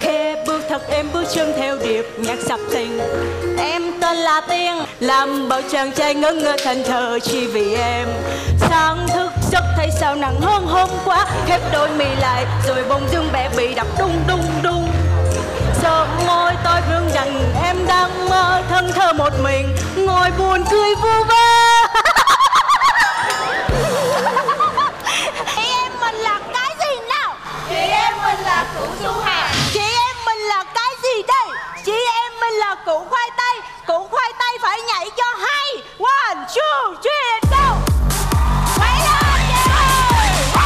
Khê bước thật em bước chân theo điệp nhạc sập tình. Em tên là Tiên, làm bầu chàng trai ngỡ ngơ thành thờ chỉ vì em. Sáng thức giấc thấy sao nặng hơn hôm qua, khép đôi mì lại rồi bông dương bẹ bị đập đung đung đung. Giờ môi tôi vương rằng em đang mơ thân thơ một mình, ngồi buồn cười vu vơ. Chị em mình là cái gì nào? Chị em mình là cụ Vũ Hà. Chị em mình là cái gì đây? Chị em mình là cụ khoai tây. Cụ khoai tây phải nhảy cho hay. 1, 2, 3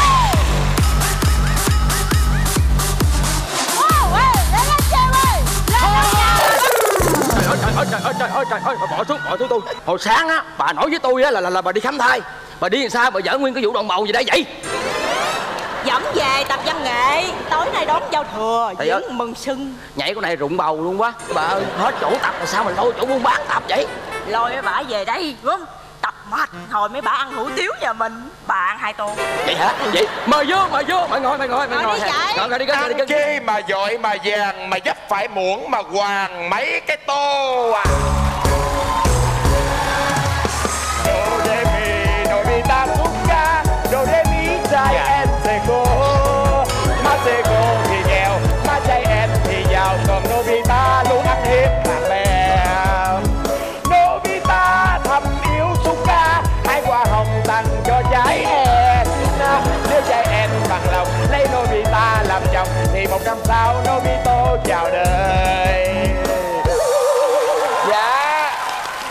Ôi trời ơi, bỏ thuốc tôi. Hồi sáng á, bà nói với tôi á là bà đi khám thai. Bà đi làm sao, bà giỡn nguyên cái vụ đoạn bầu gì đấy vậy? Dẫn về tập văn nghệ, tối nay đón giao thừa, diễn mừng sưng. Nhảy con này rụng bầu luôn quá. Bà ơi, hết chỗ tập là sao mình lôi chỗ buôn bán tập vậy? Lôi mấy bà về đây, đúng tập mệt, hồi mấy bà ăn hủ tiếu nhà mình, bà ăn 2 tô. Vậy hả? Vậy, mời vô, mày ngồi. Ngồi đi cái chi mà dội mà vàng, mà dấp phải muỗng mà hoàng mấy cái tô à. Sao Nobito chào đời. Dạ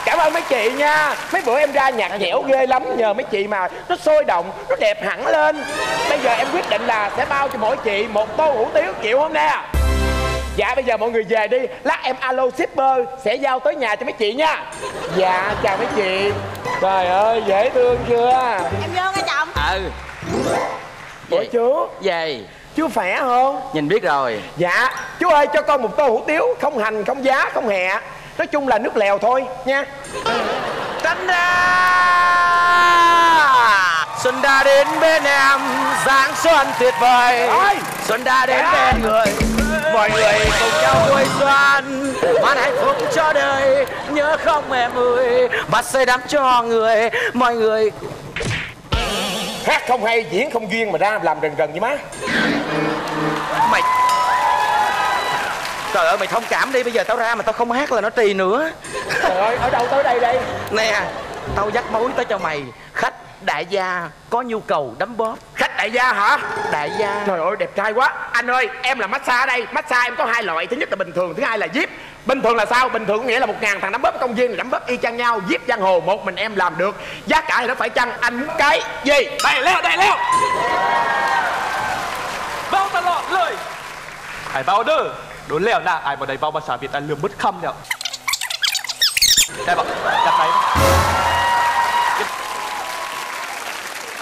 cảm ơn mấy chị nha. Mấy bữa em ra nhạt nhẽo ghê lắm, nhờ mấy chị mà nó sôi động, nó đẹp hẳn lên. Bây giờ em quyết định là sẽ bao cho mỗi chị 1 tô hủ tiếu, chịu không nè? Dạ bây giờ mọi người về đi, lát em alo shipper sẽ giao tới nhà cho mấy chị nha. Dạ chào mấy chị. Trời ơi dễ thương chưa? Em vô nghe chồng. Ừ. Ủa chú? Về. Chú khỏe không? Nhìn biết rồi. Dạ. Chú ơi cho con 1 tô hủ tiếu, không hành, không giá, không hẹ. Nói chung là nước lèo thôi nha. Tránh ra. Xuân đã đến bên em, dáng xuân tuyệt vời. Xuân đã đến bên người, mọi người cùng nhau vui xuân. Mang hạnh phúc cho đời, nhớ không em ơi. Bắt xây đắm cho người, mọi người. Hát không hay, diễn không duyên mà ra làm rần vậy má. Mày trời ơi mày thông cảm đi, bây giờ tao ra mà tao không hát là nó trì nữa. Trời ơi ở đâu tới đây đây nè, tao dắt mối tới cho mày. Khách đại gia có nhu cầu đấm bóp. Khách đại gia hả? Đại gia. Trời ơi đẹp trai quá anh ơi. Em là massage đây. Massage em có 2 loại, thứ nhất là bình thường, thứ hai là VIP. Bình thường là sao? Bình thường nghĩa là 1000 thằng đấm bóp công viên đấm bóp y chang nhau. VIP giang hồ một mình em làm được. Giá cả thì nó phải chăng? Anh muốn cái gì? Đây leo bao ta lọt lời ai bao đơ đốn leo nà ai vào đây bao bà xã Việt anh lừa mất khăm nè. Đây bảo đặt tay.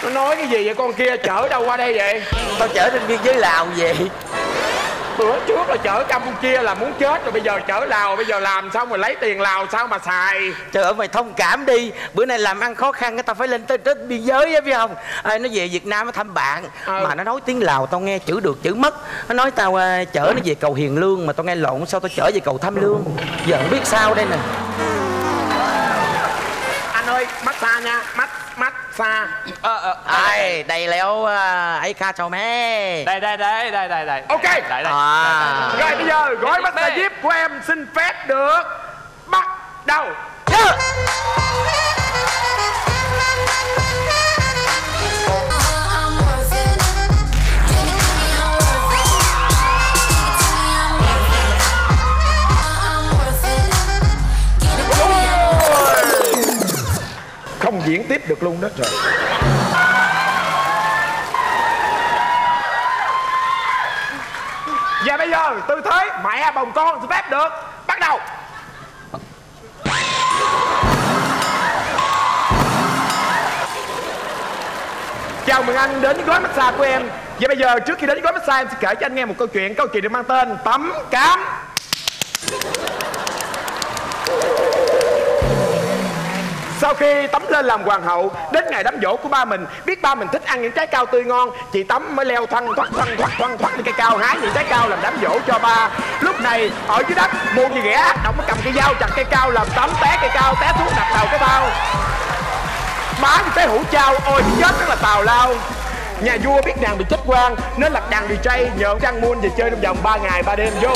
Nó nói cái gì vậy con kia? Chở đâu qua đây vậy? Tao chở trên biên giới Lào về. Bữa trước là chở Campuchia là muốn chết rồi, bây giờ chở Lào, bây giờ làm xong rồi lấy tiền Lào sao mà xài. Trời ơi mày thông cảm đi, bữa nay làm ăn khó khăn tao phải lên tới biên giới á, phải không? Ai nó về Việt Nam nó thăm bạn mà nó nói tiếng Lào tao nghe chữ được chữ mất. Nó nói tao chở nó về cầu Hiền Lương mà tao nghe lộn, sao tao chở về cầu Tham Lương. Giờ không biết sao đây nè. Anh ơi massage nha, massage. Đây leo ấy ca chào mẹ. Đây. Ok. Rồi bây giờ gói massage VIP của em xin phép được bắt đầu. Không diễn tiếp được luôn đó trời. Và bây giờ tư thế mẹ bồng con xin phép được bắt đầu. Chào mừng anh đến gói massage của em. Và bây giờ trước khi đến gói massage em sẽ kể cho anh nghe một câu chuyện. Câu chuyện được mang tên Tấm Cám. Sau khi Tấm lên làm hoàng hậu, đến ngày đám dỗ của ba mình, biết ba mình thích ăn những trái cao tươi ngon, chị Tấm mới leo thoăn thoắt lên cây cao hái những trái cao làm đám dỗ cho ba. Lúc này ở dưới đất buồn gì ghẻ ác động mới cầm cây dao chặt cây cao làm Tấm té cây cao, té xuống đập đầu cái bao má như té hũ trao. Ôi chết rất là tào lao. Nhà vua biết nàng bị chết quan nên lật đàn DJ nhờ Trang Muôn về chơi trong vòng 3 ngày 3 đêm vô.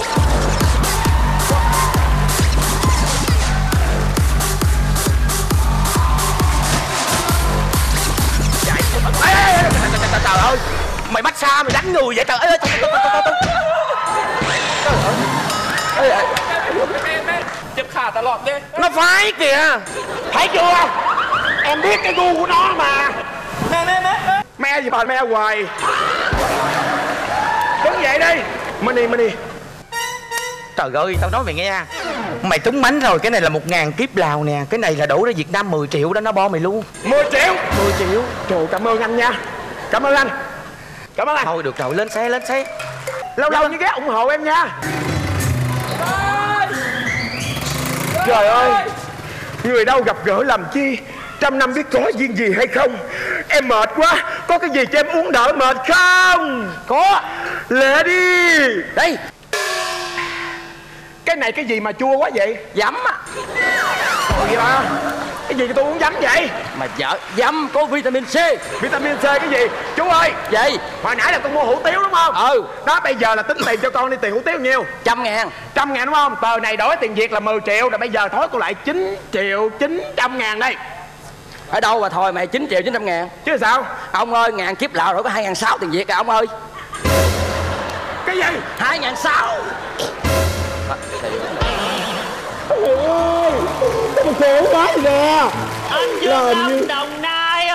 Trời ơi, mày bắt xa mày đánh người vậy trời ơi. Chụp khả tà lọt đi. Nó phái kìa. Thấy chưa? Em biết cái gu của nó mà. Me gì bà me hoài. Đứng dậy đi. Mình đi. Trời ơi, tao nói mày nghe. Mày trúng mánh rồi, cái này là 1000 kiếp Lào nè. Cái này là đổ ra Việt Nam 10 triệu đó, nó bo mày luôn. 10 triệu. Trời, cảm ơn anh nha. Cảm ơn anh. Thôi được rồi, lên xe. Lâu như ghé ủng hộ em nha. Trời ơi, người đâu gặp gỡ làm chi, trăm năm biết có duyên gì hay không. Em mệt quá, có cái gì cho em uống đỡ mệt không? Có. Lẹ đi. Đây. Cái này cái gì mà chua quá vậy? Giấm á. Gì ba? Cái gì cho tôi uống giấm vậy? Mà vợ, giấm có vitamin C. Vitamin C cái gì? Chú ơi. Vậy? Hồi nãy là con mua hủ tiếu đúng không? Ừ. Đó, bây giờ là tính tiền cho con đi, tiền hủ tiếu nhiêu? 100 ngàn. 100 ngàn đúng không? Tờ này đổi tiền Việt là 10 triệu, rồi bây giờ thối cô lại 9 triệu 900 ngàn đây. Ở đâu mà thôi mày 9 triệu 900 ngàn. Chứ sao? Ông ơi, 1000 kiếp Lào rồi có 2600 tiền Việt à ông ơi. Cái gì? 2600. Ôi, cái một khổ quá nè. Anh Dương Lâm như... Đồng Nai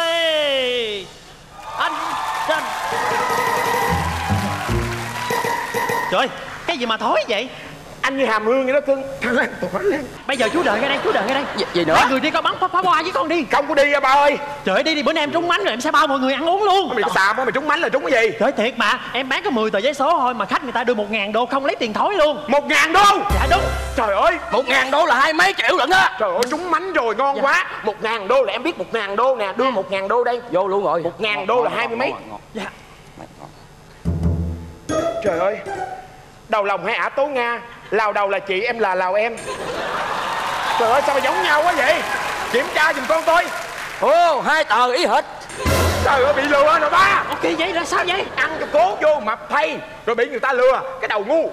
ơi. Anh trời, cái gì mà thối vậy? Anh như hàm hương vậy đó cưng. Bây giờ chú đợi ngay đây, Gì nữa? Mấy người đi coi bắn phá hoa với con đi. Không có đi à ba ơi. Trời ơi, đi bữa nay em trúng mánh rồi em sẽ bao mọi người ăn uống luôn. Mày xàm á, mày trúng mánh là trúng cái gì? Trời thiệt mà, em bán có 10 tờ giấy số thôi mà khách người ta đưa 1000 đô không lấy tiền thối luôn. 1000 đô? Dạ đúng. Trời ơi, 1000 đô là 20 mấy triệu lận á. Trời ơi, trúng mánh rồi ngon quá. 1000 đô là em biết 1000 đô nè, đưa 1000 đô đây. Vô luôn rồi. 1000 đô là 20 mấy. Dạ. Trời ơi. Đầu lòng hay ả Tố Nga, Lào đầu là chị, em là Lào em. Trời ơi, sao mà giống nhau quá vậy? Kiểm tra giùm con tôi. Ồ, 2 tờ ý hệt. Trời ơi, bị lừa rồi ba. Ok, vậy là sao vậy? Ăn cho cố vô mập thay, rồi bị người ta lừa. Cái đầu ngu,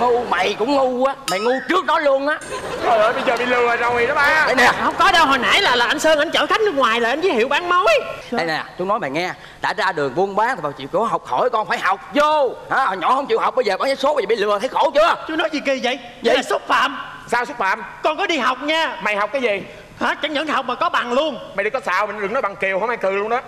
Ngu, mày cũng ngu á. Mày ngu trước đó luôn á. Trời ơi, bây giờ bị lừa rồi đó ba. Đây nè. Không có đâu, hồi nãy là anh Sơn, anh chở khách nước ngoài là anh giới thiệu bán mối. Đây nè, tôi nói mày nghe. Đã ra đường buôn bán thì vào chịu khó học hỏi, con phải học vô. Hả, hồi nhỏ không chịu học, bây giờ bán giấy số bây giờ bị lừa, thấy khổ chưa? Chú nói gì kỳ vậy? Vậy là xúc phạm. Sao xúc phạm? Con có đi học nha. Mày học cái gì? Hả, chẳng những học mà có bằng luôn. Mày đi có xạo, mình đừng nói bằng Kiều, không ai cười luôn đó.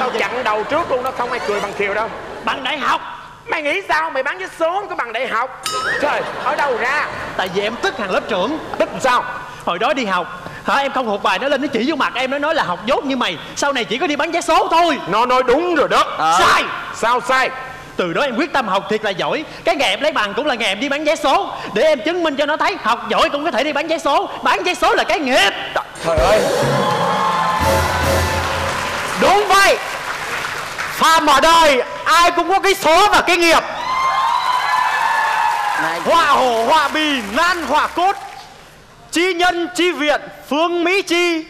Tao chặn đầu trước luôn đó, không ai cười bằng Kiều đâu. Bằng đại học. Mày nghĩ sao? Mày bán vé số không có bằng đại học. Trời, ở đâu ra? Tại vì em tức thằng lớp trưởng. Tức làm sao? Hồi đó đi học hả, em không thuộc bài, nó lên nó chỉ vô mặt em, nó nói là học dốt như mày sau này chỉ có đi bán vé số thôi. Nó nói đúng rồi đó. Sai. Sao sai? Từ đó em quyết tâm học thiệt là giỏi. Cái ngày em lấy bằng cũng là ngày em đi bán vé số, để em chứng minh cho nó thấy học giỏi cũng có thể đi bán vé số. Bán vé số là cái nghiệp. Trời ơi. Đúng vậy. Phàm ở đời ai cũng có cái số và cái nghiệp. Họa hổ họa bì nan họa cốt, chi nhân chi viện phương mỹ chi.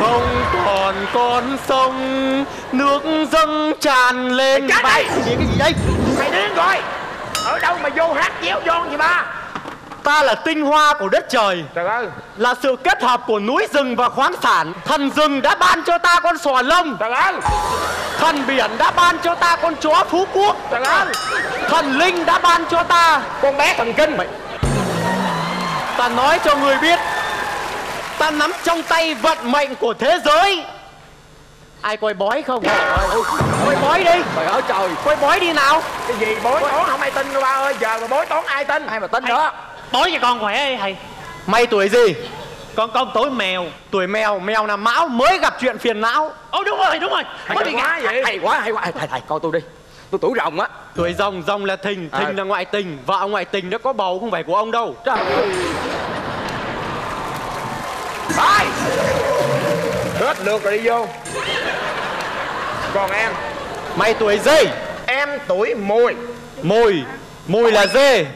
Không còn con sông nước dâng tràn lên. Mày cái gì đây? Mày điên rồi. Ở đâu mà vô hát déo giòn gì ba? Ta là tinh hoa của đất trời. Trời ơi. Là sự kết hợp của núi rừng và khoáng sản. Thần rừng đã ban cho ta con sò lông. Trời ơi. Thần biển đã ban cho ta con chó Phú Quốc. Trời ơi. Thần linh đã ban cho ta con bé thần kinh. Mày... Ta nói cho người biết, ta nắm trong tay vận mệnh của thế giới. Ai coi bói không? Coi bói đi. Trời ơi trời. Coi bói đi nào. Cái gì bói toán không ai tin đâu ba ơi. Giờ mà bói toán ai tin? Ai mà tin nữa. Bói cho con khỏe thầy. Mày tuổi gì? Con tuổi mèo. Tuổi mèo, mèo là mão mới gặp chuyện phiền não. Ồ đúng rồi, đúng rồi. Hay quá vậy. Hay quá, hay quá. Thầy coi tôi đi. tôi tuổi rồng á. Tuổi rồng, rồng là thình, thình là ngoại tình. Vợ ngoại tình nó có bầu không phải của ông đâu. Trời ơi. Hết lượt rồi đi vô. Còn em. Mày tuổi gì? Em tuổi mùi. Mùi, mùi là dê.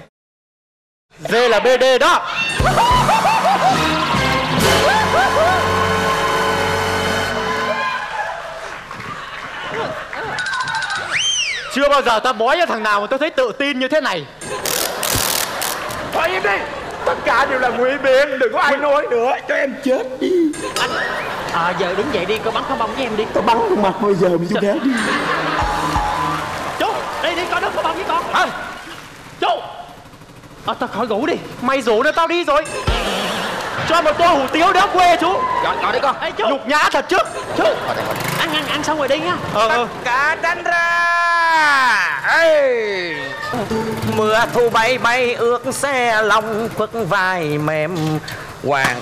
Dê là BD đó. Chưa bao giờ tao bói cho thằng nào mà tao thấy tự tin như thế này. Thôi im đi. Tất cả đều là ngụy biện, đừng có ai nói nữa. Cho em chết đi. Anh, giờ đứng dậy đi, cô bắn pháo bông với em đi. Tao bắn con mặt bây giờ mà chú đéo đi. Chú, đi đi, coi nước pháo bông với con. Hả? Chú. Tao khỏi rủ đi. Mày rủ nữa tao đi rồi. Cho một tô hủ tiếu đéo quê chú. Gọi đi con. Ê, chú. Nhục nhã thật chứ. Chú. Ăn xong rồi đi nhá. Cả đánh ra. Ê. Mưa thu bay bay ướt xe lòng phất vai mềm hoàng.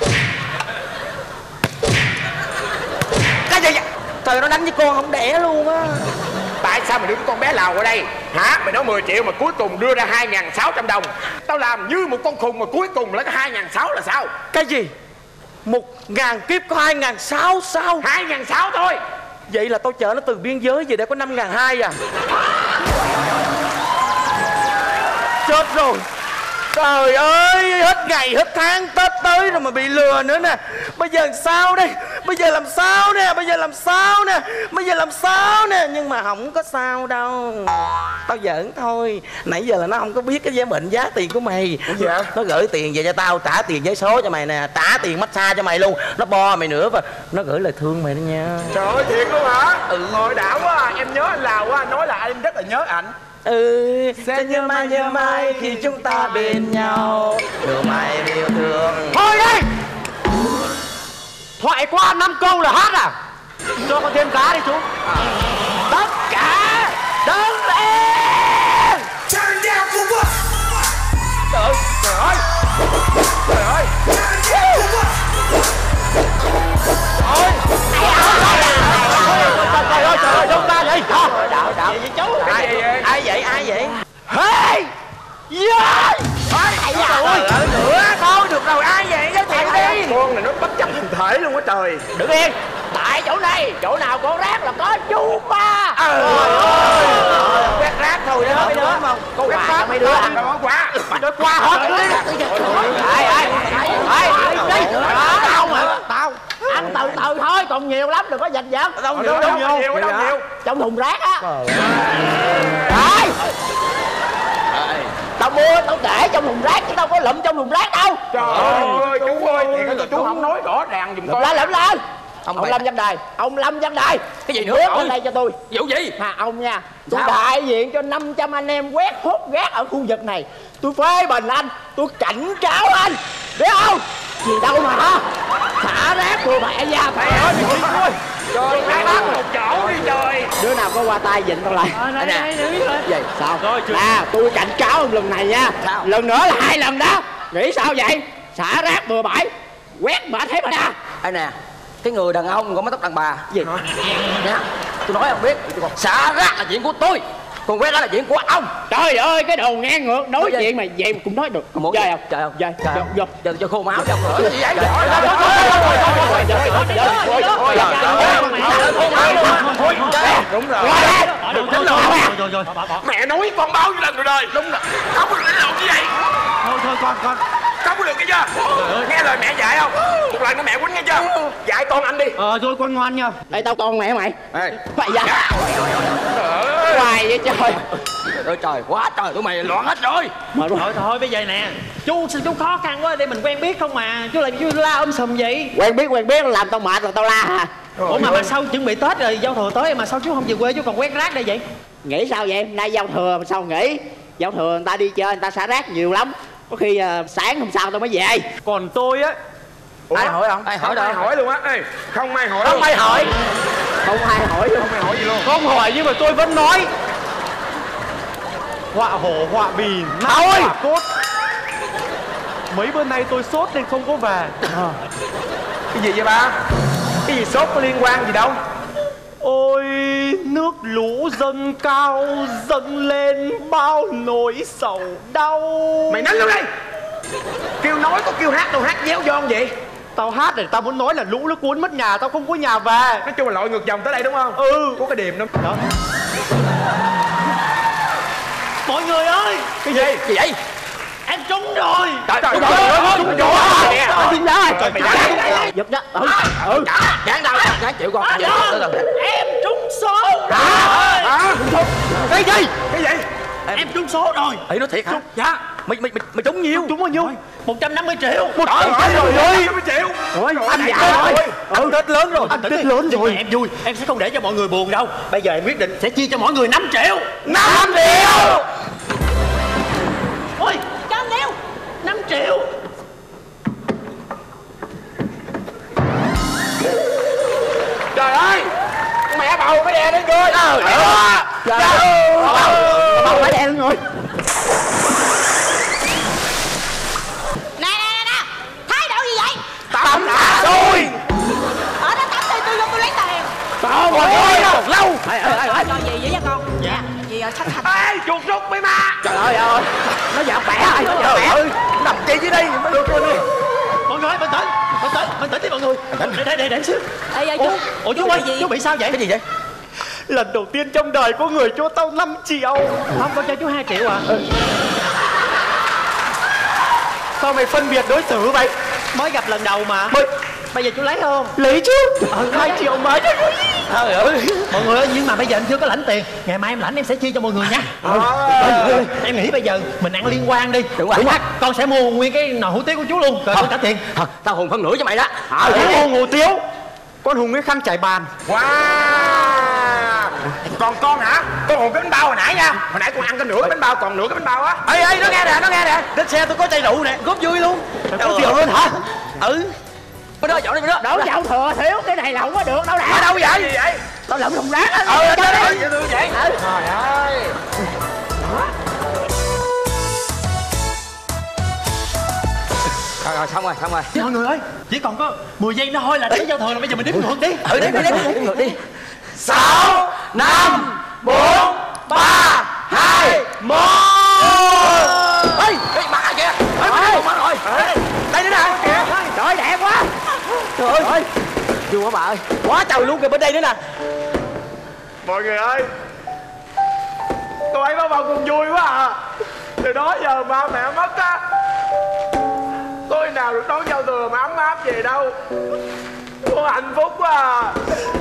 Cái gì vậy? Trời, nó đánh với con không đẻ luôn á. Tại sao mày đưa con bé Lào ở đây hả? Mày nói 10 triệu mà cuối cùng đưa ra 2.600 đồng. Tao làm như một con khùng mà cuối cùng lấy cái 2.600 là sao? Cái gì? 1.000 kiếp có 2.600 sao? 2.600 thôi. Vậy là tao chở nó từ biên giới về để có 5.200 à? Chết rồi. Trời ơi, hết ngày hết tháng Tết tới rồi mà bị lừa nữa nè. Bây giờ làm sao đây? Bây giờ làm sao nè? Bây giờ làm sao nè? Bây giờ làm sao nè? Nhưng mà không có sao đâu. Tao giỡn thôi. Nãy giờ là nó không có biết cái giá tiền của mày. Dạ? Nó gửi tiền về cho tao, trả tiền giấy số cho mày nè, trả tiền massage cho mày luôn. Nó bo mày nữa và nó gửi lời thương mày đó nha. Trời ơi, thiệt luôn hả? Ừ. Ngồi đã quá à. Em nhớ anh Lào quá. Nói là em rất là nhớ ảnh. Ừ, sẽ nhớ mai khi chúng ta bên nhau. Thương mày yêu thương. Thôi đi. Thoại qua 5 câu là hát à? Cho con thêm cá đi chú. Tất cả đứng lên. Trời, trời ơi. Trời ơi. Trời ơi, trời ơi, chúng ta vậy? Đạo gì chú? Ai vậy? Ai vậy? Hey! Yeah! Ai vậy? Nữa thôi được rồi, ai vậy? Giới thiệu đi. Con này nó bất chấp hình thể luôn á trời. Đứng yên. Tại chỗ này, chỗ nào con rác là có chú ba. Trời ơi. Quét rác thôi đó. Đúng không? Con quét rác mấy đứa ăn nó quá. Nó qua hết rồi. Ai? Tao hả? Tao. Ăn từ từ thôi, còn nhiều lắm, đừng có giành giật. Đâu nhiều. Trong thùng rác á. Đấy. Tao mua, tao để trong thùng rác chứ tao có lụm trong thùng rác đâu. Trời ơi, chú ơi, thiệt là chú không nói rõ ràng dùm con. Lụm lên. Ông Lâm giám đài, ông Lâm giám đài. Cái gì nữa? Ở đây cho tôi. Vụ gì? Mà ông nha, tôi đại diện cho 500 anh em quét hốt rác ở khu vực này. Tôi phê bình anh, tôi cảnh cáo anh, biết không? Gì đâu mà hả? Thả rác của mẹ ra. Mẹ ơi, đi thôi. Trời ơi, bác một chỗ đi trời. Đứa nào có qua tay dịnh con lại. Đây nè. Vậy sao? Nè, tôi cảnh cáo ông lần này nha. Lần nữa là 2 lần đó. Nghĩ sao vậy? Xả rác bừa bãi, quét bả thấy mà ra. Đây nè. Cái người đàn ông có mái tóc đàn bà. Gì? Nè, tôi nói ông biết. Xả rác là chuyện của tôi, còn quét đó là chuyện của ông. Trời ơi, cái đồ ngang ngược nói chuyện mà vậy cũng nói được. Chơi không? Trời không? Chơi. Vô. Giờ cho khô máu cho ông nữa. Gì vậy? Thôi. Đúng rồi. Mẹ nói con bao nhiêu lần rồi đời. Đúng rồi. Không có cái lộn như vậy. Thôi con. Không có được cái chưa? Nghe lời mẹ dạy không? Một lần nữa mẹ quýnh nghe chưa? Dạy con anh đi. Rồi con ngoan nha. Đây tao con mẹ mày. Phải vậy. Hoài vậy trời. Ôi trời, quá trời tụi mày loạn hết rồi. Thôi bây giờ nè. Chú khó khăn quá, để mình quen biết không mà. Chú làm chú la sùm vậy. Quen biết làm tao mệt rồi tao la hả? Ủa mà sao chuẩn bị Tết rồi, giao thừa tới mà sao chú không về quê, chú còn quét rác đây vậy? Nghĩ sao vậy? Nay giao thừa mà sao nghỉ? Giao thừa người ta đi chơi, người ta xả rác nhiều lắm. Có khi sáng hôm sau tao mới về. Còn tôi á. Ai hỏi không? Ai hỏi luôn á. Không ai hỏi. Không ai hỏi gì luôn. Không hỏi nhưng mà tôi vẫn nói. Họa hổ họa bì nát họa cốt. Mấy bữa nay tôi sốt nên không có về. Cái gì vậy ba? Cái gì sốt có liên quan gì đâu. Ôi nước lũ dâng cao, dâng lên bao nỗi sầu đau. Mày nói luôn đi. Kêu nói có kêu hát đâu, hát déo giòn vậy. Tao hát này, tao muốn nói là lũ nó cuốn mất nhà, tao không có nhà về. Nói chung là lội ngược dòng tới đây đúng không? Ừ. Có cái điểm đó. Đó. Mọi người ơi. Cái gì? Cái gì vậy? Em trúng rồi. Trời ơi. Trúng rồi. Nè. Xin lỗi. Trời mày đã. Giật đó. Ừ. Đáng đâu. Đáng chịu con. Em trúng số. Hả? Cái gì? Cái gì? Em trúng số rồi. Ấy nói thiệt hả? Dạ. Mày trúng nhiêu? Trúng bao nhiêu? 150 triệu. Trời ơi. 150 triệu. Rồi, anh dạ rồi. Anh Tết lớn rồi. Anh Tết lớn rồi. Em vui, em sẽ không để cho mọi người buồn đâu. Bây giờ em quyết định sẽ chia cho mọi người 5 triệu. 5 triệu. Ôi, cho anh đeo 5 triệu. Trời ơi. Mẹ bầu cái đè đến cười. Trời ơi. Bầu cái đè lên rồi. Tắm thả tôi. Ở đó tắm đi, tôi vô tôi lấy tiền. Tao mà tôi đâu lâu. Cho gì vậy nha con? Dạ. Gì ở sách hành. Ê, chuột rút mấy ma. Trời ơi ơi. Nó dạo bẻ rồi, nó dạo bẻ. Nằm chi dưới đây mới được rồi đi. Mọi người ơi, bình tĩnh. Bình tĩnh đi mọi người. Để xíu. Ê, ủa chú bị sao vậy? Cái gì vậy? Lần đầu tiên trong đời của người cho tao 5 triệu. Không, con cho chú 2 triệu à? Sao mày phân biệt đối xử vậy? Mới gặp lần đầu mà. Bây giờ chú lấy không? Lấy chứ. 2 triệu mới thôi. Mọi người ơi, nhưng mà bây giờ em chưa có lãnh tiền. Ngày mai em lãnh em sẽ chia cho mọi người nha. Em nghĩ bây giờ mình ăn liên quan đi. Đúng rồi. Con sẽ mua nguyên cái nồi hủ tiếu của chú luôn. Rồi con trả tiền. Tao hùng phân nửa cho mày đó. Mua hủ tiếu. Con hùng cái khăn trải bàn. Wow. Còn con hả? Con hùng cái bánh bao hồi nãy nha. Hồi nãy con ăn cái nửa cái bánh bao, còn nửa cái bánh bao á. Ê, nó nghe nè. Trên xe tôi có chai rượu nè, góp vui luôn. Có rượu luôn hả? Ừ. Bên đó dọn đi bên đó. Đổ dọn thừa thiếu, cái này là không có được đâu nè. Ở đâu vậy? Gì vậy? Tao lượm thùng rác á. Vậy vậy. Trời ơi. Rồi xong rồi. Mọi người ơi, chỉ còn có 10 giây nữa thôi là đếm giao thừa rồi, bây giờ mình đếm ngược đi. Đếm ngược đi. 6 5 4 3 2 1. Ê, mặt ai kìa. Rồi. Đây nữa nè. Trời ơi, đẹp quá. Trời ơi. Vui quá bà ơi. Quá trời luôn kìa, bên đây nữa nè. Mọi người ơi. Tụi ấy bắt đầu cùng vui quá à. Từ đó giờ ba mẹ mất á. Tôi nào được đón giao thừa mà ấm áp về đâu. Tôi hạnh phúc quá à.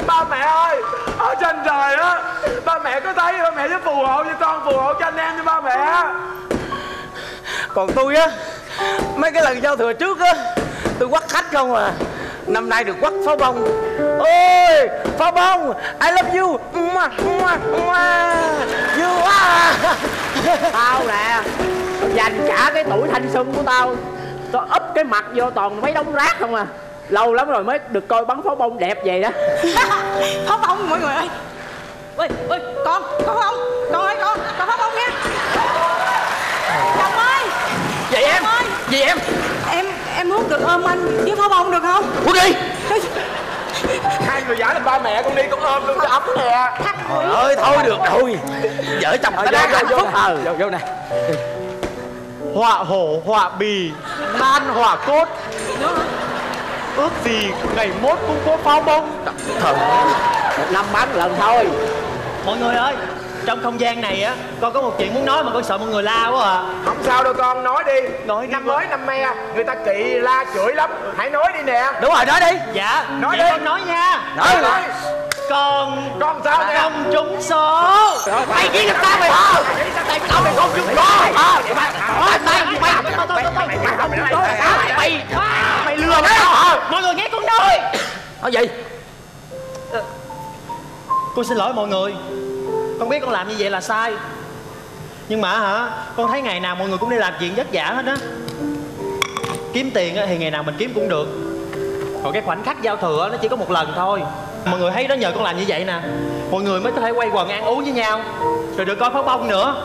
Ba mẹ ơi, ở trên trời á, ba mẹ có thấy, ba mẹ giúp phù hộ cho con, phù hộ cho anh em, cho ba mẹ. Còn tôi á, mấy cái lần giao thừa trước á, tôi quắt khách không à. Năm nay được quắt pháo bông. Ôi, pháo bông, I love you. You quá. Tao nè, dành cả cái tuổi thanh xuân của tao, tao úp cái mặt vô toàn mấy đống rác không à. Lâu lắm rồi mới được coi bắn pháo bông đẹp vậy đó. Pháo bông mọi người ơi. Ui, con pháo bông. Con ơi, con pháo bông nha. Chồng ơi. Vậy em, vậy em. Em muốn được ôm anh với pháo bông được không? Muốn đi. Hai người giả là ba mẹ con đi, con ôm luôn cho ấm nè. Trời ơi, thôi được rồi. Vợ chồng ta đang hạnh phúc. Vô nè. Họa hổ, họa bì, nan hỏa cốt. Ước gì ngày mốt cũng có pháo bông. Thật, 5 lần thôi. Mọi người ơi, trong không gian này á, con có một chuyện muốn nói mà con sợ mọi người la quá à. Không sao đâu con, nói đi. Năm mới năm me, người ta kỵ la chửi lắm. Hãy nói đi nè. Đúng rồi, nói đi. Dạ, nói đi. Con nói nha. Nói. Con sao nè? Con trúng số. Mày chỉ gặp tao mày không? Tại tao mày không trúng số. Mày lừa mày hả? Mọi người nghe con nói. Nói gì? Con xin lỗi mọi người. Con biết con làm như vậy là sai. Nhưng mà hả, con thấy ngày nào mọi người cũng đi làm chuyện vất vả hết á. Kiếm tiền thì ngày nào mình kiếm cũng được. Còn cái khoảnh khắc giao thừa nó chỉ có một lần thôi. Mọi người thấy đó, nhờ con làm như vậy nè, mọi người mới có thể quay quần ăn uống với nhau, rồi được coi pháo bông nữa.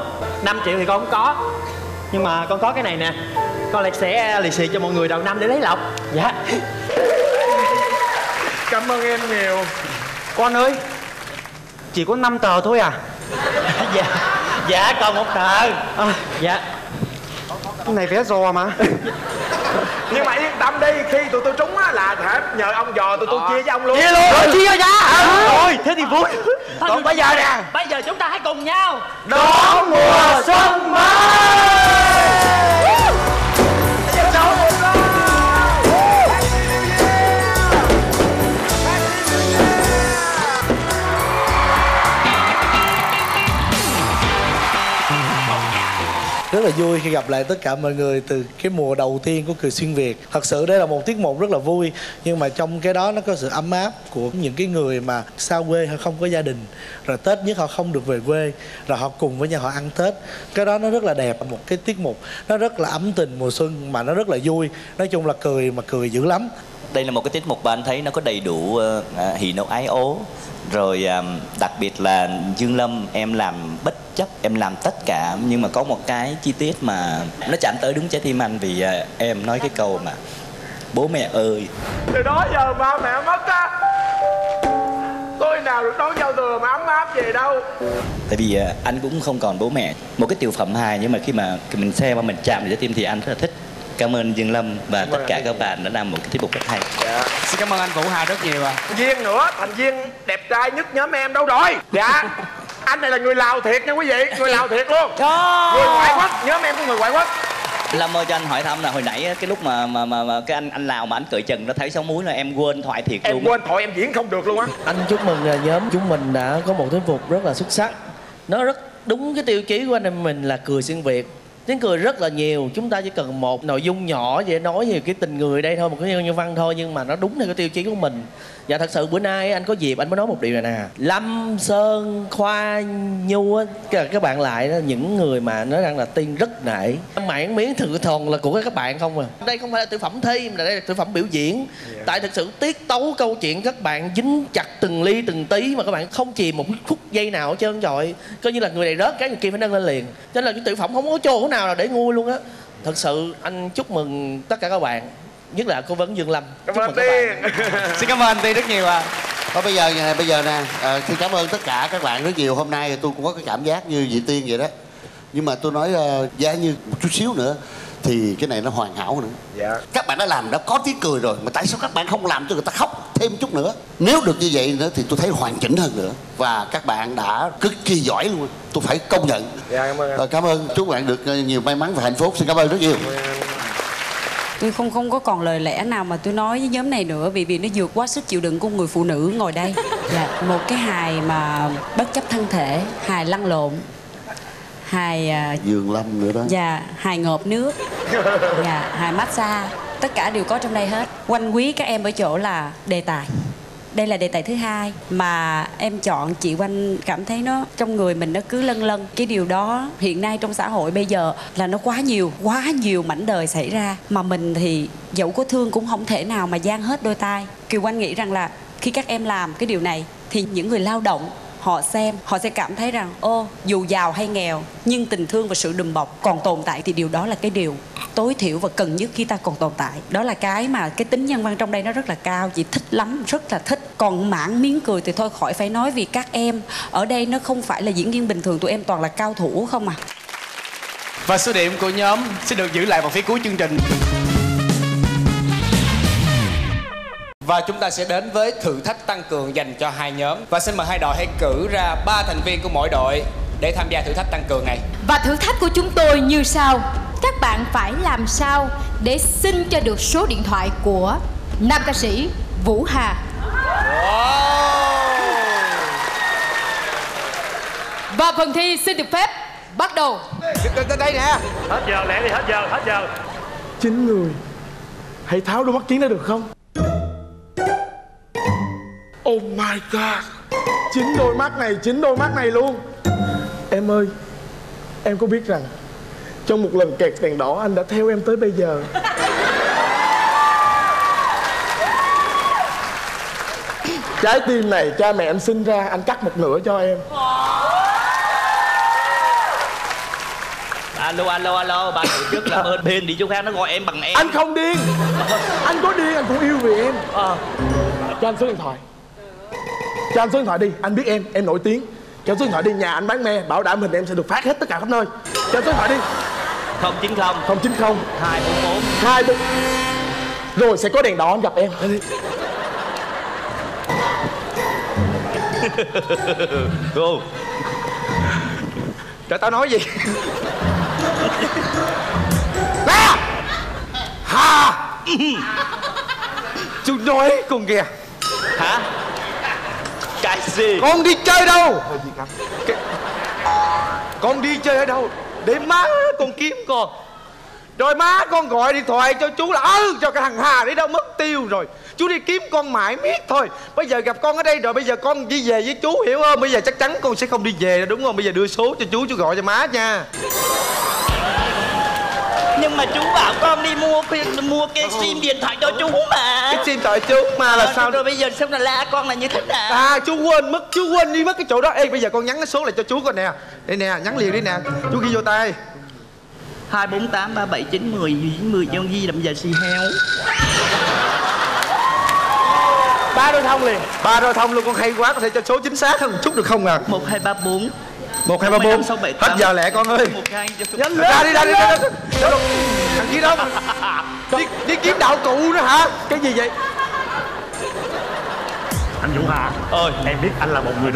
5 triệu thì con không có, nhưng mà con có cái này nè. Con lại sẽ lì xì cho mọi người đầu năm để lấy lộc. Dạ. Cảm ơn em nhiều. Con ơi, Chỉ có 5 tờ thôi à? Dạ, dạ còn một tờ. Dạ. Cái này vé giò mà. Nhưng mà yên tâm đi, khi tụi tôi trúng á là nhờ ông giò tụi tôi chia với ông luôn. Chia luôn. Rồi chia ra. Rồi, thế thì vui. Còn bây giờ nè, bây giờ chúng ta hãy cùng nhau đón mùa xuân mới. Rất là vui khi gặp lại tất cả mọi người từ cái mùa đầu tiên của Cười Xuyên Việt. Thật sự đây là một tiết mục rất là vui, nhưng mà trong cái đó nó có sự ấm áp của những cái người mà xa quê, họ không có gia đình, rồi Tết nhất họ không được về quê, rồi họ cùng với nhau họ ăn Tết. Cái đó nó rất là đẹp, một cái tiết mục nó rất là ấm tình mùa xuân mà nó rất là vui. Nói chung là cười mà cười dữ lắm. Đây là một cái tiết mục mà anh thấy nó có đầy đủ hỉ nộ ái ố. Rồi đặc biệt là Dương Lâm, em làm bất chấp, em làm tất cả, nhưng mà có một cái chi tiết mà nó chạm tới đúng trái tim anh, vì em nói cái câu mà bố mẹ ơi. Từ đó giờ ba mẹ mất á, tôi nào được đón giao thừa mà ấm áp về đâu. Tại vì anh cũng không còn bố mẹ. Một cái tiểu phẩm hài, nhưng mà khi mà mình xem mà mình chạm vào trái tim thì anh rất là thích. Cảm ơn Dương Lâm và tất cả các bạn đã làm một cái tiết mục rất hay. Dạ. Xin cảm ơn anh Vũ Hà rất nhiều ạ. Viên nữa, thành viên đẹp trai nhất nhóm em đâu rồi? Dạ. Anh này là người Lào thiệt nha quý vị, người Lào thiệt luôn. Người ngoại quốc, nhóm em có người ngoại quốc. Lâm ơi, cho anh hỏi thăm là hồi nãy cái lúc mà cái anh Lào mà anh cởi trần nó thấy sáu múi là em quên thoại thiệt luôn. Em quên thoại, em diễn không được luôn á. Anh chúc mừng là nhóm chúng mình đã có một tiết mục rất là xuất sắc. Nó rất đúng cái tiêu chí của anh em mình là Cười Xuyên Việt. Tiếng cười rất là nhiều, chúng ta chỉ cần một nội dung nhỏ để nói về cái tình người đây thôi, một cái nhân văn thôi, nhưng mà nó đúng theo cái tiêu chí của mình. Dạ thật sự bữa nay anh có dịp anh mới nói một điều này nè, Lâm, Sơn, Khoa, Nhu á, các bạn lại đó, những người mà nói rằng là tiên rất nể. Mảng miếng thượng thuần là của các bạn không à. Đây không phải là tiểu phẩm thi mà đây là tiểu phẩm biểu diễn. Tại thực sự tiết tấu câu chuyện các bạn dính chặt từng ly từng tí mà các bạn không chìm một phút giây nào hết trơn, rồi coi như là người này rớt cái người kia phải nâng lên liền. Cho nên là cái tiểu phẩm không có chỗ nào là để nguôi luôn á. Thật sự anh chúc mừng tất cả các bạn, nhất là cố vấn Dương Lâm. Cảm ơn Tiên. Xin cảm ơn anh Tiên rất nhiều ạ. Bây giờ nè, xin cảm ơn tất cả các bạn rất nhiều. Hôm nay tôi cũng có cái cảm giác như Diệp Tiên vậy đó, nhưng mà tôi nói giá như một chút xíu nữa thì cái này nó hoàn hảo nữa. Dạ. Các bạn đã làm, đã có tiếng cười rồi, mà tại sao các bạn không làm cho người ta khóc thêm chút nữa? Nếu được như vậy nữa thì tôi thấy hoàn chỉnh hơn nữa. Và các bạn đã cực kỳ giỏi luôn, tôi phải công nhận. Dạ, cảm ơn anh. Cảm ơn, chúc bạn được nhiều may mắn và hạnh phúc. Xin cảm ơn rất nhiều. Tôi không có còn lời lẽ nào mà tôi nói với nhóm này nữa, vì nó vượt quá sức chịu đựng của người phụ nữ ngồi đây. Dạ. Một cái hài mà bất chấp thân thể, hài lăn lộn, hài Dương Lâm nữa đó. Dạ, hài ngộp nước. Dạ, hài massage. Tất cả đều có trong đây hết. Quanh quý các em ở chỗ là đề tài. Đây là đề tài thứ hai mà em chọn, chị Oanh cảm thấy nó trong người mình nó cứ lân lân. Cái điều đó hiện nay trong xã hội bây giờ là nó quá nhiều mảnh đời xảy ra. Mà mình thì dẫu có thương cũng không thể nào mà dang hết đôi tai. Kiều Oanh nghĩ rằng là khi các em làm cái điều này thì những người lao động họ xem, họ sẽ cảm thấy rằng ô, dù giàu hay nghèo nhưng tình thương và sự đùm bọc còn tồn tại, thì điều đó là cái điều tối thiểu và cần nhất khi ta còn tồn tại. Đó là cái mà cái tính nhân văn trong đây nó rất là cao, chị thích lắm, rất là thích. Còn mảng miếng cười thì thôi khỏi phải nói, vì các em ở đây nó không phải là diễn viên bình thường, tụi em toàn là cao thủ không à. Và số điểm của nhóm sẽ được giữ lại vào phía cuối chương trình. Và chúng ta sẽ đến với thử thách tăng cường dành cho hai nhóm. Và xin mời hai đội hãy cử ra 3 thành viên của mỗi đội để tham gia thử thách tăng cường này. Và thử thách của chúng tôi như sau. Các bạn phải làm sao để xin cho được số điện thoại của nam ca sĩ Vũ Hà. Và phần thi xin được phép bắt đầu. Đây nè. Hết giờ lẹ đi, hết giờ, hết giờ. 9 người. Hãy tháo đôi mắt kiến ra được không? Oh my god, 9 đôi mắt này, 9 đôi mắt này luôn. Em ơi, em có biết rằng trong một lần kẹt đèn đỏ anh đã theo em tới bây giờ. Trái tim này cha mẹ anh sinh ra, anh cắt một nửa cho em. Alo, alo, alo, bà tổ chức làm ơn điên đi chỗ khác, nó gọi em bằng em. Anh không điên. Anh có điên anh cũng yêu vì em. Cho anh số điện thoại. Cho anh số điện thoại đi, anh biết em nổi tiếng. Cho số điện thoại đi, nhà anh bán me, bảo đảm hình em sẽ được phát hết tất cả khắp nơi. Cho số điện thoại đi. 090 090 244 24. Rồi sẽ có đèn đỏ gặp em. Cô. Trời, tao nói gì? Nè! Hà! Chú nói con kìa. Hả? Cái gì? Con đi chơi đâu? Con đi chơi ở đâu? Để má con kiếm con. Rồi má con gọi điện thoại cho chú là cho cái thằng Hà đấy đâu mất tiêu rồi. Chú đi kiếm con mãi miết thôi. Bây giờ gặp con ở đây rồi, bây giờ con đi về với chú hiểu không? Bây giờ chắc chắn con sẽ không đi về đúng không? Bây giờ đưa số cho chú gọi cho má nha. Nhưng mà chú bảo con đi mua cái sim điện thoại cho chú mà. Cái sim thoại chú mà là sao? Rồi bây giờ xong là la con là như thế nào? À chú quên đi mất cái chỗ đó. Ê bây giờ con nhắn cái số lại cho chú coi nè. Đây nè, nhắn liền đi nè. Chú ghi vô tay. 248379090 nhân Di làm giờ xì heo. Ba đôi thông liền. Ba đôi thông luôn, con hay quá, có thể cho số chính xác hơn một chút được không ạ? 1234 1234 hết giờ lẹ con ơi. 12 ra đi ra đi ra đi. Thằng kia đâu? Đi kiếm đạo cụ nữa hả? Cái gì vậy? Anh Vũ Hà ơi, em biết anh là một người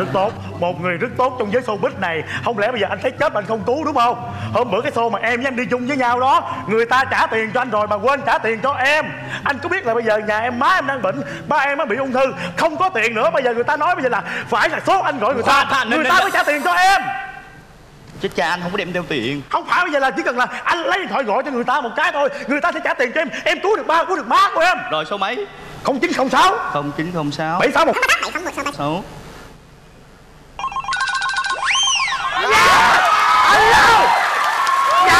rất tốt, trong giới showbiz này. Không lẽ bây giờ anh thấy chết mà anh không cứu đúng không? Hôm bữa cái show mà em với anh đi chung với nhau đó, người ta trả tiền cho anh rồi mà quên trả tiền cho em. Anh có biết là bây giờ nhà em, má em đang bệnh, ba em nó bị ung thư, không có tiền nữa. Bây giờ người ta nói bây giờ là phải là số anh gọi người ta, người ta mới trả tiền cho em. Chứ cha anh không có đem theo tiền. Không phải bây giờ là chỉ cần là anh lấy điện thoại gọi cho người ta một cái thôi, người ta sẽ trả tiền cho em. Em cứu được ba, cứu được má của em. Rồi số mấy? 0906 0906 761 761 Alo. Dạ.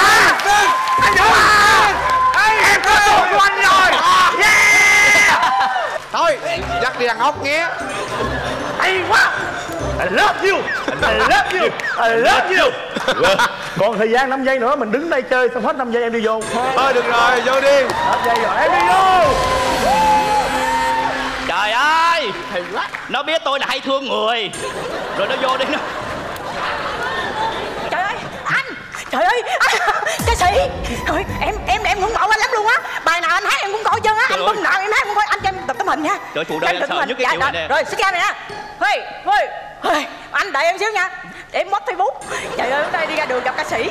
Anh Vũ Hà. Em có số của anh rồi. Yeah. Thôi, dắt đi ăn ốc nghe. Hay quá. I love you, I love you, I love you. Còn thời gian 5 giây nữa mình đứng đây chơi, xong hết 5 giây em đi vô. Thôi được rồi, vô đi. Hết giây rồi, em đi vô. Trời ơi, nó biết tôi là hay thương người. Rồi nó vô đi nó. Trời ơi, anh, trời ơi, ca sĩ. Trời, em ngưỡng mộ anh lắm luôn á. Bài nào anh hát em cũng coi chân á, anh bưng nào em hát cũng coi. Anh cho em tập tấm hình nha. Trời phụ đời sợ nhất cái chuyện này. Rồi, xích ra này nha. Hey, hey, hey. Anh đợi em xíu nha, để em mất Facebook. Trời ơi, hôm nay đi ra đường gặp ca sĩ.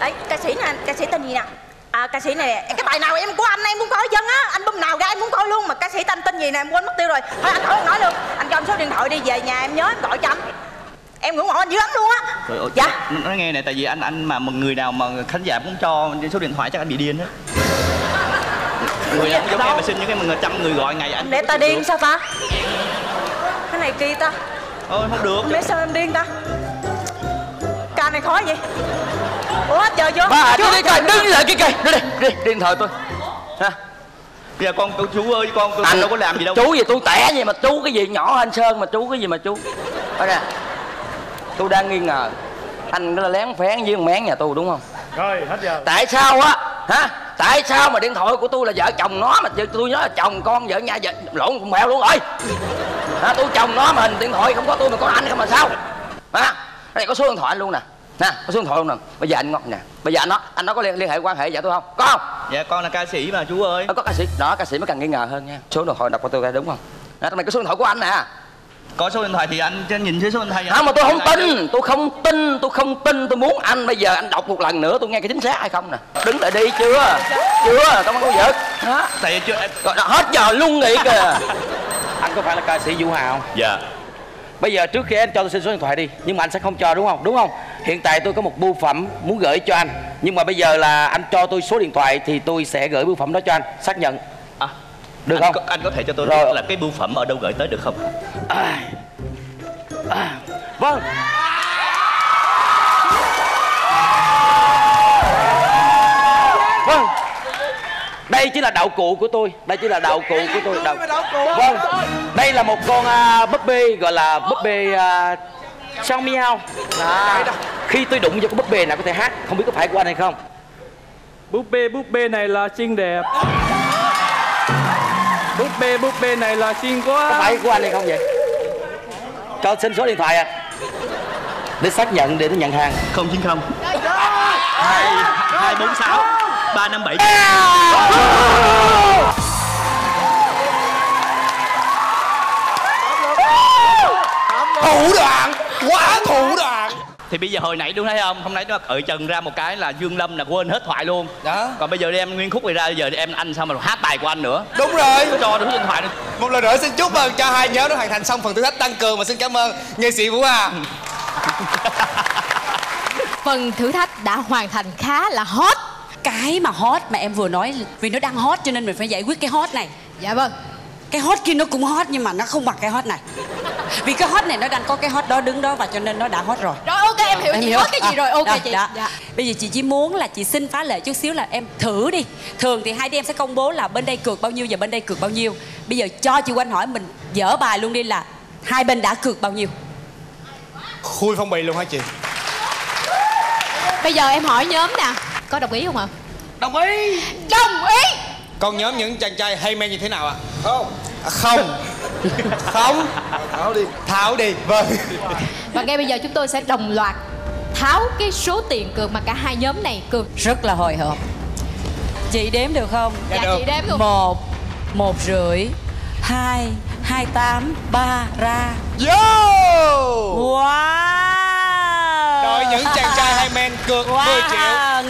Đấy, ca sĩ nè, ca sĩ tên gì nè? À, ca sĩ này nè, cái bài nào em của anh em cũng coi dân á. Anh bum nào ra em cũng coi luôn, mà ca sĩ tên gì nè em quên mất tiêu rồi. Thôi anh hỏi, nói luôn. Anh cho em số điện thoại đi, về nhà em nhớ em gọi cho anh. Em ngưỡng mộ anh dữ lắm luôn á. Trời ơi, dạ. Nói nghe này, tại vì anh mà một người nào mà khán giả cũng cho số điện thoại chắc anh bị điên á. Người anh giống em mà xin những cái người trăm người gọi ngày anh. Để ta điên sao ta? Cái này kỳ ta. Ôi không được. Để sao em điên ta? Ca này khó vậy. Ủa hết giờ chưa? Bà chú đi coi, đứng lại kia kìa. Đưa đi, điện thoại tôi. Hả? Bây giờ con chú ơi, con tôi đâu có làm gì đâu. Chú gì tôi tẻ gì mà chú cái gì nhỏ hơn Sơn mà chú cái gì mà chú. Thôi nè. Tôi đang nghi ngờ anh nó lén phén với con mén nhà tôi đúng không? Rồi, hết giờ. Tại sao á? Hả? Tại sao mà điện thoại của tôi là vợ chồng nó mà tôi nói là chồng con vợ nhà vợ lộn mẹo luôn rồi. À, tôi chồng nó mà hình điện thoại không có tôi mà có anh không mà sao? À, này có số điện thoại anh luôn nè. Nè, có số điện thoại luôn nè. Bây giờ anh ngọt nè. Bây giờ anh nó có liên hệ quan hệ vợ tôi không? Có không? Dạ con là ca sĩ mà chú ơi. À, có ca sĩ. Đó, ca sĩ mới cần nghi ngờ hơn nha. Số điện thoại đọc của tôi ra đúng không? Nè, trong này có số điện thoại của anh nè. Có số điện thoại thì anh nhìn thấy số điện thoại. Không mà tôi không tin, tôi không tin, tôi muốn anh bây giờ anh đọc một lần nữa tôi nghe cái chính xác hay không nè. Đứng lại đi chưa, tao không có giỡn. Đó. Tại chưa hết giờ luôn vậy kìa. Anh có phải là ca sĩ Vũ Hà không? Dạ. Bây giờ trước khi anh cho tôi xin số điện thoại đi, nhưng mà anh sẽ không cho đúng không? Đúng không? Hiện tại tôi có một bưu phẩm muốn gửi cho anh, nhưng mà bây giờ là anh cho tôi số điện thoại thì tôi sẽ gửi bưu phẩm đó cho anh, xác nhận. À, được anh không? Anh có thể cho tôi biết là cái bưu phẩm ở đâu gửi tới được không? Vâng. Vâng. Đây chính là đạo cụ của tôi. Vâng. Đây là một con búp bê gọi là búp bê Song Miao. Khi tôi đụng vào con búp bê nào có thể hát. Không biết có phải của anh hay không? Búp bê này là xinh đẹp. Búp bê này là xinh quá. Có phải của anh hay không vậy? Cho xin số điện thoại ạ. Để xác nhận để nó nhận hàng. 090 246 357. Thủ đoạn, quá thủ đoạn. Thì bây giờ hồi nãy đúng thấy không? Hôm nãy nó cởi trần ra một cái là Dương Lâm là quên hết thoại luôn. Đó. Còn bây giờ đem nguyên khúc này ra, giờ đem anh sao mà hát bài của anh nữa. Đúng rồi. Cho đúng điện thoại. Một lần nữa xin chúc mừng cho hai nhóm đã hoàn thành xong phần thử thách tăng cường và xin cảm ơn nghệ sĩ Vũ Hà. Phần thử thách đã hoàn thành khá là hot. Cái mà hot mà em vừa nói vì nó đang hot cho nên mình phải giải quyết cái hot này. Dạ vâng. Cái hot kia nó cũng hot nhưng mà nó không bằng cái hot này. Vì cái hot này nó đang có cái hot đó đứng đó và cho nên nó đã hot rồi. Rồi ok em hiểu, em chị hiểu. Hot cái gì rồi ok đó, chị đó. Dạ. Bây giờ chị chỉ muốn là chị xin phá lệ chút xíu là em thử đi. Thường thì hai đứa em sẽ công bố là bên đây cược bao nhiêu và bên đây cược bao nhiêu. Bây giờ cho chị Oanh hỏi mình dở bài luôn đi là hai bên đã cược bao nhiêu. Khui phong bì luôn hả chị? Bây giờ em hỏi nhóm nè, có đồng ý không ạ? Đồng ý. Đồng ý. Còn nhóm những chàng trai Hey Men như thế nào ạ? Không. Không. Không. Tháo đi. Tháo đi. Vâng. Và ngay bây giờ chúng tôi sẽ đồng loạt tháo cái số tiền cược mà cả hai nhóm này cược. Rất là hồi hộp. Chị đếm được không? Dạ, dạ được. Chị đếm được. 1, 1,5 2, 28, 3 ra. Yo. Wow. Đội những chàng trai Hey Men cược 10 triệu.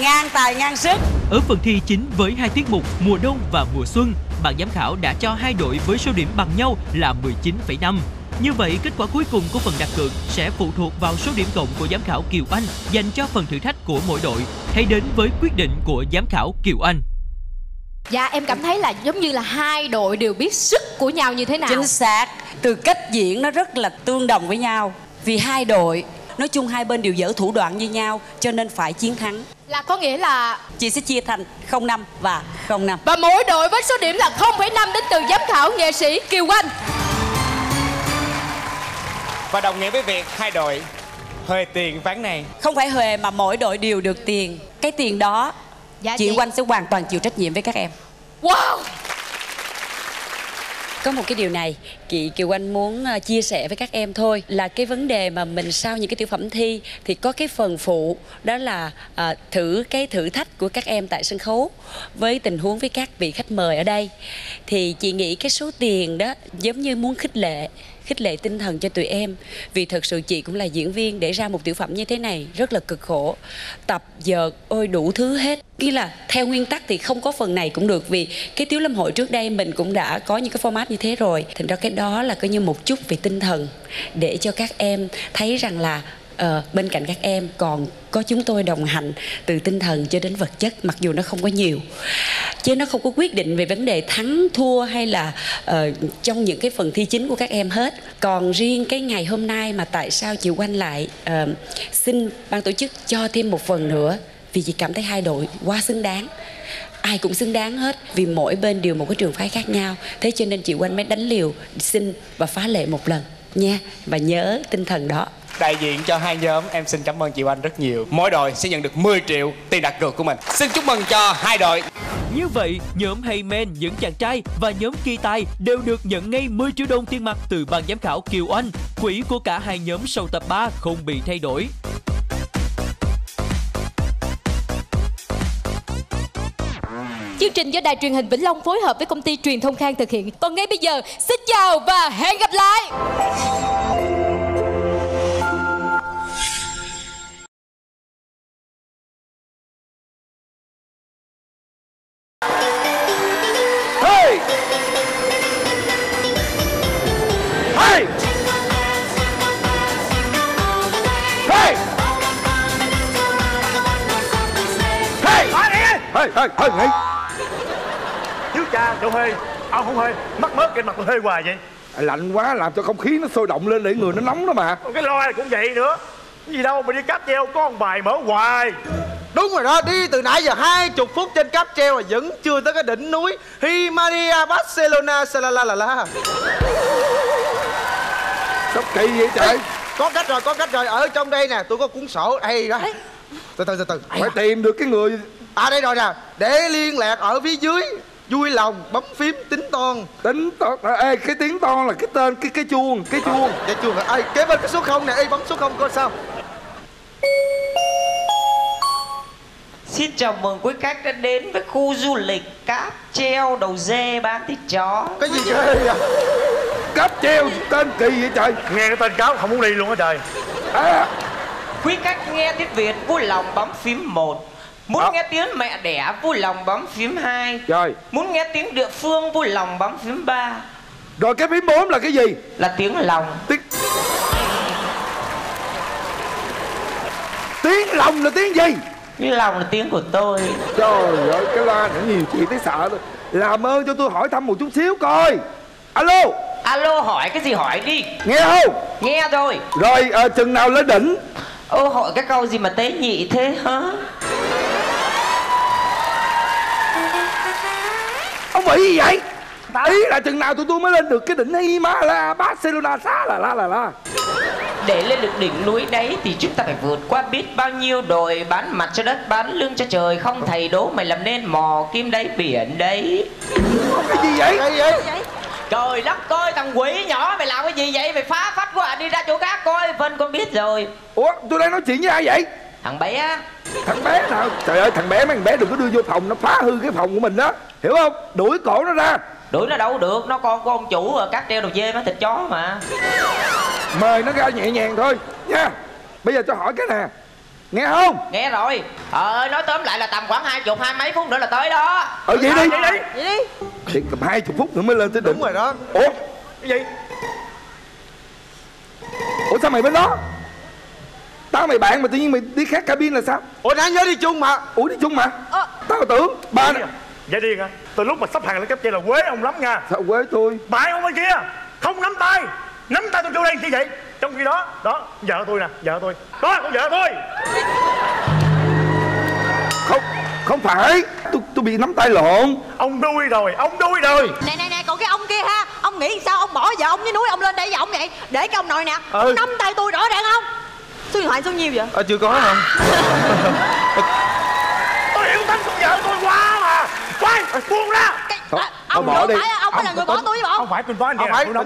Ngang tài ngang sức. Ở phần thi chính với hai tiết mục mùa đông và mùa xuân, ban giám khảo đã cho hai đội với số điểm bằng nhau là 19,5. Như vậy kết quả cuối cùng của phần đặt cược sẽ phụ thuộc vào số điểm cộng của giám khảo Kiều Oanh dành cho phần thử thách của mỗi đội. Hãy đến với quyết định của giám khảo Kiều Oanh. Dạ em cảm thấy là giống như là hai đội đều biết sức của nhau như thế nào. Chính xác, từ cách diễn nó rất là tương đồng với nhau. Vì hai đội nói chung hai bên đều dở thủ đoạn như nhau cho nên phải chiến thắng. Là có nghĩa là chị sẽ chia thành 0,5 và 0,5. Và mỗi đội với số điểm là 0,5 đến từ giám khảo nghệ sĩ Kiều Oanh. Và đồng nghĩa với việc hai đội huề tiền ván này. Không phải huề mà mỗi đội đều được tiền. Cái tiền đó dạ, chị Oanh sẽ hoàn toàn chịu trách nhiệm với các em. Wow. Có một cái điều này chị Kiều Oanh muốn chia sẻ với các em thôi, là cái vấn đề mà mình sau những cái tiểu phẩm thi thì có cái phần phụ đó là thử cái thử thách của các em tại sân khấu với tình huống với các vị khách mời ở đây. Thì chị nghĩ cái số tiền đó giống như muốn khích lệ tinh thần cho tụi em. Vì thật sự chị cũng là diễn viên, để ra một tiểu phẩm như thế này rất là cực khổ. Tập, dợt, ôi đủ thứ hết. Nghĩa là theo nguyên tắc thì không có phần này cũng được. Vì cái Tiếu Lâm Hội trước đây mình cũng đã có những cái format như thế rồi. Thành ra cái đó là coi như một chút về tinh thần, để cho các em thấy rằng là bên cạnh các em còn có chúng tôi đồng hành từ tinh thần cho đến vật chất, mặc dù nó không có nhiều. Chứ nó không có quyết định về vấn đề thắng thua hay là trong những cái phần thi chính của các em hết. Còn riêng cái ngày hôm nay mà tại sao chị Oanh lại xin ban tổ chức cho thêm một phần nữa, vì chị cảm thấy hai đội quá xứng đáng. Ai cũng xứng đáng hết, vì mỗi bên đều một cái trường phái khác nhau. Thế cho nên chị Oanh mới đánh liều xin và phá lệ một lần nha. Và nhớ tinh thần đó. Đại diện cho hai nhóm em xin cảm ơn chị Oanh rất nhiều. Mỗi đội sẽ nhận được 10 triệu tiền đặt cược của mình. Xin chúc mừng cho hai đội. Như vậy nhóm Hey Men những chàng trai và nhóm Kỳ Tài đều được nhận ngay 10 triệu đồng tiền mặt từ ban giám khảo Kiều Oanh. Quỹ của cả hai nhóm sau tập 3 không bị thay đổi. Chương trình do Đài Truyền hình Vĩnh Long phối hợp với công ty truyền thông Khang thực hiện. Còn ngay bây giờ xin chào và hẹn gặp lại. Hơi chứ cha chỗ hơi ông không hơi mắc mớ cái mặt hơi hoài vậy. Lạnh quá làm cho không khí nó sôi động lên để người nó nóng đó mà. Cái loa này cũng vậy nữa. Cái gì đâu mà đi cáp treo có một bài mở hoài. Đúng rồi đó, đi từ nãy giờ 20 phút trên cáp treo mà vẫn chưa tới cái đỉnh núi Himalaya Barcelona Salalalala. Sắp kỳ vậy trời. Ê, có cách rồi ở trong đây nè, tôi có cuốn sổ đây đó. Từ từ phải tìm được cái người. À đây rồi nè, để liên lạc ở phía dưới vui lòng bấm phím tính ton. Tính ton. Ê, cái tiếng ton là cái tên, cái chuông. Cái chuông. Cái chuông hả? Ê, kế bên cái số 0 nè. Ê, bấm số 0 coi sao. Xin chào mừng quý khách đã đến với khu du lịch Cáp Treo Đầu Dê bán thịt chó. Cái gì vậy? Cáp Treo tên kỳ vậy trời. Nghe cái tên cáo không muốn đi luôn á trời. À. Quý khách nghe tiếng Việt vui lòng bấm phím 1. Muốn nghe tiếng mẹ đẻ vui lòng bấm phím 2. Trời. Muốn nghe tiếng địa phương vui lòng bấm phím 3. Rồi cái phím 4 là cái gì? Là tiếng lòng. Tiếng lòng là tiếng gì? Tiếng lòng là tiếng của tôi. Trời ơi, cái loa nó nhiều chuyện thấy sợ thôi. Làm ơn cho tôi hỏi thăm một chút xíu coi. Alo. Alo, hỏi cái gì hỏi đi. Nghe không? Nghe rồi. Rồi, chừng nào lên đỉnh? Ô, hỏi cái câu gì mà tế nhị thế hả? Ông bị gì vậy? Ý là chừng nào tụi tôi mới lên được cái đỉnh Himalaya Barcelona xá là. Để lên được đỉnh núi đấy thì chúng ta phải vượt qua biết bao nhiêu đồi. Bán mặt cho đất, bán lưng cho trời. Không thầy đố mày làm nên mò kim đáy biển đấy. Cái gì vậy? Cái gì vậy? Trời đất coi thằng quỷ nhỏ mày làm cái gì vậy? Mày phá phách quá à, đi ra chỗ khác coi. Vân con biết rồi. Ủa, tôi đang nói chuyện với ai vậy? Thằng bé á. Thằng bé nào? Trời ơi, thằng bé mấy thằng bé đừng có đưa vô phòng, nó phá hư cái phòng của mình đó. Hiểu không? Đuổi cổ nó ra. Đuổi nó đâu được, nó con của ông chủ ở Cáp Treo Đầu Dê bán thịt chó mà. Mời nó ra nhẹ nhàng thôi nha. Bây giờ cho hỏi cái nè. Nghe không? Nghe rồi. Nói tóm lại là tầm khoảng 20 mấy phút nữa là tới đó. Vậy đi. Vậy đi. Thì cầm 20 phút nữa mới lên tới đỉnh. Đúng rồi đó. Ủa? Cái gì? Ủa sao mày bên đó? Tao mày bạn mà tự nhiên mày đi khác cabin là sao? Ủa đáng nhớ đi chung mà. Ủa đi chung mà? Tao tưởng ba. Vậy điên hả? Từ lúc mà sắp hàng lên Cáp Treo là quế ông lắm nha. Sao quế tôi? Bạn ông bên kia không nắm tay. Nắm tay tôi kêu đây như vậy. Trong khi đó, đó, vợ tôi nè, vợ tôi. Đó, con vợ tôi. Không phải, tôi bị nắm tay lộn. Ông đuôi rồi, ông đuôi rồi. Nè, còn cái ông kia ha. Ông nghĩ sao ông bỏ vợ ông với núi ông lên đây với ông vậy? Để cái ông nội nè, ông nắm tay tôi rõ ràng không? Số điện thoại số nhiêu vậy? Chưa có hả? Tôi hiểu thấm con vợ tôi quá mà. Quay, buông ra. Ông bỏ đi. Ông phải là người bỏ tôi với bọn. Không phải, bình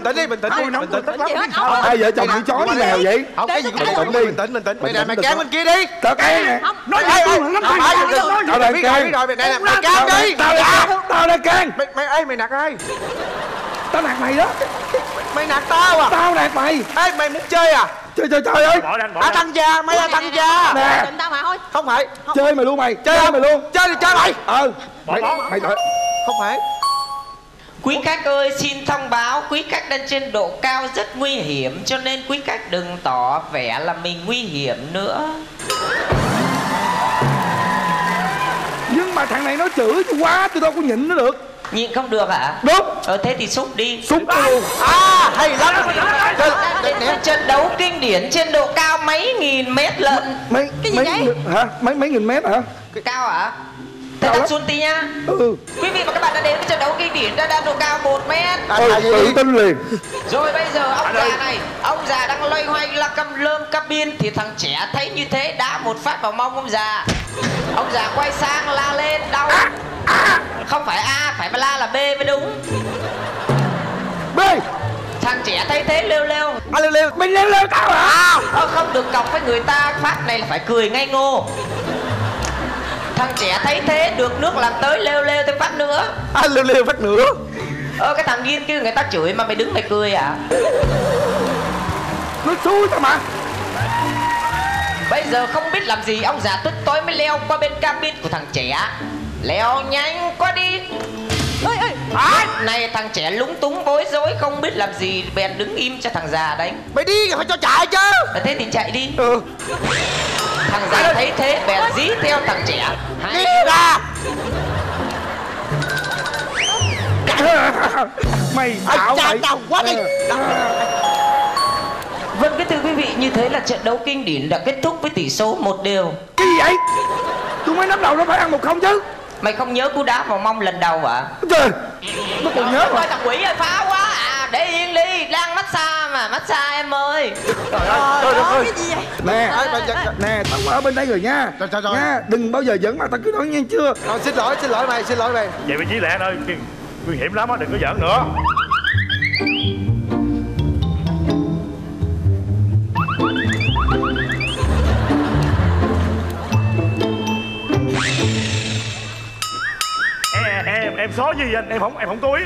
tĩnh đi. Ai vợ chồng bị chó như nào vậy? Cái gì cũng bình tĩnh đi. Bình tĩnh. Mày này mày kéo bên kia đi. Tao kéo nè. Nói gì tôi lắm thằng. Tao đang kéo. Mày kéo đi. Tao đang kéo. Mày nạt ai? Tao nạt mày đó. Mày nạt tao à? Tao nạt mày. Ê, mày muốn chơi à? Chơi ơi. Á tăng gia, mấy á tăng gia. Nè. Tao mà thôi. Không phải. Chơi mày luôn mày. Chơi mày luôn. Chơi thì chơi mày. Mày không phải. Quý khách ơi, xin thông báo quý khách đang trên độ cao rất nguy hiểm, cho nên quý khách đừng tỏ vẻ là mình nguy hiểm nữa. Nhưng mà thằng này nó chửi tôi quá, tôi đâu có nhịn nó được. Nhịn không được hả? Đúng. Thế thì xúc đi. Xúc luôn. Hay lắm. Trận đấu kinh điển trên độ cao mấy nghìn mét lận. Cái gì đấy? Hả? Mấy nghìn mét hả? Cao hả? Thế đặt xuống tí nha. Quý vị và các bạn đã đến với trận đấu kinh điển đã đạt độ cao 1 mét. Tự tin liền. Rồi bây giờ ông già này, ông già đang loay hoay là cầm lơm cabin thì thằng trẻ thấy như thế đá một phát vào mông ông già. Ông già quay sang la lên đau. Không phải A, phải mà la là B mới đúng. B. Thằng trẻ thấy thế lêu. Lêu. Mình lêu tao hả? Không được cọc với người ta, phát này là phải cười ngây ngô. Thằng trẻ thấy thế được nước làm tới lêu thêm phát nữa. Lêu phát nữa. Cái thằng điên kia người ta chửi mà mày đứng mày cười à? Nó xui thôi mà. Bây giờ không biết làm gì, ông già tức tối mới leo qua bên cabin của thằng trẻ. Leo nhanh qua đi. Này thằng trẻ lúng túng bối rối không biết làm gì, bèn đứng im cho thằng già đánh. Mày đi phải cho chạy chứ. Thế thì chạy đi. Thằng già thấy thế bèn dí theo thằng trẻ. Đi ra. Mày xạo mày. Quá đi. Vâng, cái thưa quý vị, như thế là trận đấu kinh điển đã kết thúc với tỷ số 1-1. Cái gì vậy? Tôi mới nắm đầu nó phải ăn 1-0 chứ. Mày không nhớ cú đá vào mông lần đầu hả? Trời, nó còn nhớ. Thằng quỷ ơi phá quá à, để yên đi, đang massage mà massage em ơi. Trời ơi, thôi cái gì vậy? Nè, nè, tao ở bên đây rồi nha. Nha, đừng bao giờ giỡn mà tao cứ nói nghe chưa. Thôi xin lỗi mày. Vậy mày chỉ lẹ anh ơi, nguy hiểm lắm á, đừng có giỡn nữa. Em xóa gì anh? Em không túi.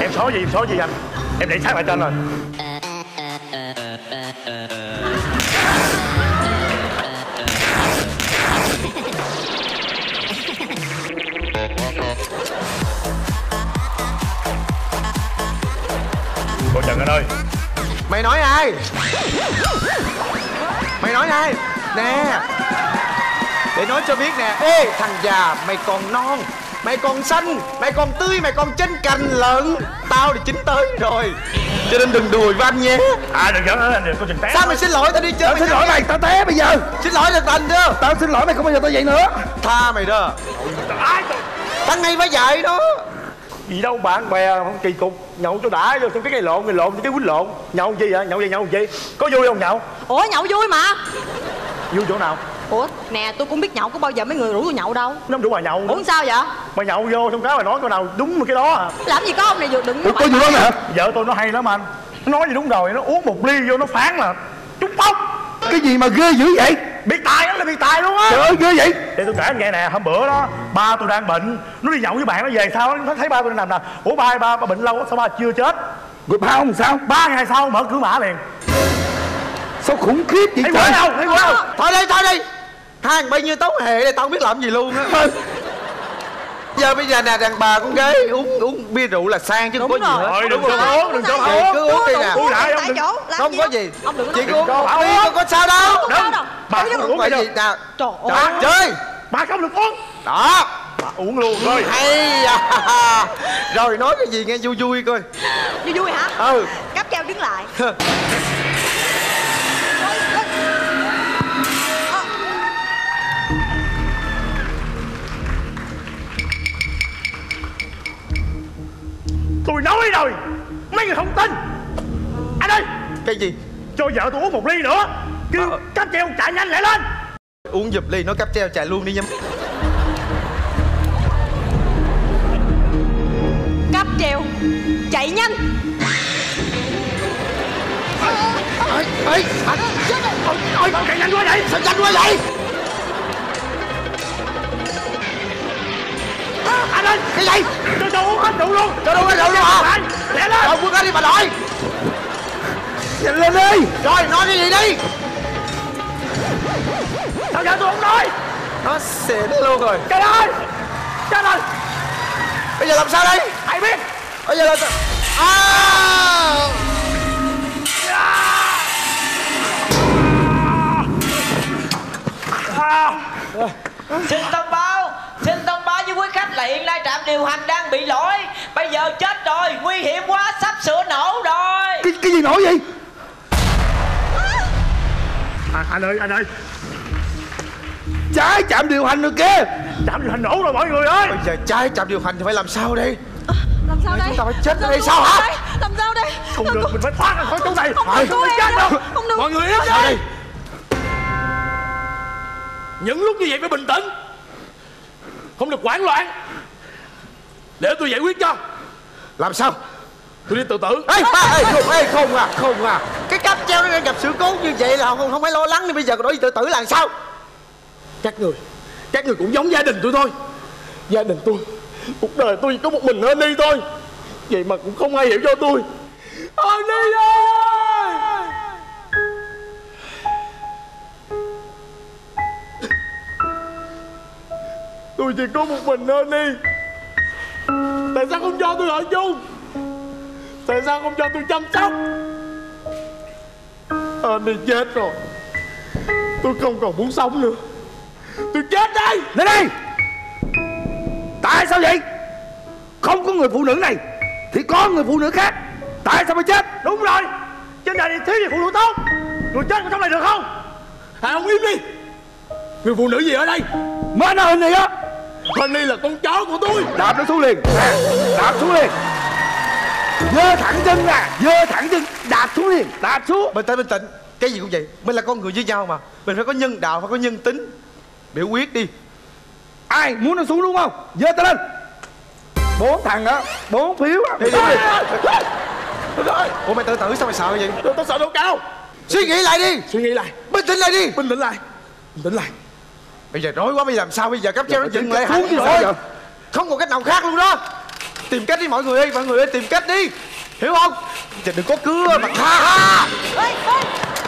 Em xóa gì anh? Em để sát lại trên rồi. Cô Trần anh ơi. Mày nói ai? Nè, để nói cho biết nè. Ê thằng già, mày còn non, mày còn xanh, mày còn tươi, mày còn trên cành lợn. Tao thì chín tới rồi, cho nên đừng đùi với anh nhé. À đừng giỡn anh, đừng có chừng té. Sao mày xin lỗi tao đi chơi? Xin lỗi mày, tao té bây giờ. Xin lỗi được anh đó. Tao xin lỗi mày, không bao giờ tao vậy nữa. Tha mày đó. Thằng này phải dạy đó. Gì đâu bạn bè không kỳ cục. Nhậu cho đã vô, xong cái gây lộn, người lộn cái quýnh lộn. Nhậu gì vậy? Nhậu gì? Có vui không nhậu? Ủa nhậu vui mà. Vui chỗ nào? Ủa nè, tôi cũng biết nhậu, có bao giờ mấy người rủ tôi nhậu đâu. Nó không rủ bà nhậu. Ủa sao vậy? Mày nhậu vô xong cái bà nói câu nào đúng mà cái đó à? Làm gì có ông này vừa đừng. Ủa có gì đó hả? Vợ tôi nó hay lắm anh. Nó nói gì đúng rồi, nó uống một ly vô nó phán là trúng bóc. Cái gì mà ghê dữ vậy? Biệt tài lắm, là biệt tài luôn á. Trời ơi ghê vậy. Để tôi kể anh nghe nè, hôm bữa đó ba tôi đang bệnh, nó đi nhậu với bạn nó về sao nó thấy ba tôi đang nằm nè. Ủa ba bệnh lâu sao ba chưa chết? Rồi ba không sao? 3 ngày sau mở cửa mã liền. Sao khủng khiếp vậy trời? Thấy quá đâu. Thôi đi. Thằng bao nhiêu tấu hệ này tao không biết làm gì luôn á. Giờ bây giờ nè, đàn bà con gái uống bia rượu là sang chứ không có gì hết. Thôi đừng cho uống. Cứ uống đi nè. Uống lại không có gì. Chị uống đi không có sao đâu. Bà không phải gì nè. Trời ơi chơi. Bà không được uống. Đó. Bà uống luôn thôi. Hay à. Rồi nói cái gì nghe vui vui coi. Vui hả? Ừ. Cáp treo đứng lại. Tôi nói rồi, mấy người không tin. Anh ơi. Cái gì? Cho vợ tôi uống một ly nữa. Kêu cáp treo chạy nhanh lại lên. Uống giùm ly, nó cáp treo chạy luôn đi nha. Cáp treo chạy nhanh. Ôi, chạy nhanh quá vậy. Sao nhanh quá vậy? Anh ơi, cái gì? Cho uống hết rượu luôn. Cho uống hết rượu luôn hả? Lẹ lên. Rồi quân anh đi bà nội. Nhanh lên đi. Rồi nói cái gì đi. Sao giờ tôi không nói? Nó xỉn luôn rồi. Trời ơi. Bây giờ làm sao đây? Ai biết. Bây giờ là xin thông báo, với quý khách là hiện nay trạm điều hành đang bị lỗi. Bây giờ chết rồi, nguy hiểm quá, sắp sửa nổ rồi. Cái gì nổ vậy? Anh ơi. Trái trạm điều hành rồi kìa. Trạm điều hành nổ rồi mọi người ơi. Bây giờ trái trạm điều hành thì phải làm sao đây? Làm sao đây? Chúng ta phải chết ở đây sao hả? Làm sao đây? Không được, mình phải thoát ra khỏi chỗ này. Không được. Mọi người yên đây. Những lúc như vậy phải bình tĩnh, không được hoảng loạn. Để tôi giải quyết cho. Làm sao? Tôi đi tự tử. Không à. Cái cáp treo nó đang gặp sự cố như vậy là không phải lo lắng đi. Bây giờ còn nói đi tự tử là sao? Các người cũng giống gia đình tôi thôi. Gia đình tôi, cuộc đời tôi có một mình Honey thôi. Vậy mà cũng không ai hiểu cho tôi. Honey ơi. Tôi chỉ có một mình Honey. Tại sao không cho tôi ở chung? Tại sao không cho tôi chăm sóc? Honey chết rồi, tôi không còn muốn sống nữa. Tôi chết đây. Lên đây. Tại sao vậy? Không có người phụ nữ này thì có người phụ nữ khác. Tại sao phải chết? Đúng rồi, trên đời này thiếu gì phụ nữ tốt. Người chết ở trong này được không? Ông im đi. Người phụ nữ gì ở đây? Mới nói Honey á. Honey là con chó của tôi. Đạp nó xuống liền. Đạp xuống liền. Dơ thẳng chân nè, dơ thẳng chân, đạp xuống liền, đạp xuống. Bình tĩnh, cái gì cũng vậy. Mình là con người với nhau mà, mình phải có nhân đạo, phải có nhân tính. Biểu quyết đi. Ai muốn nó xuống đúng không? Dơ tay lên. 4 thằng đó 4 phiếu á. Đi đi đi. Ủa mày tự tử sao mày sợ vậy? Tao sợ đâu cao. Suy nghĩ lại đi. Suy nghĩ lại. Bình tĩnh lại đi. Bình tĩnh lại. Bình tĩnh lại. Bây giờ rối quá, bây giờ làm sao bây giờ? Cấp treo nó dựng lại hẳn rồi. Không còn cách nào khác luôn đó. Tìm cách đi mọi người ơi, mọi người ơi, tìm cách đi. Hiểu không? Trời đừng có cưa mà tha.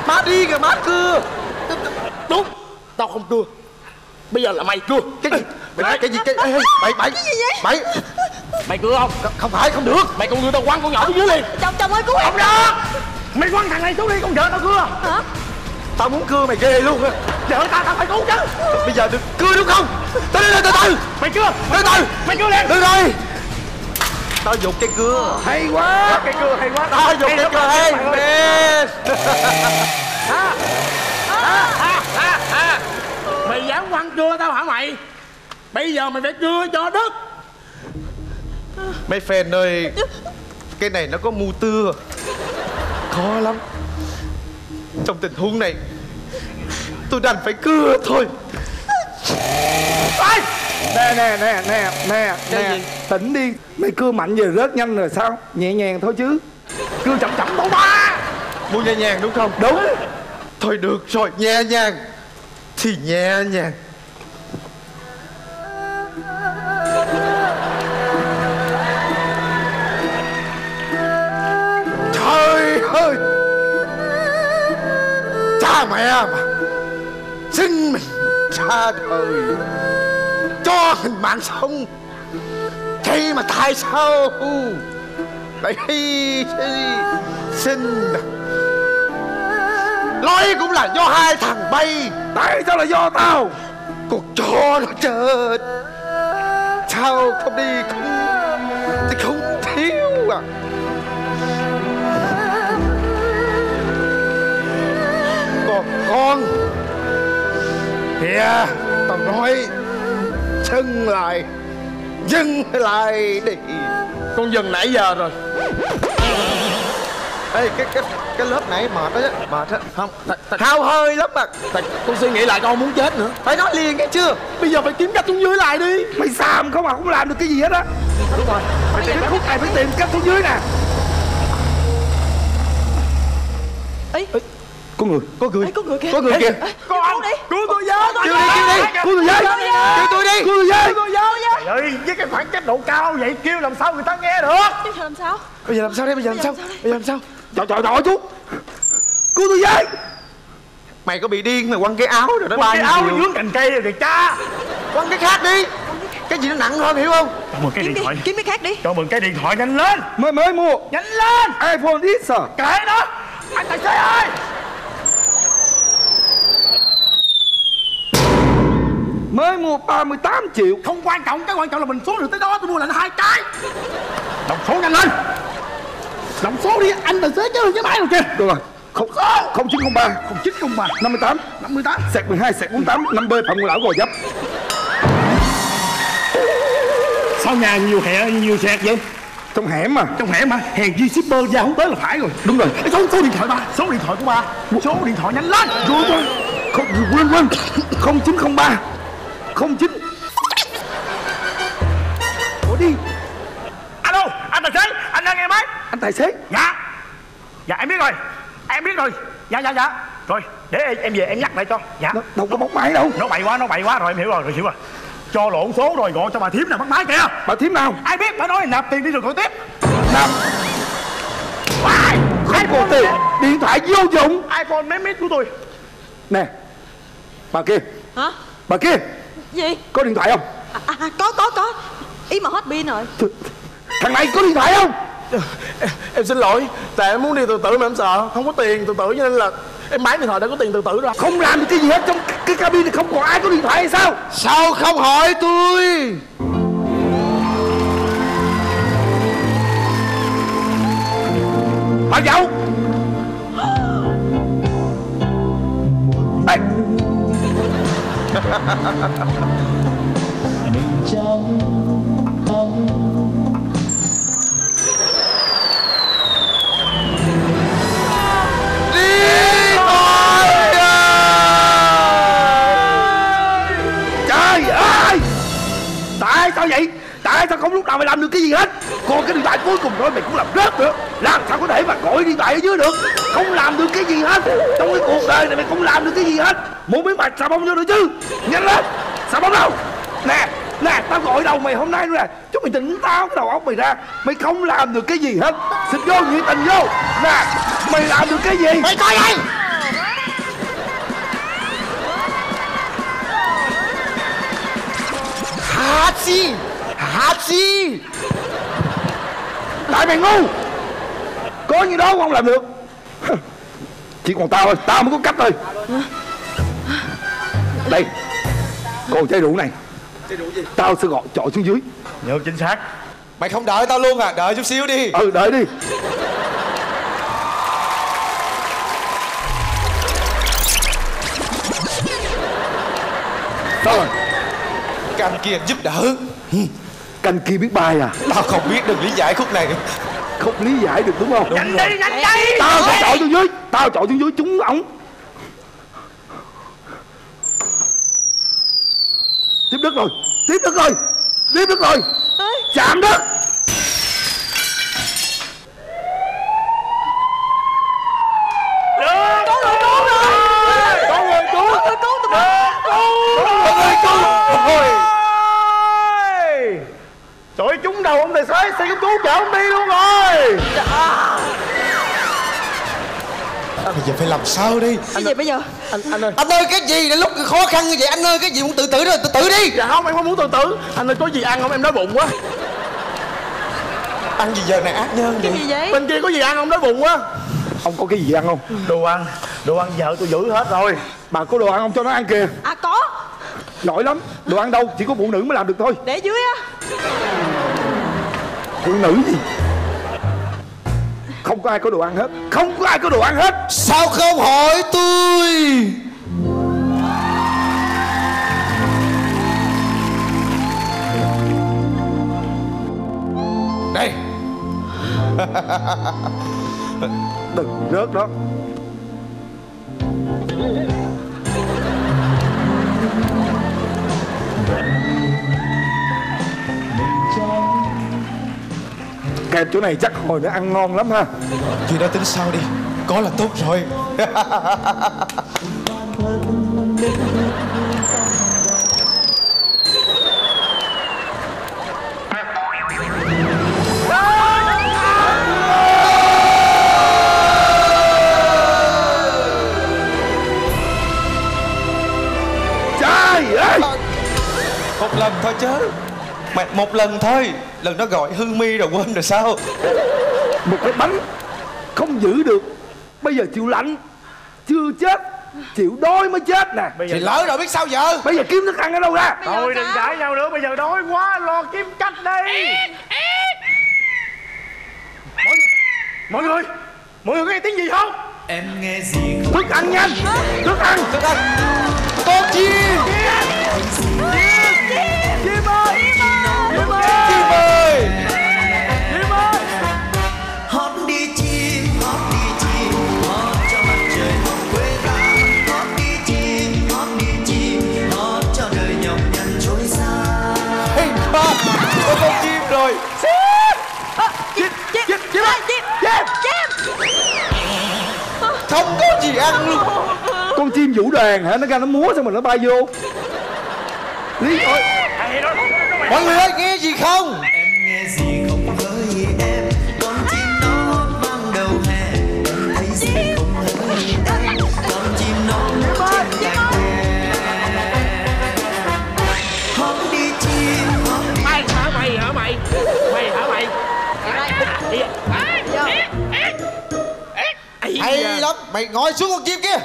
Má đi kìa, má cưa. Đúng. Tao không cưa. Bây giờ là mày cưa. Cái gì? Cái gì? Cái mày mày cưa không? Không phải, không được. Mày còn đưa tao quăng con nhỏ dưới liền. Chồng ơi cứu em. Không được. Mày quăng thằng này xuống đi, con vợ tao cưa. Hả? Tao muốn cưa mày ghê luôn á. Vợ tao phải cứu chứ. Bây giờ được cưa đúng không? Từ từ. Mày cưa. Từ từ. Mày cưa liền. Từ từ. Tao dục cái cưa. Hay quá. Cái cưa hay quá. Tao dục cái cưa hay. Mày dám quăng cưa tao hả mày? Bây giờ mày phải cưa cho đất. Mấy fan ơi, cái này nó có mưu tưa, khó lắm. Trong tình huống này tôi đành phải cưa thôi. Nè, tỉnh đi. Mày cưa mạnh rồi rớt nhanh rồi sao? Nhẹ nhàng thôi chứ. Cưa chậm chậm đâu ba. Mua nhẹ nhàng đúng không? Đúng. Thôi được rồi, nhẹ nhàng thì nhẹ nhàng. Trời ơi, cha mẹ mà sinh mình ra đời cho hình mạng sống, thế mà tại sao lại hy sinh? Nói cũng là do hai thằng bay, tại sao là do tao? Cuộc cho nó chết, sao không đi không thiếu à? Còn con kìa, tao nói dừng lại, dừng lại đi. Con dừng nãy giờ rồi. Ê, cái lớp nãy mệt á. Không, thao hơi lắm mà. Con suy nghĩ lại, con muốn chết nữa. Phải nói liền nghe chưa? Bây giờ phải kiếm cách xuống dưới lại đi. Mày xàm không à, không làm được cái gì hết á. Đúng rồi, phải tìm cách. Phải tìm cách xuống dưới nè. Ấy, có người kìa. Con anh, cứu tôi với. Cứu tôi với. Trời với cái khoảng cách độ cao vậy kêu làm sao người ta nghe được? Bây giờ làm sao đây? Trời chú, cứu tôi với. Mày có bị điên mà quăng cái áo rồi đó. Quăng cái áo vướng cành cây rồi kìa cha. Quăng cái khác đi. Cái gì nó nặng hơn hiểu không? Kiếm cái khác đi. Cho mượn cái điện thoại nhanh lên. Mới mua. Nhanh lên. iPhone X à? Cái đó. Anh tài xế ơi. Mới mua 38 triệu. Không quan trọng, cái quan trọng là mình xuống được tới đó. Tôi mua lại 2 cái. Đồng số nhanh lên. Đồng số đi, anh tài xế chứ cái máy rồi kìa. Được rồi. 0903 58 12/48 5B Phạm Ngũ Lão Gò Vấp. Sao nhà nhiều sẹt vậy? Trong hẻm mà hèn chi shipper ra không tới là phải rồi. Đúng rồi. Số điện thoại ba, số điện thoại của ba. Số điện thoại nhanh lên. Rồi. Không, quên 0903 09. Ủa đi. Alo, anh tài xế, anh đang nghe máy. Anh tài xế. Dạ. Dạ em biết rồi. Dạ. Rồi, để em về em nhắc lại cho. Dạ. Đâu có bóc máy đâu. Nó bậy quá rồi, em hiểu rồi. Cho lộn số rồi, gọi cho bà thím nè, bắt máy kìa. Bà thím nào? Ai biết, bà nói nạp tiền đi rồi gọi tiếp. Nạp. Không có tiền, điện thoại vô dụng. iPhone mấy mét của tôi. Nè, bà kia. Hả? Bà kia. Gì? Có điện thoại không? Có. Ý mà hết pin rồi. Thằng này có điện thoại không? Em xin lỗi, tại em muốn đi tự tử mà em sợ, không có tiền tự tử cho nên là em bán điện thoại đã có tiền tự tử rồi. Không làm được cái gì hết, trong cái cabin này không còn ai có điện thoại hay sao? Sao không hỏi tôi? Bà dậu. Đây. vậy? Tại sao không lúc nào mày làm được cái gì hết? Còn cái điện thoại cuối cùng rồi mày cũng làm rớt nữa. Làm sao có thể mà gọi điện thoại ở dưới được? Không làm được cái gì hết. Trong cái cuộc đời này mày không làm được cái gì hết. Muốn biến mạch xà bông vô được chứ? Nhanh lên, xà bông đâu? Nè, nè, tao gọi đầu mày hôm nay nữa nè. Chúc mày tỉnh táo cái đầu óc mày ra. Mày không làm được cái gì hết. Xịt vô, nhiệt tình vô. Nè, mày làm được cái gì? Mày coi đây. Hả chi? Tại mày ngu. Có như đó cũng không làm được. Chỉ còn tao thôi, tao mới có cách thôi. Đây, còn chai rượu này. Chai rượu gì? Tao sẽ gọi trọi xuống dưới. Nhớ chính xác. Mày không đợi tao luôn à? Đợi chút xíu đi. Ừ, đợi đi. Sao rồi? Canh kia giúp đỡ. Canh kia biết bài à? Tao không biết, đừng lý giải khúc này. Không lý giải được đúng không? Nhanh đi, nhanh đi. Tao sẽ chọi xuống dưới. Tao chọi xuống dưới trúng ống. Tiếp đất rồi. Chạm đất. Trời ơi, trúng đầu ông tài xế, xe cấp cứu chở ông đi luôn rồi. Bây giờ phải làm sao đi? Cái gì bây giờ? Anh ơi. Anh ơi, cái gì là lúc khó khăn như vậy? Anh ơi, cái gì muốn tự tử đó, tự tử đi. Dạ không, em không muốn tự tử. Anh ơi, có gì ăn không? Em đói bụng quá. Ăn gì giờ này ác nhân vậy? Cái gì vậy? Bên kia có gì ăn không? Đói bụng quá. Ông có cái gì ăn không? Đồ ăn vợ tôi giữ hết rồi. Bà có đồ ăn không cho nó ăn kìa? À có. Giỏi lắm. Đồ ăn đâu? Chỉ có phụ nữ mới làm được thôi. Để dưới á. Phụ nữ gì? Không có ai có đồ ăn hết. Sao không hỏi tôi? Đây. Đừng rớt đó. Kẹp chỗ này chắc hồi nữa ăn ngon lắm ha. Chuyện đó tính sao đi, có là tốt rồi. Trời ơi, một lần thôi chứ. Mày một lần thôi, lần đó gọi hư mi rồi quên rồi sao? Một cái bánh không giữ được, bây giờ chịu lạnh chưa chết, chịu đói mới chết nè. Thì lỡ rồi biết sao giờ? Bây giờ kiếm thức ăn ở đâu ra? Thôi đừng cãi nhau nữa, bây giờ đói quá lo kiếm cách đi. Mọi người có nghe tiếng gì không? Em nghe gì? Thức ăn nhanh, thức ăn. Tô chim. Không có gì ăn luôn. Con chim vũ đoàn hả? Nó ra nó múa xong mình nó bay vô. Lý ơi. Mọi người ơi, nghe gì không? Em nghe gì không với em? Con chim nó vang đầu hè. Em thấy gì không với em? Con chim nó vang đầu hè. Hót đi chim, hót đi. Mày hả mày hả mày? Mày hả mày? Hay lắm, mày ngồi xuống con chim kia.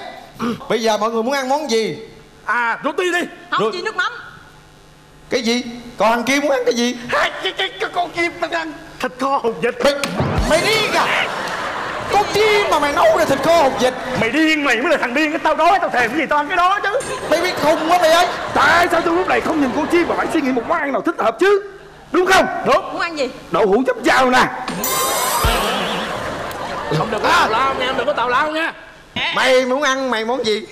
Bây giờ mọi người muốn ăn món gì? À, rô ti đi. Không, chỉ nước mắm. Cái gì? Còn thằng kia muốn ăn cái gì? Cái con chim đang ăn thịt kho hột vịt. Mày điên à? Con chim mà mày nấu ra thịt kho hột vịt. Mày điên, mày mới là thằng điên. Tao đói, tao thèm cái gì tao ăn cái đó chứ. Mày biết khùng quá mày ơi. Tại sao tôi lúc này không nhìn con chim mà phải suy nghĩ một món ăn nào thích hợp chứ? Đúng không? Đúng. Muốn ăn gì? Đậu hũ chấm chao nè. Không được có tào lao nha, mày muốn ăn món gì?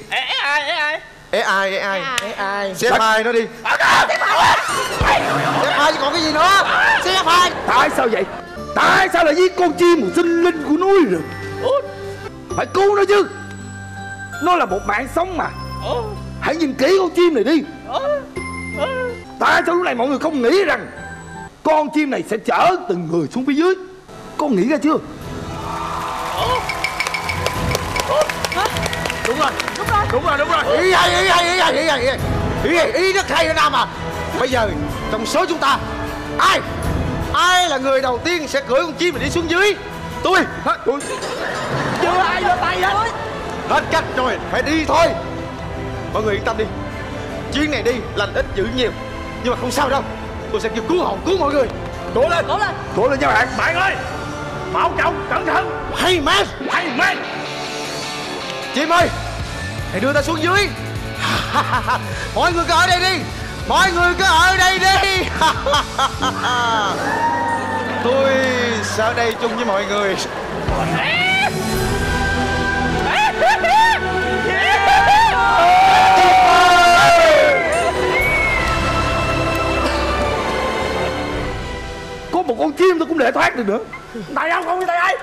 Ê ai xếp hai nó đi. Xếp hai chứ còn cái gì nữa. Xếp hai. Tại sao vậy? Tại sao lại giết con chim sinh linh của núi rừng? Phải cứu nó chứ. Nó là một mạng sống mà. Hãy nhìn kỹ con chim này đi. Tại sao lúc này mọi người không nghĩ rằng con chim này sẽ chở từng người xuống phía dưới? Con nghĩ ra chưa? Đúng rồi. Ý rất hay đó Nam à. Bây giờ trong số chúng ta ai là người đầu tiên sẽ cưỡi con chim mình đi xuống dưới? Tôi. Chưa ai lên tay hết. Hết cách rồi, phải đi thôi. Mọi người yên tâm đi. Chuyến này đi lành ít dữ nhiều, nhưng mà không sao đâu. Tôi sẽ kịp cứu hộ cứu mọi người. Cố lên nha bạn. Bạn ơi, bảo trọng cẩn thận. Hey men. Chim ơi, hãy đưa ta xuống dưới. Mọi người cứ ở đây đi. Tôi sẽ ở đây chung với mọi người. Có một con chim tôi cũng để thoát được nữa. Tại sao không như tại ai?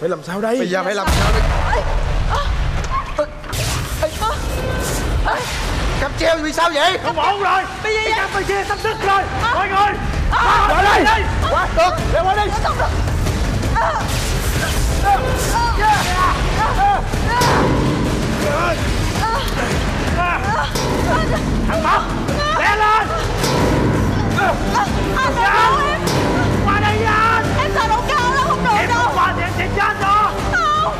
Phải làm sao đây? Bây giờ phải làm sao đây? Cặp treo vì sao vậy? Không ổn rồi. Cái Campuchia sắp đứt rồi. Mọi người qua đây. Qua được. Để qua đi. Thằng Bóng lẹ lên. Anh phải cứu em. Qua đây với anh. Em sợ độ cao lắm, không được đâu. Em qua thì em sẽ chết đó. Không.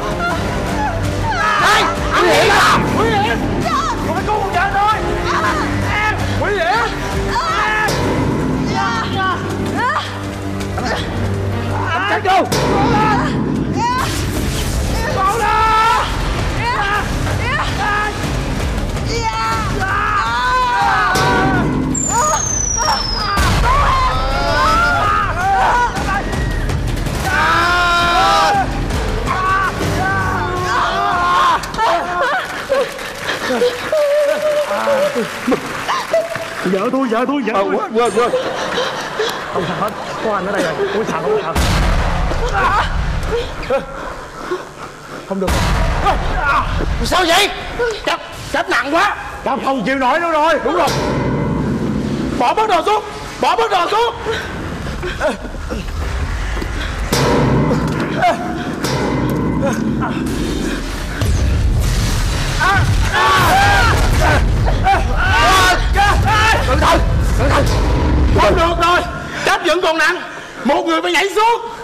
Đây, anh nghĩ là nguy hiểm. Còn phải cứu con vợ thôi. Em nguy hiểm. Em chạy đâu? Vợ tôi. Quên. Không sao hết, có anh ở đây rồi. Không sao. Không được. Sao vậy? Chấp nặng quá. Chấp không chịu nổi nữa rồi. Đúng rồi. Bỏ bớt đồ xuống. Cẩn thận. Không được rồi. Chấp vẫn còn nặng. Một người phải nhảy xuống.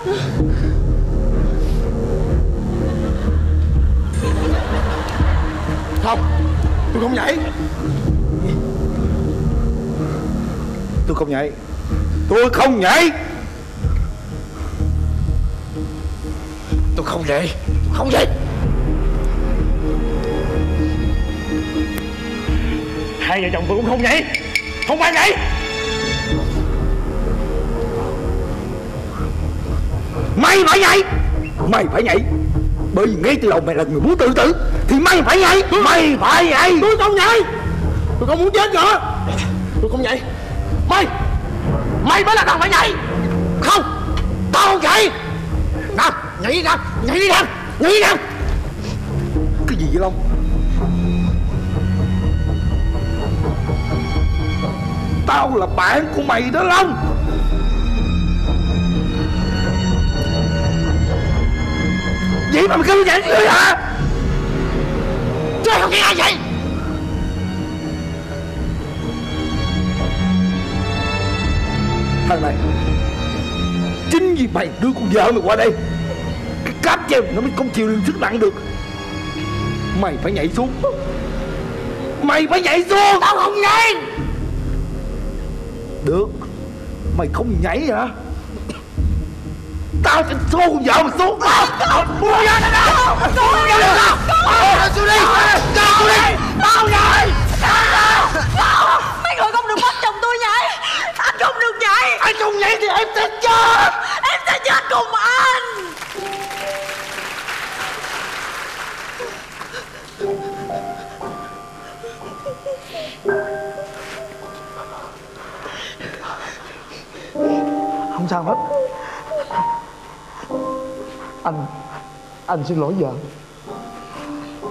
Không, tôi không nhảy. Hai vợ chồng tôi cũng không nhảy. Không ai nhảy. Mày phải nhảy. Bởi vì ngay từ đầu mày là người muốn tự tử thì mày phải nhảy. Tôi không nhảy. Tôi không muốn chết nữa. Tôi không nhảy. Mày mới là thằng phải nhảy. Không, tao không nhảy. Nào, nhảy đi nào. Cái gì vậy Long? Tao là bạn của mày đó Long. Vậy mà mày cứ nhảy người hả? Chứ không nghe ai vậy? Thằng này, chính vì mày đưa con vợ mày qua đây, cái cáp treo nó mới không chịu sức nặng được. Mày phải nhảy xuống. Tao không nhảy. Được. Mày không nhảy hả? Tao sẽ xô con vợ mày xuống. Tao mấy người không được bắt chồng tôi nhảy. Anh không nhảy thì em sẽ chết. Em sẽ chết cùng anh. Không sao hết. Anh xin lỗi vợ.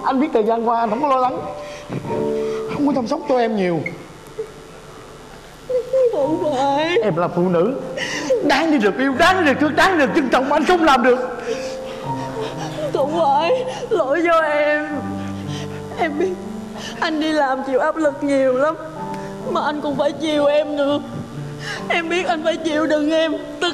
Anh biết thời gian qua anh không có lo lắng, không có chăm sóc cho em nhiều. Không phải. Em là phụ nữ đáng đi được yêu, đáng được thương, đáng được trân trọng, anh không làm được. Không phải, lỗi do em. Em biết anh đi làm chịu áp lực nhiều lắm, mà anh cũng phải chiều em nữa. Em biết anh phải chịu đựng em. Tất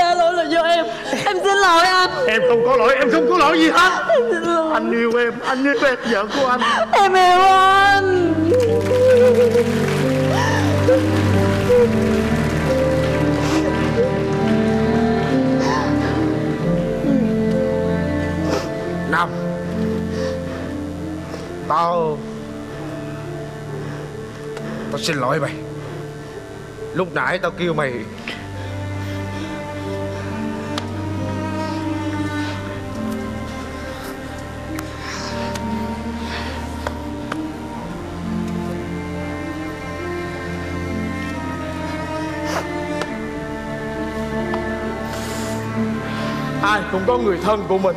cả lỗi là do em. Em xin lỗi anh. Em không có lỗi, em không có lỗi gì hết. Em xin lỗi. Anh yêu em, anh yêu em, vợ của anh. Em yêu anh. Nam, Tao xin lỗi mày. Lúc nãy tao kêu mày ai cũng có người thân của mình,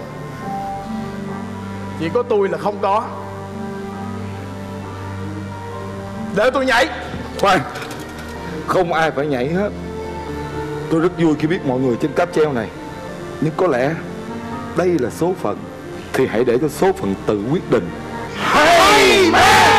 chỉ có tôi là không có. Để tôi nhảy. Khoan, không ai phải nhảy hết. Tôi rất vui khi biết mọi người trên cáp treo này, nhưng có lẽ đây là số phận, thì hãy để cho số phận tự quyết định. Hey Man!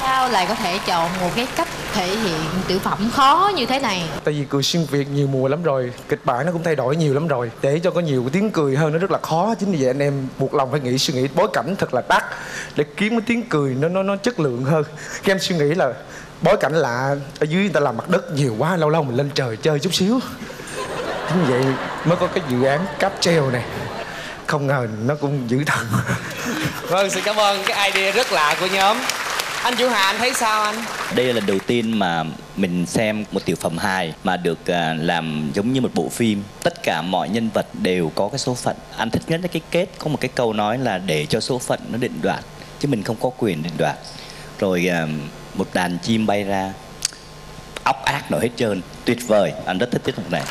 Sao lại có thể chọn một cái cách thể hiện tiểu phẩm khó như thế này? Tại vì Cười Xuyên Việt nhiều mùa lắm rồi, kịch bản nó cũng thay đổi nhiều lắm rồi, để cho có nhiều tiếng cười hơn nó rất là khó. Chính vì vậy anh em buộc lòng phải nghĩ, suy nghĩ bối cảnh thật là đắt để kiếm cái tiếng cười nó chất lượng hơn. Các em suy nghĩ là bối cảnh lạ ở dưới người ta làm mặt đất nhiều quá, lâu lâu mình lên trời chơi chút xíu. Chính vì vậy mới có cái dự án cáp treo này, không ngờ nó cũng dữ thần. Vâng, xin cảm ơn cái idea rất lạ của nhóm. Anh Vũ Hà, anh thấy sao anh? Đây là lần đầu tiên mà mình xem một tiểu phẩm hài mà được làm giống như một bộ phim. Tất cả mọi nhân vật đều có cái số phận. Anh thích nhất là cái kết, có một cái câu nói là để cho số phận nó định đoạt, chứ mình không có quyền định đoạt. Rồi một đàn chim bay ra, óc ác nổi hết trơn, tuyệt vời. Anh rất thích tiết mục này.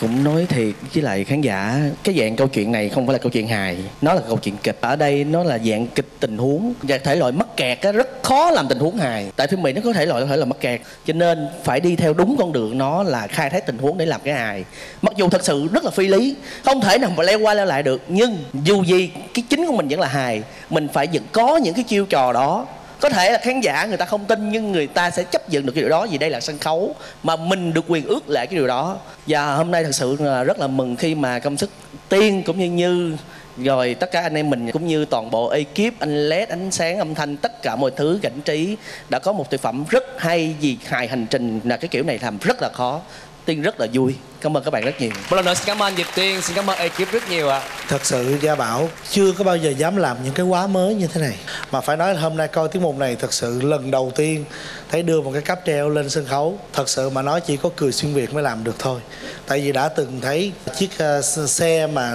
Cũng nói thiệt với lại khán giả, cái dạng câu chuyện này không phải là câu chuyện hài, nó là câu chuyện kịch. Ở đây nó là dạng kịch tình huống, và thể loại mắc kẹt á, rất khó làm tình huống hài. Tại phim Mỹ nó có thể loại mắc kẹt, cho nên phải đi theo đúng con đường nó là khai thác tình huống để làm cái hài. Mặc dù thật sự rất là phi lý, không thể nào mà leo qua leo lại được, nhưng dù gì cái chính của mình vẫn là hài. Mình phải vẫn có những cái chiêu trò đó. Có thể là khán giả người ta không tin, nhưng người ta sẽ chấp nhận được cái điều đó, vì đây là sân khấu mà mình được quyền ước lại cái điều đó. Và hôm nay thật sự là rất là mừng khi mà công sức Tiên cũng như rồi tất cả anh em mình, cũng như toàn bộ ekip, anh LED, ánh sáng, âm thanh, tất cả mọi thứ cảnh trí đã có một tác phẩm rất hay. Vì hài hành trình là cái kiểu này làm rất là khó. Tiên rất là vui. Cảm ơn các bạn rất nhiều. Một lần nữa xin cảm ơn Diệp Tiên, xin cảm ơn ekip rất nhiều ạ. Thật sự Gia Bảo chưa có bao giờ dám làm những cái quá mới như thế này. Mà phải nói là hôm nay coi tiết mục này thật sự lần đầu tiên thấy đưa một cái cáp treo lên sân khấu. Thật sự mà nói chỉ có Cười Xuyên Việt mới làm được thôi. Tại vì đã từng thấy chiếc xe mà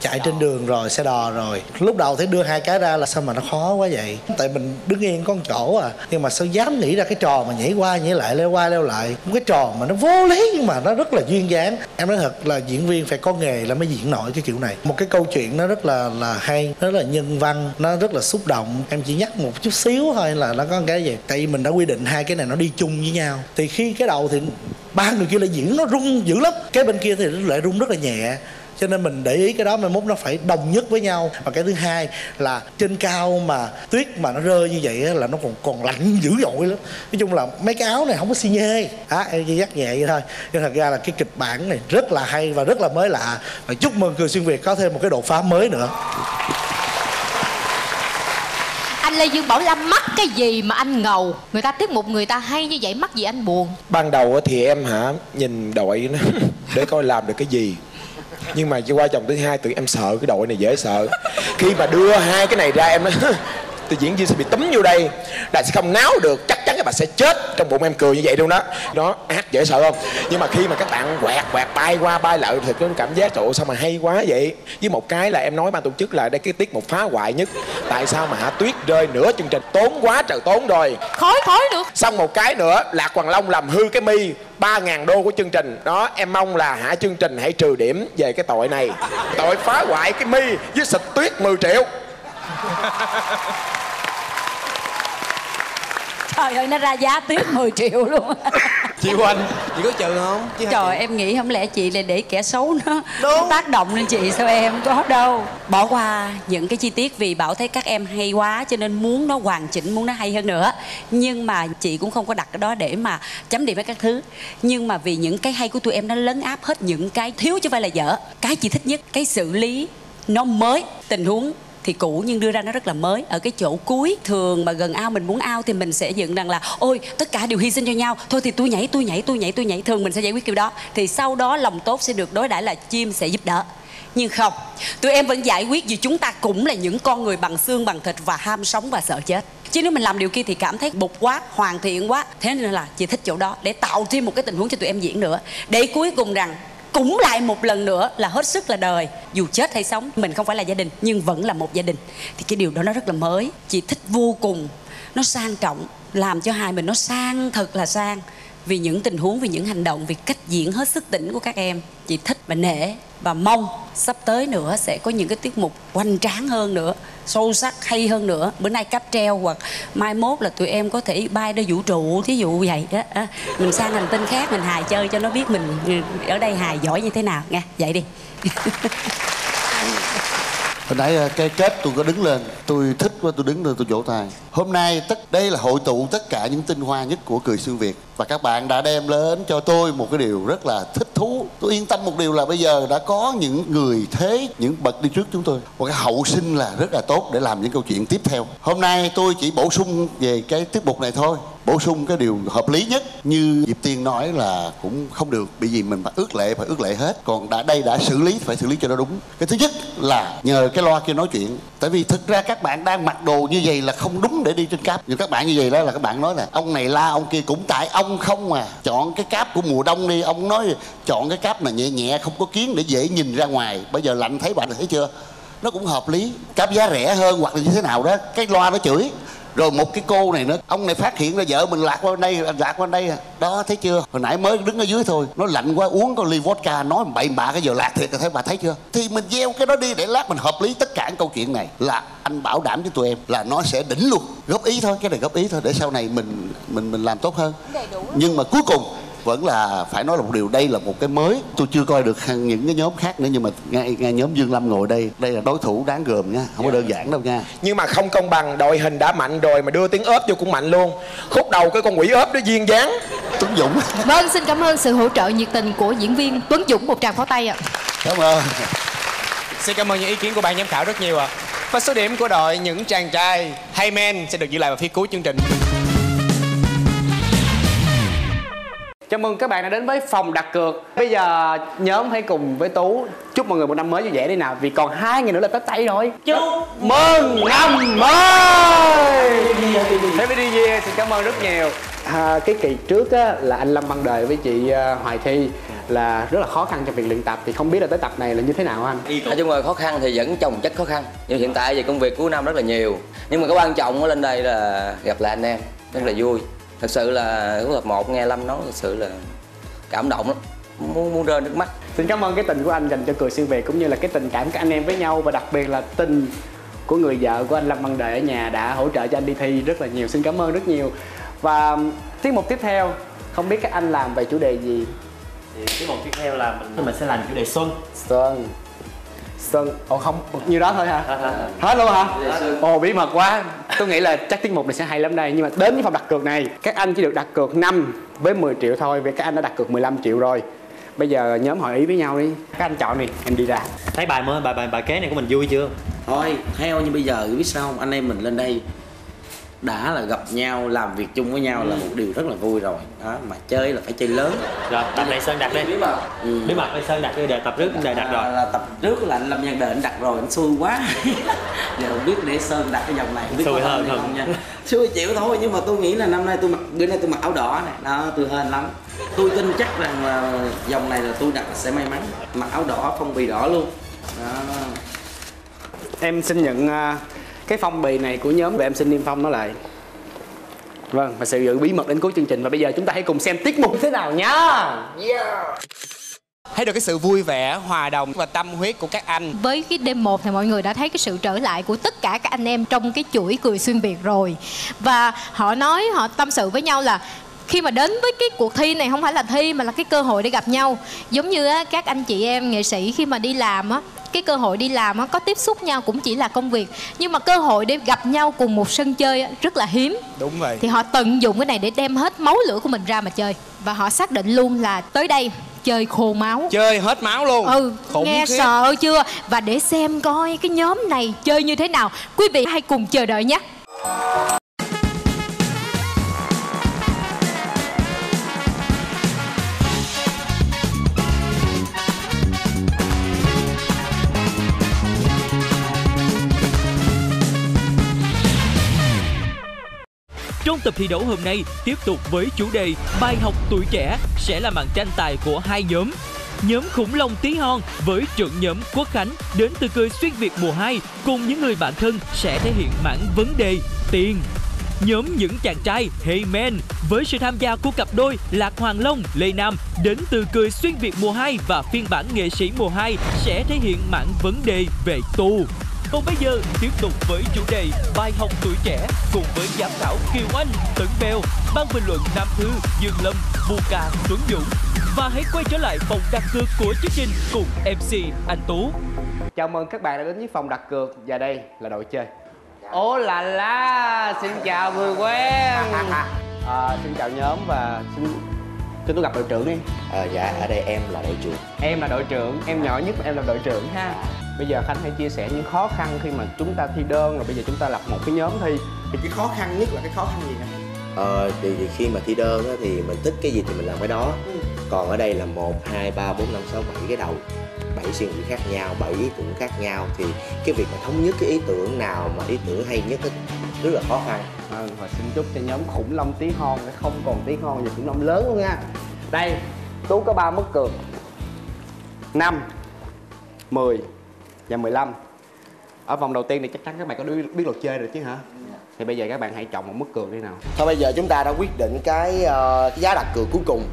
chạy trên đường rồi, xe đò rồi. Lúc đầu thấy đưa hai cái ra là sao mà nó khó quá vậy. Tại mình đứng yên con chỗ à. Nhưng mà sao dám nghĩ ra cái trò mà nhảy qua nhảy lại, leo qua leo lại. Một cái trò mà nó vô lý nhưng mà nó rất là duyên dáng. Em nói thật là diễn viên phải có nghề là mới diễn nổi cái kiểu này. Một cái câu chuyện nó rất là hay, nó rất là nhân văn, nó rất là xúc động. Em chỉ nhắc một chút xíu thôi là nó có cái gì. Tại vì mình đã quy định hai cái này nó đi chung với nhau. Thì khi cái đầu thì ba người kia lại diễn nó rung dữ lắm, cái bên kia thì nó lại rung rất là nhẹ. Cho nên mình để ý cái đó, mai mốt nó phải đồng nhất với nhau. Và cái thứ hai là trên cao mà tuyết mà nó rơi như vậy là nó còn lạnh dữ dội lắm. Nói chung là mấy cái áo này không có xi nhê, em chỉ dắt nhẹ vậy thôi. Nhưng thật ra là cái kịch bản này rất là hay và rất là mới lạ. Và chúc mừng Cười Xuyên Việt có thêm một cái đột phá mới nữa. Anh Lê Dương Bảo Lâm mắc cái gì mà anh ngầu? Người ta tiết mục người ta hay như vậy, mắc gì anh buồn? Ban đầu thì em nhìn đội nó để coi làm được cái gì. Nhưng mà qua chồng thứ hai tự em sợ cái đội này dễ sợ. Khi mà đưa hai cái này ra em nói tôi diễn viên sẽ bị túm vô đây, Đài sẽ không náo được, chắc chắn các bạn sẽ chết. Trong bụng em cười như vậy luôn đó. Nó ác dễ sợ không? Nhưng mà khi mà các bạn quẹt quẹt bay qua bay lại thì có cảm giác trời ơi sao mà hay quá vậy. Với một cái là em nói ban tổ chức là đây cái tiết mục phá hoại nhất. Tại sao mà tuyết rơi nửa chương trình, tốn quá trời tốn rồi. Khói được. Xong một cái nữa, Lạc Hoàng Long làm hư cái mi 3.000 đô của chương trình. Đó, em mong là chương trình hãy trừ điểm về cái tội này. Tội phá hoại cái mi với xịt tuyết 10 triệu. Trời ơi, nó ra giá tuyết 10 triệu luôn. Chị Oanh, chị có trừ không? Chứ trời, em nghĩ không lẽ chị để kẻ xấu nó tác động lên chị, sao em không có đâu. Bỏ qua những cái chi tiết vì Bảo thấy các em hay quá cho nên muốn nó hoàn chỉnh, muốn nó hay hơn nữa. Nhưng mà chị cũng không có đặt cái đó để mà chấm điểm với các thứ. Nhưng mà vì những cái hay của tụi em nó lấn áp hết những cái thiếu chứ không phải là dở. Cái chị thích nhất, cái xử lý nó mới, tình huống thì cũ nhưng đưa ra nó rất là mới. Ở cái chỗ cuối thường mà gần ao, mình muốn ao thì mình sẽ dựng rằng là ôi tất cả đều hy sinh cho nhau, thôi thì tôi nhảy. Thường mình sẽ giải quyết kiểu đó thì sau đó lòng tốt sẽ được đối đãi là chim sẽ giúp đỡ. Nhưng không, tụi em vẫn giải quyết vì chúng ta cũng là những con người bằng xương bằng thịt và ham sống và sợ chết. Chứ nếu mình làm điều kia thì cảm thấy bục quá, hoàn thiện quá. Thế nên là chị thích chỗ đó để tạo thêm một cái tình huống cho tụi em diễn nữa, để cuối cùng rằng cũng lại một lần nữa là hết sức là đời. Dù chết hay sống, mình không phải là gia đình, nhưng vẫn là một gia đình. Thì cái điều đó nó rất là mới. Chị thích vô cùng. Nó sang trọng, làm cho hài mình nó sang, thật là sang. Vì những tình huống, vì những hành động, vì cách diễn hết sức tỉnh của các em. Chị thích và nể và mong sắp tới nữa sẽ có những cái tiết mục hoành tráng hơn nữa, sâu sắc hay hơn nữa. Bữa nay cáp treo hoặc mai mốt là tụi em có thể bay ra vũ trụ, thí dụ vậy đó. Mình sang hành tinh khác, mình hài chơi cho nó biết mình ở đây hài giỏi như thế nào nha. Vậy đi. Hồi nãy cái kết tôi có đứng lên, tôi thích quá, tôi đứng lên tôi vỗ tay. Hôm nay đây là hội tụ tất cả những tinh hoa nhất của Cười Xuyên Việt. Và các bạn đã đem lên cho tôi một cái điều rất là thích thú. Tôi yên tâm một điều là bây giờ đã có những người thế, những bậc đi trước chúng tôi. Một cái hậu sinh là rất là tốt để làm những câu chuyện tiếp theo. Hôm nay tôi chỉ bổ sung về cái tiết mục này thôi. Bổ sung cái điều hợp lý nhất. Như Diệp Tiên nói là cũng không được, bởi vì mình phải ước lệ hết. Còn đã xử lý, phải xử lý cho nó đúng. Cái thứ nhất là nhờ cái loa kia nói chuyện. Tại vì thực ra các bạn đang mặc đồ như vậy là không đúng để đi trên cáp. Nhưng các bạn như vậy đó là các bạn nói là ông này la ông kia cũng tại ông không à. Chọn cái cáp của mùa đông đi. Ông nói chọn cái cáp mà nhẹ nhẹ, không có kiến để dễ nhìn ra ngoài. Bây giờ lạnh thấy, bạn thấy chưa? Nó cũng hợp lý. Cáp giá rẻ hơn hoặc là như thế nào đó. Cái loa nó chửi. Rồi một cái cô này nữa, ông này phát hiện ra vợ mình lạc qua đây đó, thấy chưa? Hồi nãy mới đứng ở dưới thôi, nó lạnh quá uống con ly vodka, nói bậy bạ cái giờ lạc thiệt. Thấy bà thấy chưa? Thì mình gieo cái đó đi để lát mình hợp lý tất cả câu chuyện này. Là anh bảo đảm với tụi em là nó sẽ đỉnh luôn. Góp ý thôi, cái này góp ý thôi để sau này mình làm tốt hơn. Nhưng mà cuối cùng vẫn là phải nói là một điều, đây là một cái mới. Tôi chưa coi được những cái nhóm khác nữa, nhưng mà ngay nhóm Dương Lâm ngồi đây là đối thủ đáng gờm nha, không có đơn giản đâu nha. Nhưng mà không công bằng, đội hình đã mạnh rồi mà đưa tiếng ốp vô cũng mạnh luôn. Khúc đầu cái con quỷ ốp nó duyên dáng. Tuấn Dũng. Vâng, xin cảm ơn sự hỗ trợ nhiệt tình của diễn viên Tuấn Dũng, một tràng pháo tay ạ. Cảm ơn. Xin cảm ơn những ý kiến của ban giám khảo rất nhiều ạ. Và số điểm của đội những chàng trai Hey Men sẽ được giữ lại vào phía cuối chương trình. Chào mừng các bạn đã đến với phòng đặt cược. Bây giờ nhóm hãy cùng với Tú chúc mọi người một năm mới vui vẻ đi nào, vì còn 2 ngày nữa là Tết Tây rồi. Chúc mừng năm mới. Happy New Year. Xin cảm ơn rất nhiều. Cái kỳ trước á, là anh Lâm Băng Đời với chị Hoài Thi là rất là khó khăn trong việc luyện tập, thì không biết là tới tập này là như thế nào anh? Nói chung là khó khăn thì vẫn chồng chất khó khăn, nhưng hiện tại về công việc cuối năm rất là nhiều. Nhưng mà cái quan trọng lên đây là gặp lại anh em rất là vui. Thật sự là của tập 1 nghe Lâm nói thật sự là cảm động lắm, muốn rơi nước mắt. Xin cảm ơn cái tình của anh dành cho Cười Xuyên Việt, cũng như là cái tình cảm của anh em với nhau, và đặc biệt là tình của người vợ của anh Lâm Băng Đời ở nhà đã hỗ trợ cho anh đi thi rất là nhiều. Xin cảm ơn rất nhiều. Và tiết mục tiếp theo Không biết các anh làm về chủ đề gì? Thì cái mục tiếp theo là mình sẽ làm chủ đề xuân. Xuân. Ồ không, như đó thôi hả? Hết luôn hả? Ồ bí mật quá. Tôi nghĩ là chắc tiết mục này sẽ hay lắm đây. Nhưng mà đến với phòng đặt cược này, các anh chỉ được đặt cược 5 với 10 triệu thôi. Vì các anh đã đặt cược 15 triệu rồi. Bây giờ nhóm hội ý với nhau đi. Các anh chọn đi, em đi ra. Thấy bài mới, bài kế này của mình vui chưa? Thôi, theo như bây giờ biết sao không? Anh em mình lên đây đã là gặp nhau, làm việc chung với nhau là một điều rất là vui rồi. Đó, mà chơi là phải chơi lớn. Rồi, đặt lại Sơn đặt đi. Bí mật lại Sơn đặt đi, đề tập trước cũng đề đặt rồi. Là tập trước là anh Lâm Nhân Đệ anh đặt rồi, anh xui quá. Giờ không biết để Sơn đặt cái dòng này không biết xui hơn không nha. Xui chịu thôi, nhưng mà tôi nghĩ là năm nay bữa nay tôi mặc áo đỏ nè, đó tôi hên lắm. Tôi tin chắc rằng là dòng này là tôi đặt sẽ may mắn. Mặc áo đỏ, phong bì đỏ luôn. Đó. Em xin nhận cái phong bì này của nhóm và em xin niêm phong nó lại. Vâng, và sự giữ bí mật đến cuối chương trình. Và bây giờ chúng ta hãy cùng xem tiết mục thế nào nhá. Thấy được cái sự vui vẻ, hòa đồng và tâm huyết của các anh. Với cái đêm 1 thì mọi người đã thấy cái sự trở lại của tất cả các anh em trong cái chuỗi Cười Xuyên Việt rồi. Và họ nói, họ tâm sự với nhau là khi mà đến với cái cuộc thi này không phải là thi mà là cái cơ hội để gặp nhau. Giống như á, các anh chị em nghệ sĩ khi mà đi làm á, cái cơ hội đi làm á, có tiếp xúc nhau cũng chỉ là công việc. Nhưng mà cơ hội để gặp nhau cùng một sân chơi á, rất là hiếm. Đúng vậy. Thì họ tận dụng cái này để đem hết máu lửa của mình ra mà chơi. Và họ xác định luôn là tới đây chơi khô máu. Chơi hết máu luôn. Ừ, khủng nghe khiếp. Sợ chưa? Và để xem coi cái nhóm này chơi như thế nào. Quý vị hãy cùng chờ đợi nhé. Trong tập thi đấu hôm nay, tiếp tục với chủ đề bài học tuổi trẻ sẽ là màn tranh tài của hai nhóm. Nhóm Khủng Long Tí Hon với trưởng nhóm Quốc Khánh đến từ Cười Xuyên Việt mùa 2 cùng những người bạn thân sẽ thể hiện mảng vấn đề tiền. Nhóm những chàng trai Hey Men với sự tham gia của cặp đôi Lạc Hoàng Long, Lê Nam đến từ Cười Xuyên Việt mùa 2 và phiên bản nghệ sĩ mùa 2 sẽ thể hiện mảng vấn đề về tù. Còn bây giờ tiếp tục với chủ đề bài học tuổi trẻ cùng với giám khảo Kiều Oanh, Tuấn Bèo, ban bình luận Nam Thư, Dương Lâm, Vũ Hà, Tuấn Dũng. Và hãy quay trở lại phòng đặt cược của chương trình cùng MC Anh Tú. Chào mừng các bạn đã đến với phòng đặt cược và đây là đội chơi. Ô là la, xin chào người quen. Xin chào nhóm và xin tôi gặp đội trưởng đi. Dạ, ở đây em là đội trưởng. Em là đội trưởng, em nhỏ nhất mà em là đội trưởng ha. Bây giờ Khánh hãy chia sẻ những khó khăn khi mà chúng ta thi đơn rồi bây giờ chúng ta lập một cái nhóm thi. Thì cái khó khăn nhất là cái khó khăn gì nè? Thì khi mà thi đơn á, thì mình thích cái gì thì mình làm cái đó. Còn ở đây là 1, 2, 3, 4, 5, 6, 7 cái đầu, 7 suy nghĩ khác nhau, 7 ý tưởng khác nhau. Thì cái việc mà thống nhất cái ý tưởng nào mà ý tưởng hay nhất rất là khó khăn. Và xin chúc cho nhóm Khủng Long Tí Hon để không còn tí hon và khủng long lớn luôn nha. Đây, Tú có 3 mức cược 5, 10 và 15. Ở vòng đầu tiên thì chắc chắn các bạn có biết luật chơi rồi chứ hả? Thì bây giờ các bạn hãy chọn một mức cược đi nào. Thôi bây giờ chúng ta đã quyết định cái giá đặt cược cuối cùng.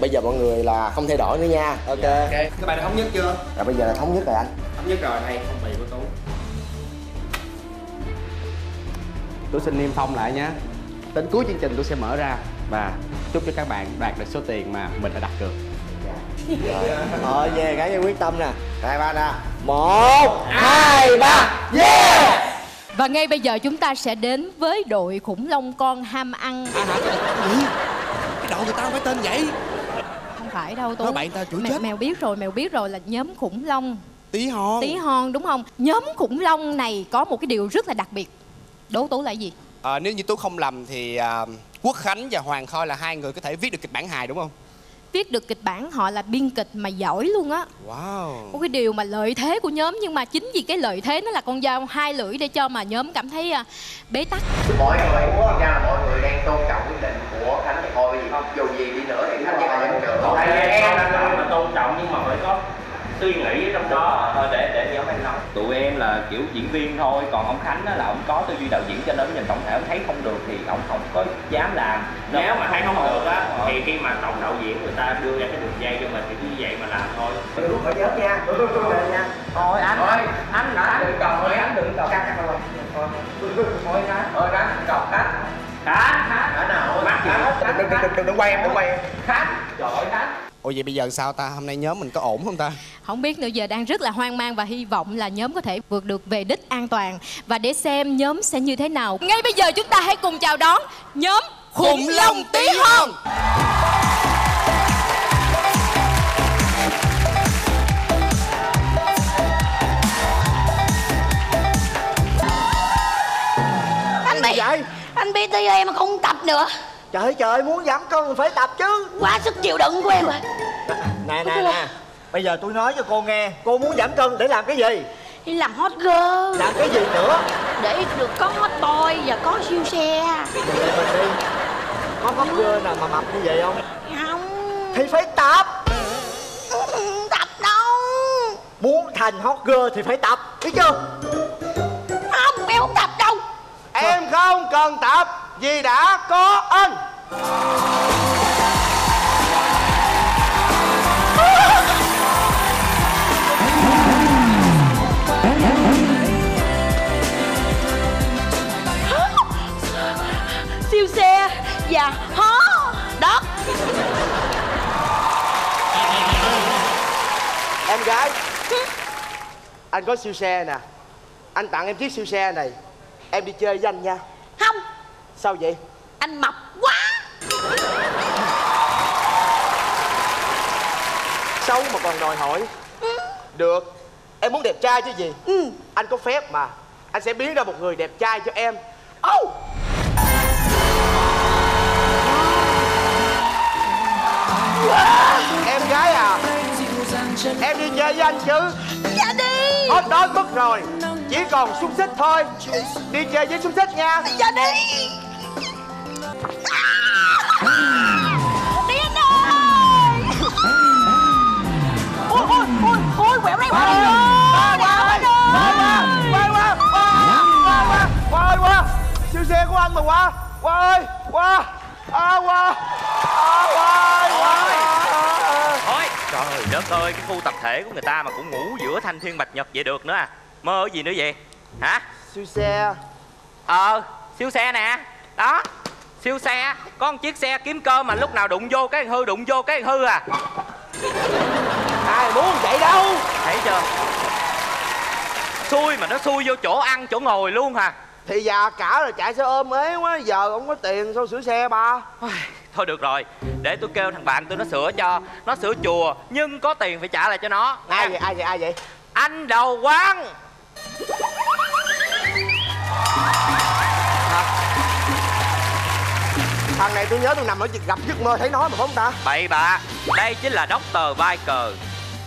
Bây giờ mọi người là không thay đổi nữa nha. Ok. Các bạn đã thống nhất chưa? Rồi bây giờ là thống nhất rồi anh. Thống nhất rồi, đây phong bì của Tú. Tôi xin niêm phong lại nhé. Đến cuối chương trình tôi sẽ mở ra và chúc cho các bạn đạt được số tiền mà mình đã đặt cược. Rồi về cái quyết tâm nè. 2, 3 nè. 1, 2, 3. Yeah. Và ngay bây giờ chúng ta sẽ đến với đội Khủng Long Con Ham Ăn. Cái đội người ta phải tên vậy. Không phải đâu tôi. Các bạn ta chửi chết. Mèo biết rồi, mèo biết rồi, là nhóm Khủng Long Tí Hon. Tí Hon đúng không? Nhóm Khủng Long này có một cái điều rất là đặc biệt. Đố Tú là gì? Nếu như Tú không lầm thì Quốc Khánh và Hoàng Khôi là hai người có thể viết được kịch bản hài đúng không? Viết được kịch bản, họ là biên kịch mà giỏi luôn á. Wow. Có cái điều mà lợi thế của nhóm, nhưng mà chính vì cái lợi thế nó là con dao hai lưỡi để cho mà nhóm cảm thấy bế tắc. Mọi người muốn nha, là mọi người đang tôn trọng quyết định của Khánh và Khôi gì không? Dù gì đi nữa thì Khánh và Khôi trưởng. Tại vì em là tôn trọng nhưng mà phải có suy nghĩ trong đó để nhóm em nói. Tụi em là kiểu diễn viên thôi, còn ông Khánh là ông có tư duy đạo diễn cho nên nhìn tổng thể ông thấy không được thì ông không có dám làm. Nếu mà thấy không được á thì khi mà tổng đạo diễn người ta đưa ra cái đường dây cho mình thì cứ như vậy mà làm thôi. Đừng có chết nha, đừng lên nha. Thôi anh, anh đừng cọc, anh đừng cọc. Thôi ra, đừng cọc, anh. Khánh, ở nào? Đừng quay em, đừng quay em. Khánh, trời ơi Khánh. Ôi vậy bây giờ sao ta? Hôm nay nhóm mình có ổn không ta? Không biết nữa, giờ đang rất là hoang mang và hy vọng là nhóm có thể vượt được về đích an toàn. Và để xem nhóm sẽ như thế nào. Ngay bây giờ chúng ta hãy cùng chào đón nhóm Khủng Long Tí Hon. Anh PT em mà không tập nữa. Trời trời, muốn giảm cân phải tập chứ. Quá sức chịu đựng của em rồi. Nè, bây giờ tôi nói cho cô nghe. Cô muốn giảm cân để làm cái gì? Đi làm hot girl. Làm cái gì nữa? Để được có hot boy và có siêu xe. Có hot girl nào mà mập như vậy không? Không. Thì phải tập. Tập đâu. Muốn thành hot girl thì phải tập, biết chưa? Không, em không tập đâu. Em không cần tập vì đã có anh. Siêu xe và hó đất. Em gái, anh có siêu xe nè. Anh tặng em chiếc siêu xe này. Em đi chơi với anh nha. Không. Sao vậy? Anh mập quá. Xấu mà còn đòi hỏi. Được. Em muốn đẹp trai chứ gì? Anh có phép mà. Anh sẽ biến ra một người đẹp trai cho em. Em gái à, em đi chơi với anh chứ? Dạ đi. Hết đói mất rồi, chỉ còn xúc xích thôi. Đi chơi với xúc xích nha. Dạ đi. Đi anh ơi. Ôi quẹo đây quẹo đây. Qua siêu xe của anh mà qua. Qua. Trời ơi, đất ơi, cái khu tập thể của người ta mà cũng ngủ giữa thanh thiên bạch nhật vậy được nữa à? Mơ cái gì nữa vậy? Hả? Siêu xe. Siêu xe nè. Đó, siêu xe. Có một chiếc xe kiếm cơ mà lúc nào đụng vô cái hư, à. Ai muốn vậy đâu. Thấy chưa? Xui mà nó xui vô chỗ ăn, chỗ ngồi luôn hả? Thì già cả rồi chạy xe ôm ế quá, giờ không có tiền sao sửa xe ba. Thôi được rồi, để tôi kêu thằng bạn tôi nó sửa cho. Nó sửa chùa nhưng có tiền phải trả lại cho nó. Ai vậy? Anh Đầu Quán. Thằng này tôi nhớ tôi nằm ở gặp giấc mơ thấy nó mà không ta? Bậy bạ. Đây chính là Dr. Biker.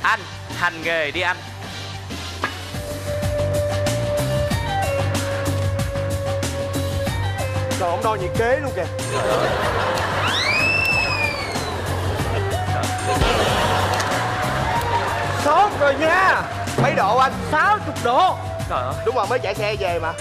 Anh, hành nghề đi anh. Trời, ông đo nhiệt kế luôn kìa. Sốt rồi nha. Mấy độ anh? 60 độ. Trời ơi. Đúng rồi, mới chạy xe về mà.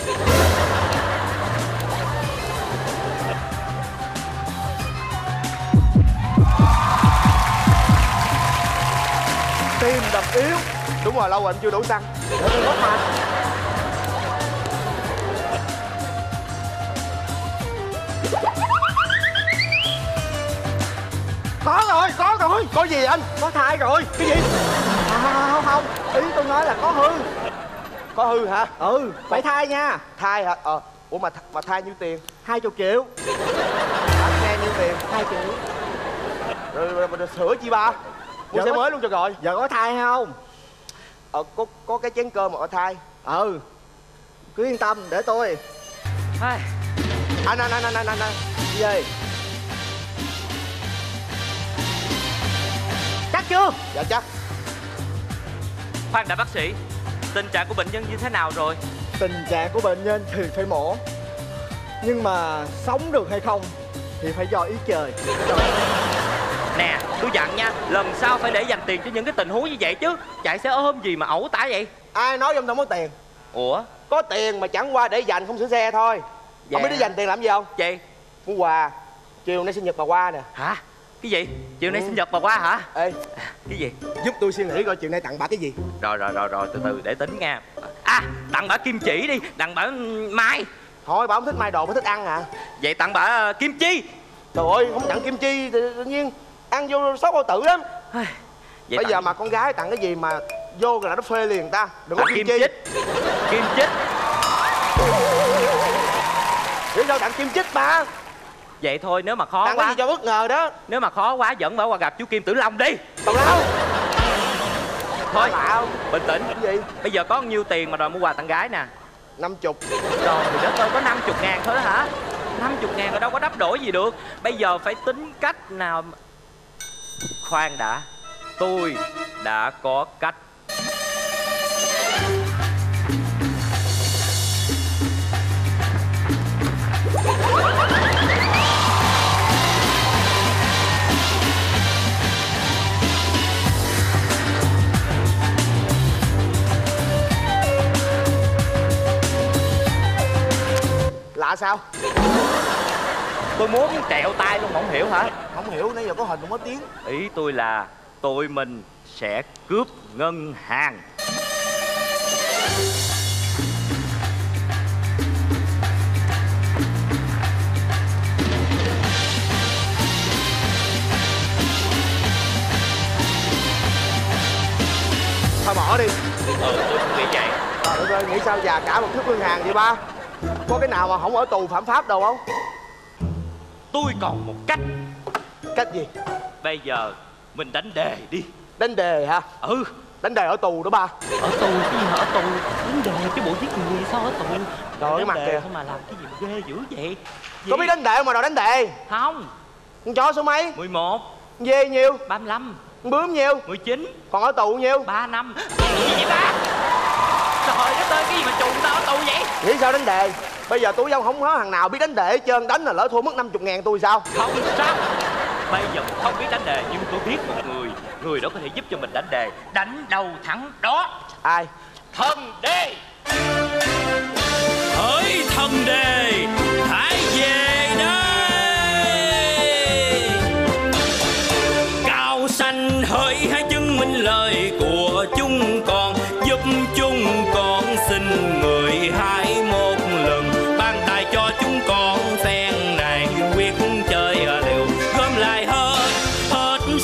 Tim đập yếu. Đúng rồi, lâu rồi anh chưa đủ xăng. Mất mà. Có rồi. Có gì anh? Có thai rồi. Cái gì? Không. Ý tôi nói là có hư. Có hư hả? Ừ. Phải thai nha. Thai hả? Ủa mà thai nhiêu tiền? 20 triệu. Anh nghe nhiêu tiền? 2 triệu. Rồi sửa chi ba? Mua xe mới luôn cho rồi. Giờ có thai hay không? Có cái chén cơm mà ở thai. Cứ yên tâm, để tôi. Anh. Gì vậy? Chắc chưa? Dạ chắc. Khoan đã bác sĩ, tình trạng của bệnh nhân như thế nào rồi? Tình trạng của bệnh nhân thì phải mổ. Nhưng mà sống được hay không thì phải do ý trời. Nè, tôi dặn nha, lần sau phải để dành tiền cho những cái tình huống như vậy chứ. Chạy xe ôm gì mà ẩu tả vậy? Ai nói ông không có tiền? Ủa? Có tiền mà chẳng qua để dành không sửa xe thôi. Dạ. Ông biết để dành tiền làm gì không? Chị? Mua quà. Chiều nay sinh nhật bà qua nè. Hả? Cái gì? Chiều nay sinh nhật bà qua hả? Ê, cái gì? Giúp tôi suy nghĩ coi chiều nay tặng bà cái gì. Rồi, từ từ để tính nha. À, tặng bà kim chỉ đi, tặng bà mai. Thôi bà không thích may đồ, bà thích ăn à. Vậy tặng bà kim chi. Trời ơi, không tặng kim chi thì tự nhiên ăn vô sốc bao tử lắm. Vậy bây giờ mà con gái tặng cái gì mà vô là nó phê liền ta. Đừng có kim chích. Kim chích. Để đâu tặng kim chích ba. Vậy thôi, nếu mà khó tặng quá cái gì cho bất ngờ đó. Nếu mà khó quá dẫn bà qua gặp chú Kim Tử Long đi. Tào Lao. Thôi bình tĩnh. Cái gì? Bây giờ có nhiêu tiền mà đòi mua quà tặng gái nè? 50. Trời đất ơi, có 50.000 thôi đó hả? 50.000 rồi đâu có đắp đổi gì được. Bây giờ phải tính cách nào. Khoan đã, tôi đã có cách. Lạ sao? Tôi muốn trẹo tay luôn, không hiểu hả? Không hiểu, nãy giờ có hình không có tiếng. Ý tôi là tụi mình sẽ cướp ngân hàng. Thôi bỏ đi. Tôi cũng nghĩ vậy. Trời ơi, nghĩ sao già cả một cướp ngân hàng vậy ba? Có cái nào mà không ở tù phạm pháp đâu không? Tôi còn một cách. Cách gì? Bây giờ mình đánh đề đi. Đánh đề hả? Ừ. Đánh đề ở tù đó ba. Ở tù cái gì hả? Ở tù đánh đề cái bộ giết người sao ở tù? Trời ơi, mặt kìa mà làm cái gì mà ghê dữ vậy? Có biết đánh đề không mà đòi đánh đề? Không. Con chó số mấy? 11. Dê nhiêu? 35. Bướm nhiêu? 19. Còn ở tù nhiêu? 3 năm. Gì vậy ba? Trời đất ơi, cái gì mà trùng tao ở tù vậy? Nghĩ sao đánh đề? Bây giờ tôi không có thằng nào biết đánh đề hết trơn. Đánh là lỡ thua mất 50.000 tôi sao? Không sao. Bây giờ mình không biết đánh đề nhưng tôi biết một người. Người đó có thể giúp cho mình đánh đề. Đánh đầu thắng đó. Ai? Thần đề. Hỡi thần đề, hãy về đây. Cao xanh hỡi hãy chứng minh lời của chúng con. Giúp chúng con xin người hãy một lần ban tài cho chúng con phen này quyết chơi liều gom lại hết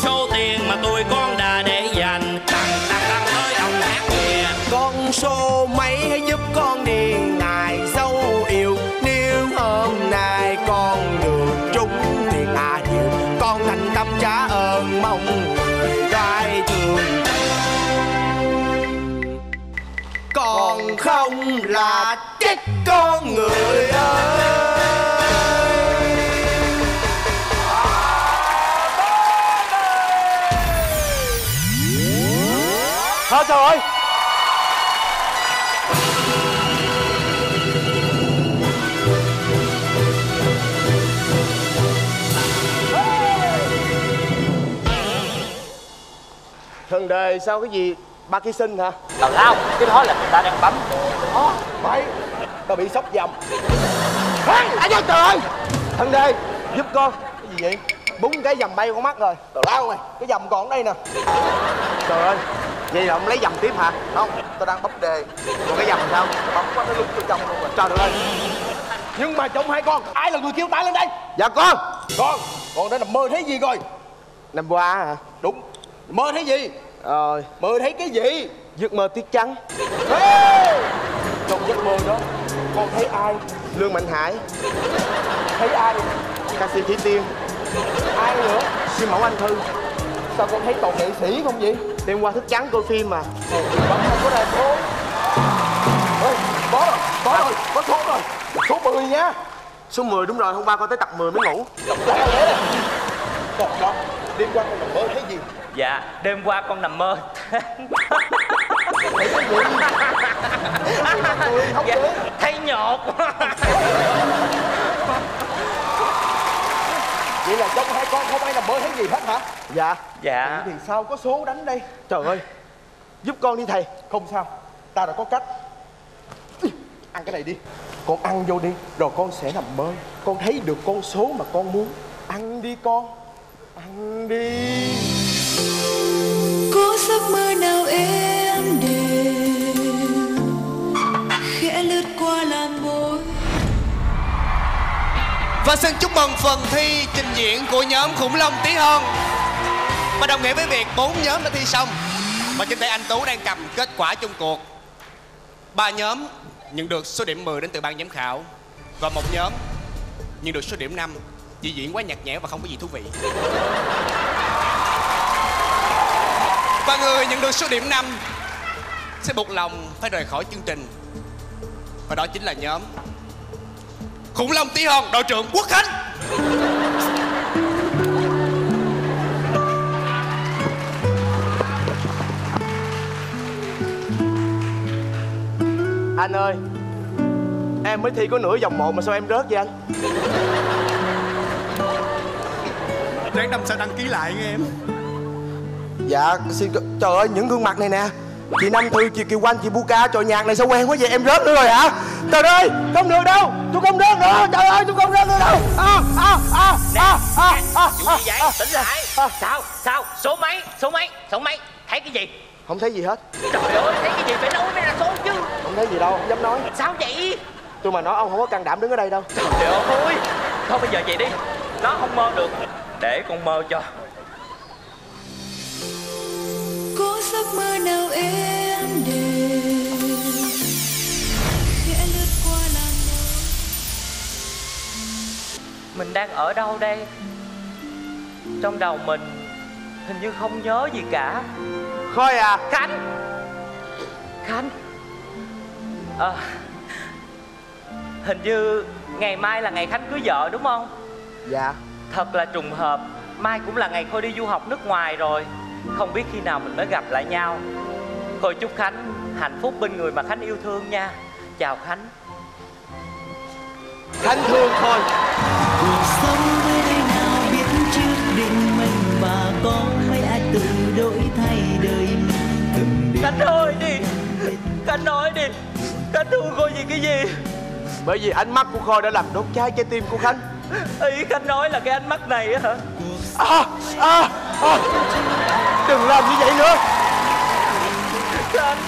số tiền mà tụi con đã để dành. Tăng tăng tăng tới ông hát kìa. Con số mấy hãy giúp con điền này dấu yêu. Nếu hôm nay con được trúng tiền à nhiều, con thành tâm trả ơn mong trai thương. Còn không là chết con người ơi. Thôi trời ơi. Thần đề sao cái gì? Ba ký sinh hả? Tào Lao, cái đó là người ta đang bấm. Đó, phải. Tao bị sốc vòng. Ê, vô trời ơi. Thần đề, giúp con. Cái gì vậy? Búng cái vòng bay con mắt rồi. Tào Lao này, cái vòng còn ở đây nè. Trời ơi, vậy là ông lấy vòng tiếp hả? Không, tao đang bấm đề. Còn cái vòng sao? Bấm quá nó lúng vô trong luôn rồi. Trời ơi. Nhưng mà chồng hai con, ai là người kêu tay lên đây? Dạ con. Con đã nằm mơ thấy gì rồi? Nằm qua hả? Đúng. Mơ thấy gì? Mơ thấy cái gì? Giấc mơ tiết trắng. Trong giấc mơ đó con thấy ai? Lương Mạnh Hải. Thấy ai? Ca sĩ Thủy Tiên. Ai nữa? Siêu mẫu Anh Thư. Sao con thấy toàn nghệ sĩ không vậy? Đêm qua thức trắng coi phim mà. Bấm không có đài số. Có rồi, có số rồi. Số 10 nha. Số 10 đúng rồi, hôm qua con tới tập 10 mới ngủ. Còn đó, đêm qua con mơ thấy gì? Dạ, đêm qua con nằm mơ. Thấy cái gì? Dạ, thấy nhột. Vậy là trong hai con không ai nằm mơ thấy gì hết hả? Dạ. Dạ. Thì sao có số đánh đây? Trời ơi, giúp con đi thầy. Không sao, ta đã có cách. Ăn cái này đi. Con ăn vô đi, rồi con sẽ nằm mơ. Con thấy được con số mà con muốn. Ăn đi con. Ăn đi. Có giấc mơ nào êm đềm khẽ lướt qua làn môi Và xin chúc mừng phần thi trình diễn của nhóm Khủng Long Tí Hon. Và đồng nghĩa với việc 4 nhóm đã thi xong. Và trên tay anh Tú đang cầm kết quả chung cuộc. 3 nhóm nhận được số điểm 10 đến từ ban giám khảo. Và một nhóm nhận được số điểm 5. Vì diễn quá nhạt nhẽo và không có gì thú vị. Và người nhận được số điểm 5 sẽ buộc lòng phải rời khỏi chương trình. Và đó chính là nhóm Khủng Long Tí Hon, đội trưởng Quốc Khánh. Anh ơi, em mới thi có nửa vòng 1 mà sao em rớt vậy anh? Ráng năm sau đăng ký lại nghe em. Dạ, xin... Trời ơi, những gương mặt này nè, chị Nam Thư, chị Kiều Oanh, chị Buka, trời nhạc này sao quen quá vậy? Em rớt nữa rồi hả? Trời ơi, không được đâu, tôi không rớt nữa, trời ơi, tôi không rớt nữa đâu. Vụ gì vậy? Tỉnh lại. Sao? Sao? Số mấy? Thấy cái gì? Không thấy gì hết. Trời ơi, thấy cái gì phải nói mới là số chứ. Không thấy gì đâu, không dám nói. Sao vậy? Tôi mà nói ông không có can đảm đứng ở đây đâu. Trời ơi, thôi bây giờ vậy đi, nó không mơ được, để con mơ cho. Có giấc mơ nào em đêm khẽ lướt qua làn môi. Mình đang ở đâu đây? Trong đầu mình hình như không nhớ gì cả. Khôi à? Khánh. Hình như ngày mai là ngày Khánh cưới vợ đúng không? Dạ. Thật là trùng hợp, mai cũng là ngày Khôi đi du học nước ngoài rồi. Không biết khi nào mình mới gặp lại nhau. Khôi chúc Khánh hạnh phúc bên người mà Khánh yêu thương nha. Chào Khánh. Khánh thương Khôi. Cuộc sống nơi đây nào biết trước định mình, và có mấy ai tự đổi thay đời mình. Khánh ơi đi, Khánh nói đi, Khánh thương Khôi vì cái gì? Bởi vì ánh mắt của Khôi đã làm đốt cháy trái tim của Khánh. Ý Khánh nói là cái ánh mắt này á hả? Đừng làm như vậy nữa Khánh.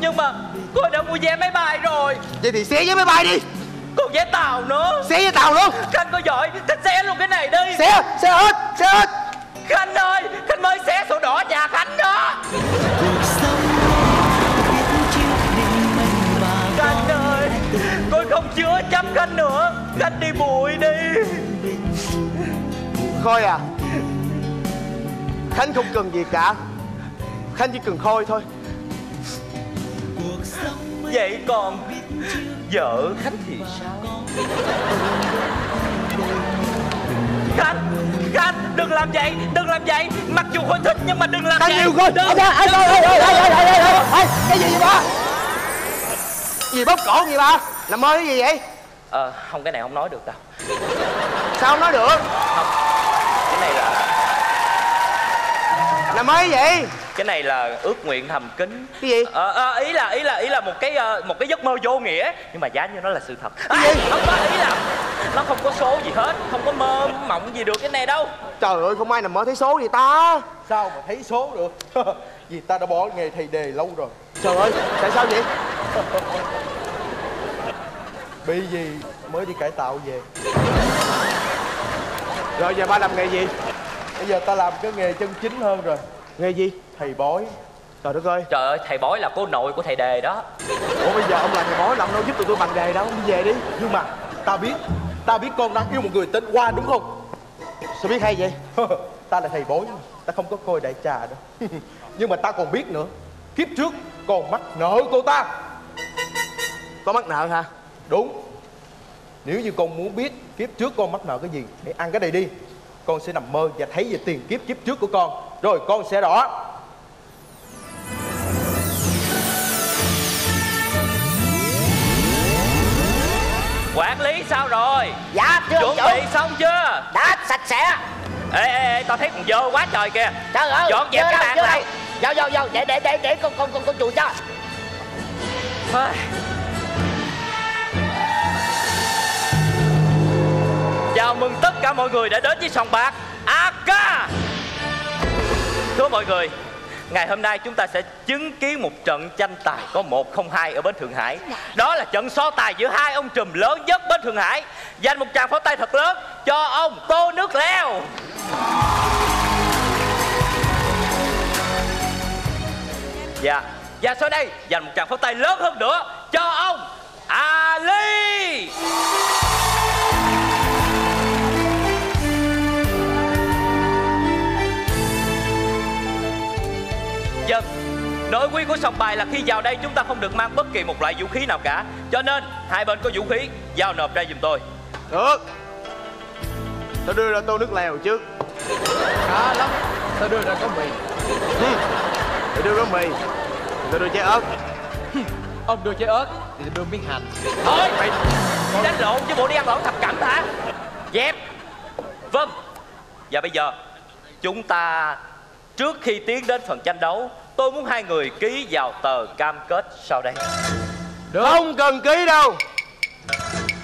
Nhưng mà Khôi đã mua vé máy bay rồi. Vậy thì xé vé máy bay đi. Còn vé tàu nữa. Xé vé tàu luôn. Khánh có giỏi, Khánh xé luôn cái này đi. Xé hết. Khánh ơi, Khánh mới xé sổ đỏ nhà Khánh đó. Khánh ơi, Khôi không chứa chấp Khánh nữa. Khánh đi bụi đi. Khôi à, Khánh không cần gì cả, Khánh chỉ cần Khôi thôi. Vậy còn vợ Khánh thì sao? Khánh đừng làm vậy. Mặc dù Khôi thích nhưng mà đừng làm vậy. Khánh yêu Khôi. Cái gì vậy ba? Gì bóp cổ vậy ba? Làm ơi cái gì vậy? Không, cái này không nói được đâu. Sao không nói được? Là mới vậy? Cái này là ước nguyện thầm kín. Cái gì? Ý là một cái giấc mơ vô nghĩa nhưng mà giá như nó là sự thật. Cái gì? Không có, ý là nó không có số gì hết, không có mơ mộng gì được cái này đâu. Trời ơi, không ai nằm mơ thấy số gì ta. Sao mà thấy số được? Vì ta đã bỏ nghề thầy đề lâu rồi. Trời ơi, tại sao vậy? Bị gì mới đi cải tạo về. Rồi giờ ba làm nghề gì? Bây giờ ta làm cái nghề chân chính hơn rồi. Nghề gì? Thầy bói. Trời đất ơi. Trời ơi, thầy bói là cô nội của thầy đề đó. Ủa bây giờ ông là thầy bói làm đâu giúp tụi tôi bằng đề đâu. Đi về đi. Nhưng mà ta biết con đang yêu một người tên Qua đúng không? Sao biết hay vậy? Ta là thầy bói, ta không có coi đại trà đâu. Nhưng mà ta còn biết nữa, kiếp trước còn mắc nợ cô ta. Có mắc nợ hả? Đúng. Nếu như con muốn biết kiếp trước con mắc nợ cái gì, hãy ăn cái này đi. Con sẽ nằm mơ và thấy về tiền kiếp kiếp trước của con. Rồi con sẽ rõ. Quản lý sao rồi? Dạ chưa. Chuẩn bị xong chưa? Đã sạch sẽ. Ê, tao thấy còn dơ quá trời kìa. Trời ơi, dọn dẹp cái bàn lại. Vô để con chùi cho. Chào mừng tất cả mọi người đã đến với sòng bạc AK. Thưa mọi người, Ngày hôm nay chúng ta sẽ chứng kiến một trận tranh tài có 1-0-2 ở bến Thượng Hải. Đó là trận so tài giữa hai ông trùm lớn nhất bến Thượng Hải. Dành một tràng pháo tay thật lớn cho ông Tô Nước Lèo. Dạ. Và sau đây dành một tràng pháo tay lớn hơn nữa cho ông Ali. Dân, nội quy của sòng bài là khi vào đây chúng ta không được mang bất kỳ một loại vũ khí nào cả. Cho nên hai bên có vũ khí, giao nộp ra giùm tôi. Được. Tao đưa ra Tô Nước Lèo chứ. Khá lắm. Tao đưa ra có mì. Tao đưa có mì. Tao đưa trái ớt. Ông đưa trái ớt thì tao đưa miếng hành. Thôi mày đánh lộn chứ bộ đi ăn lẩu thập cẩm hả? Dẹp. Vâng. Và bây giờ chúng ta, trước khi tiến đến phần tranh đấu, tôi muốn hai người ký vào tờ cam kết sau đây. Được. Không cần ký đâu.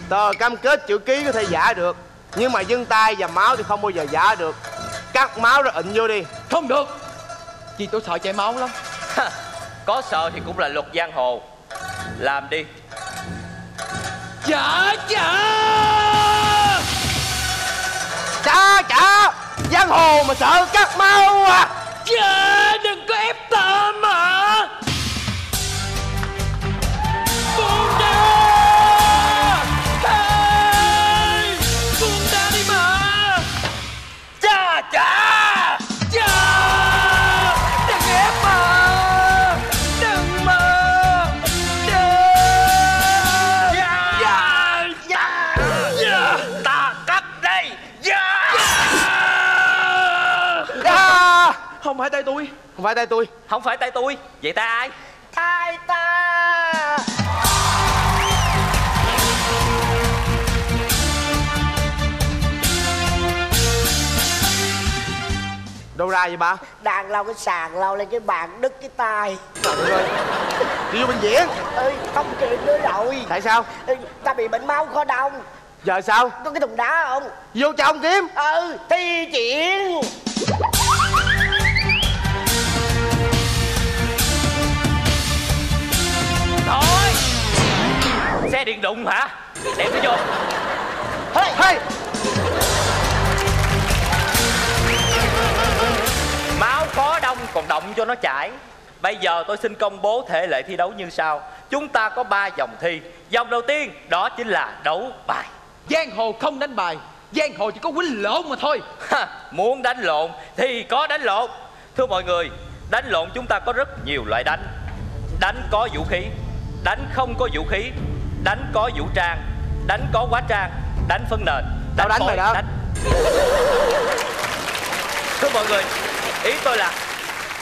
Tờ cam kết chữ ký có thể giả được, nhưng mà vân tay và máu thì không bao giờ giả được. Cắt máu rồi ịn vô đi. Không được. Chị tôi sợ chảy máu lắm. Có sợ thì cũng là luật giang hồ. Làm đi. Chả chả. Chả chả. Giang hồ mà sợ cắt máu à. Chà, đừng có ép ta mà. Buông ta. Hey, buông ta đi mà. Chà chà. Chà. Đừng ép mà. Đừng mà. Đừng. Dạ. Dạ. Dạ. Dạ. Ta cắt đây. Dạ. Dạ. Không phải tay tôi. Không phải tay tôi. Không phải tay tôi. Vậy tay ai? Tay ta. Đâu ra vậy bà? Đang lau cái sàn, lau lên cái bàn, đứt cái tay. Trời ơi. Đi vô bệnh viện. Ừ, không kịp nữa rồi. Tại sao? Ừ, ta bị bệnh máu khó đông. Giờ sao? Có cái thùng đá không? Vô trong kiếm. Ừ, thi triển. Thôi. Xe điện đụng hả? Đem nó vô. Hey. Hey. Máu khó đông còn động cho nó chảy. Bây giờ tôi xin công bố thể lệ thi đấu như sau. Chúng ta có 3 vòng thi. Vòng đầu tiên đó chính là đấu bài. Giang hồ không đánh bài, giang hồ chỉ có quýnh lộn mà thôi. Ha, muốn đánh lộn thì có đánh lộn. Thưa mọi người, đánh lộn chúng ta có rất nhiều loại đánh. Đánh có vũ khí, đánh không có vũ khí, đánh có vũ trang, đánh có quá trang, đánh phân nền, đánh tao đánh, đánh. Thưa mọi người, ý tôi là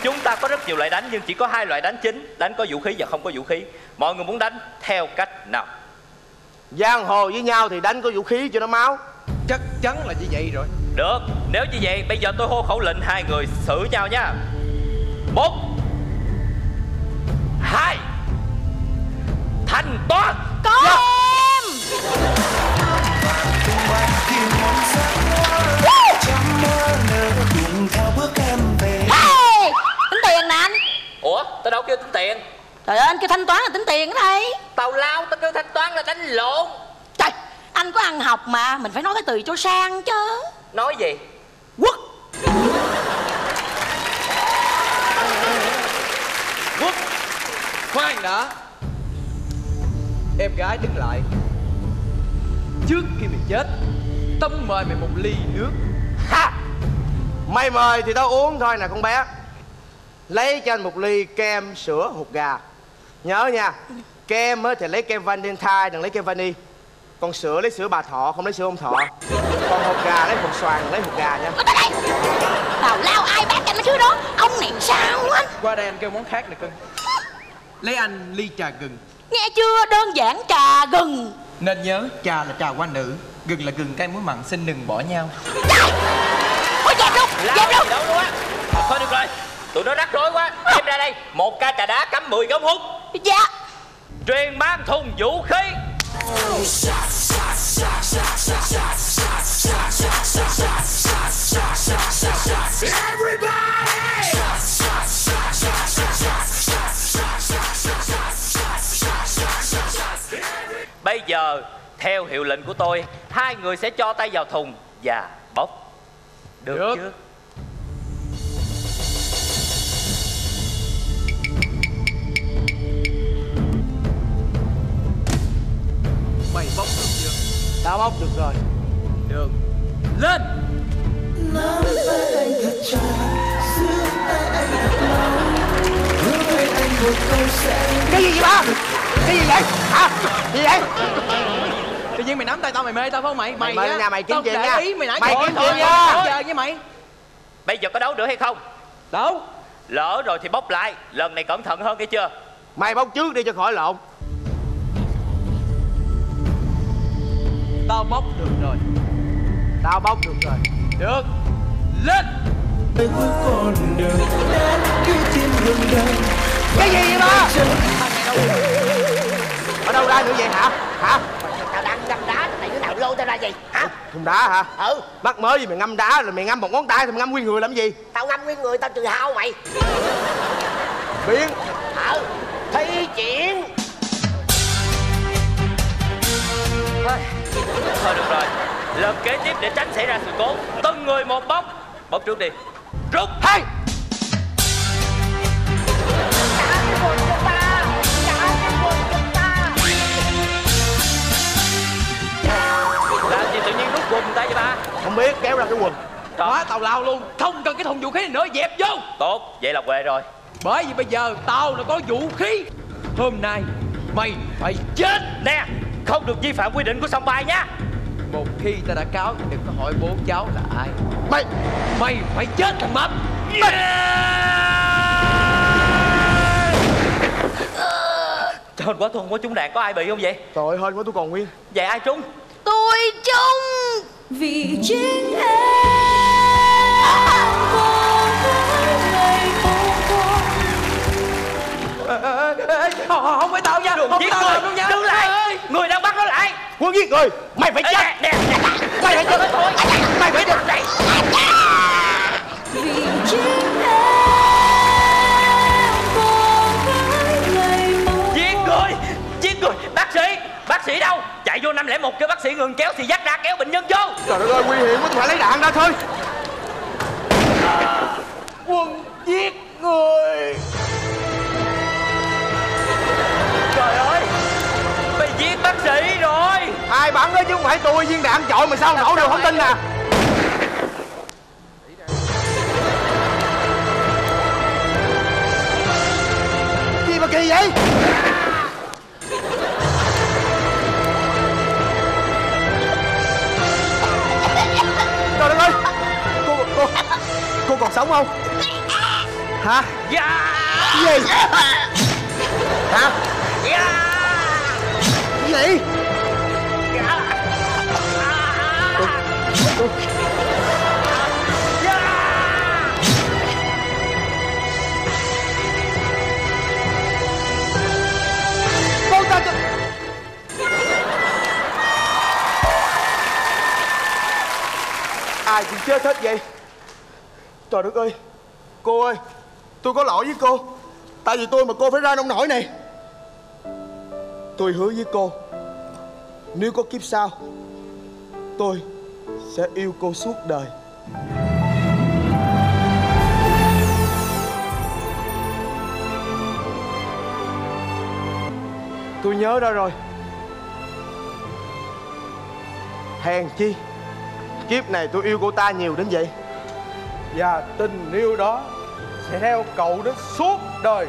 chúng ta có rất nhiều loại đánh nhưng chỉ có 2 loại đánh chính, đánh có vũ khí và không có vũ khí. Mọi người muốn đánh theo cách nào? Giang hồ với nhau thì đánh có vũ khí cho nó máu. Chắc chắn là như vậy rồi. Được, nếu như vậy bây giờ tôi hô khẩu lệnh, hai người xử nhau nha. 1, 2. Thanh toán. Có yeah. Em hey. Tính tiền nè anh. Ủa, tao đâu kêu tính tiền. Trời ơi, anh kêu thanh toán là tính tiền đó đây. Tào lao, tao kêu thanh toán là đánh lộn. Trời, anh có ăn học mà. Mình phải nói cái từ cho sang chứ. Nói gì? Quốc. Quốc. Khoan đã. Em gái đứng lại. Trước khi mày chết, tao mời mày một ly nước. Ha! Mày mời thì tao uống thôi nè con bé. Lấy cho anh một ly kem sữa hột gà. Nhớ nha, kem thì lấy kem Valentine, đừng lấy kem vani. Còn sữa lấy sữa bà thọ, không lấy sữa ông thọ. Còn hột gà lấy hột xoàn, lấy hột gà nha. Tào lao ai bán cho mấy thứ đó. Ông này sao anh? Qua đây anh kêu món khác nè cưng. Lấy anh ly trà gừng. Nghe chưa, đơn giản trà gừng. Nên nhớ trà là trà hoa nữ, gừng là gừng cay muối mặn, xin đừng bỏ nhau. Trời! Ôi dẹp luôn, dẹp luôn. Đâu luôn á. Thôi được rồi, tụi nó rắc rối quá. Đem ra đây, 1 ca trà đá cắm 10 cái ống hút. Dạ. Truyền bán thùng vũ khí. Everybody! giờ theo hiệu lệnh của tôi, hai người sẽ cho tay vào thùng và bốc. Được chứ? Mày bốc được chưa? Tao bốc được rồi. Được. Lên! Cái gì vậy ba? Cái gì vậy? Hả? Gì vậy? Tự nhiên mày nắm tay tao, mày mê tao phải không mày? Mày á, mày kiếm chuyện nha. Mày kiếm chuyện nha. Với mày. Bây giờ có đấu nữa hay không? Đấu. Lỡ rồi thì bốc lại. Lần này cẩn thận hơn nghe chưa? Mày bốc trước đi cho khỏi lộn. Tao bốc được rồi. Tao bốc được rồi. Được. Lên. Cái gì vậy ba? Ở đâu ra nữa vậy hả? Hả? Tao đang ngâm đá, này đứa nào lôi tao ra vậy? Hả? Thùng đá hả? Ừ. Mắc mới gì mày ngâm đá, rồi mày ngâm một ngón tay thì mày ngâm nguyên người làm gì? Tao ngâm nguyên người, tao trừ hao mày. Biến. Ờ. Thi triển. Thôi được rồi. Lần kế tiếp để tránh xảy ra sự cố, từng người một bốc. Bốc trước đi. Rút. Hay. Quần tay cho ba. Không biết kéo ra cái quần. Đó, tàu lao luôn. Không cần cái thùng vũ khí này nữa, dẹp vô. Tốt, vậy là quê rồi. Bởi vì bây giờ tao đã có vũ khí. Hôm nay mày phải chết. Nè, không được vi phạm quy định của sòng bài nha. Một khi ta đã cáo, đừng có hỏi bố cháu là ai. Mày phải chết thằng mập. Trời hên quá, tôi không có trúng đạn. Có ai bị không vậy? Trời ơi, hên quá tôi còn nguyên. Vậy ai trúng? Tôi trông vì chính em vô ngày vô con. Không phải tao nha, không phải tao luôn nha. Đứng lại, người đang bắt nó lại. Quân giết người, mày phải chết. Nè, nè, mày phải chết thôi. Mày phải được đấy. Vì chính em vô ngày vô con. Giết người, bác sĩ đâu? Chạy vô 501 kêu bác sĩ ngừng kéo thì dắt ra kéo bệnh nhân vô. Trời đất ơi, nguy hiểm quá, tôi phải lấy đạn ra thôi. Quân giết người. Trời ơi, mày giết bác sĩ rồi. Ai bắn đó chứ không phải tôi, viên đạn chọi mà sao nổ được, không tin nè. Gì mà kỳ vậy? Trời ơi, cô còn sống không? Hả? Dạ. Gì? Hả? Dạ. Gì? Dạ. Con ta cho... Ai cũng chết hết vậy? Trời đất ơi, cô ơi, tôi có lỗi với cô. Tại vì tôi mà cô phải ra nông nổi này. Tôi hứa với cô, nếu có kiếp sau, tôi sẽ yêu cô suốt đời. Tôi nhớ ra rồi. Hèn chi kiếp này tôi yêu cô ta nhiều đến vậy. Và tình yêu đó sẽ theo cậu đến suốt đời.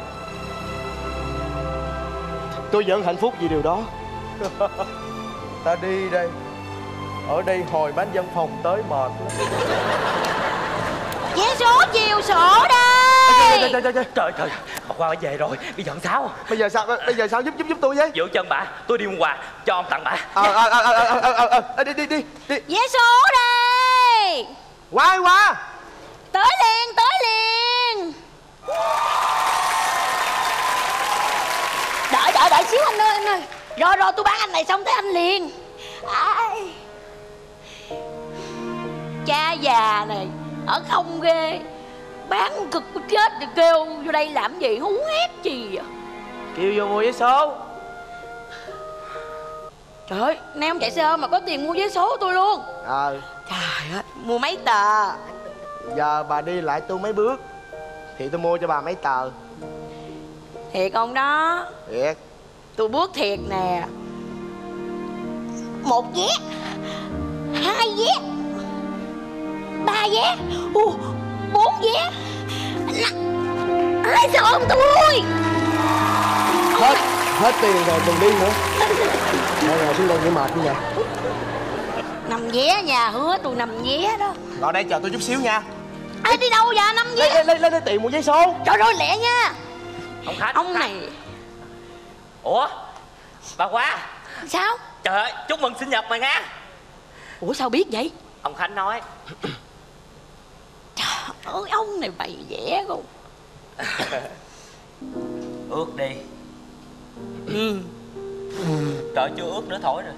Tôi vẫn hạnh phúc vì điều đó. Ta đi đây. Ở đây hồi bán văn phòng tới mệt lắm. Vé số chiều sổ đây. Trời trời, bà Hoa đã về rồi. Bây giờ sao? Bây giờ sao? Giúp tôi với. Giữ chân bà, tôi đi mua quà cho ông tặng bà. Đi. Vé số đây. Qua. Tới liền. Đợi xíu anh ơi. Rồi tôi bán anh này xong tới anh liền. Cha già này ở không ghê, bán cực chết thì kêu vô đây làm gì, hú hét gì vậy? Kêu vô mua vé số. Trời ơi, nay ông chạy xe ôm mà có tiền mua vé số tôi luôn. Trời ơi, mua mấy tờ? Giờ bà đi lại tôi mấy bước thì tôi mua cho bà mấy tờ. Thiệt ông đó? Thiệt. Tôi bước thiệt nè. 1 vé 2 vé 3 vé 4 vé 5. Sao ông tôi hết tiền rồi đừng đi nữa. Đây rồi xuống đây để mệt đi nè. 5 vé nha, hứa tôi 5 vé đó. Rồi đây chờ tôi chút xíu nha. Ai đi đâu vậy? 5 vé lấy tiền một giấy số. Trời ơi lẹ nha. Ông khách. Ông này. Ủa bà quá. Sao? Trời ơi, chúc mừng sinh nhật mày nha. Ủa sao biết vậy? Ông Khánh nói. Trời ơi, ông này bày vẽ luôn. Ước đi. Trời chưa ước nữa thổi rồi.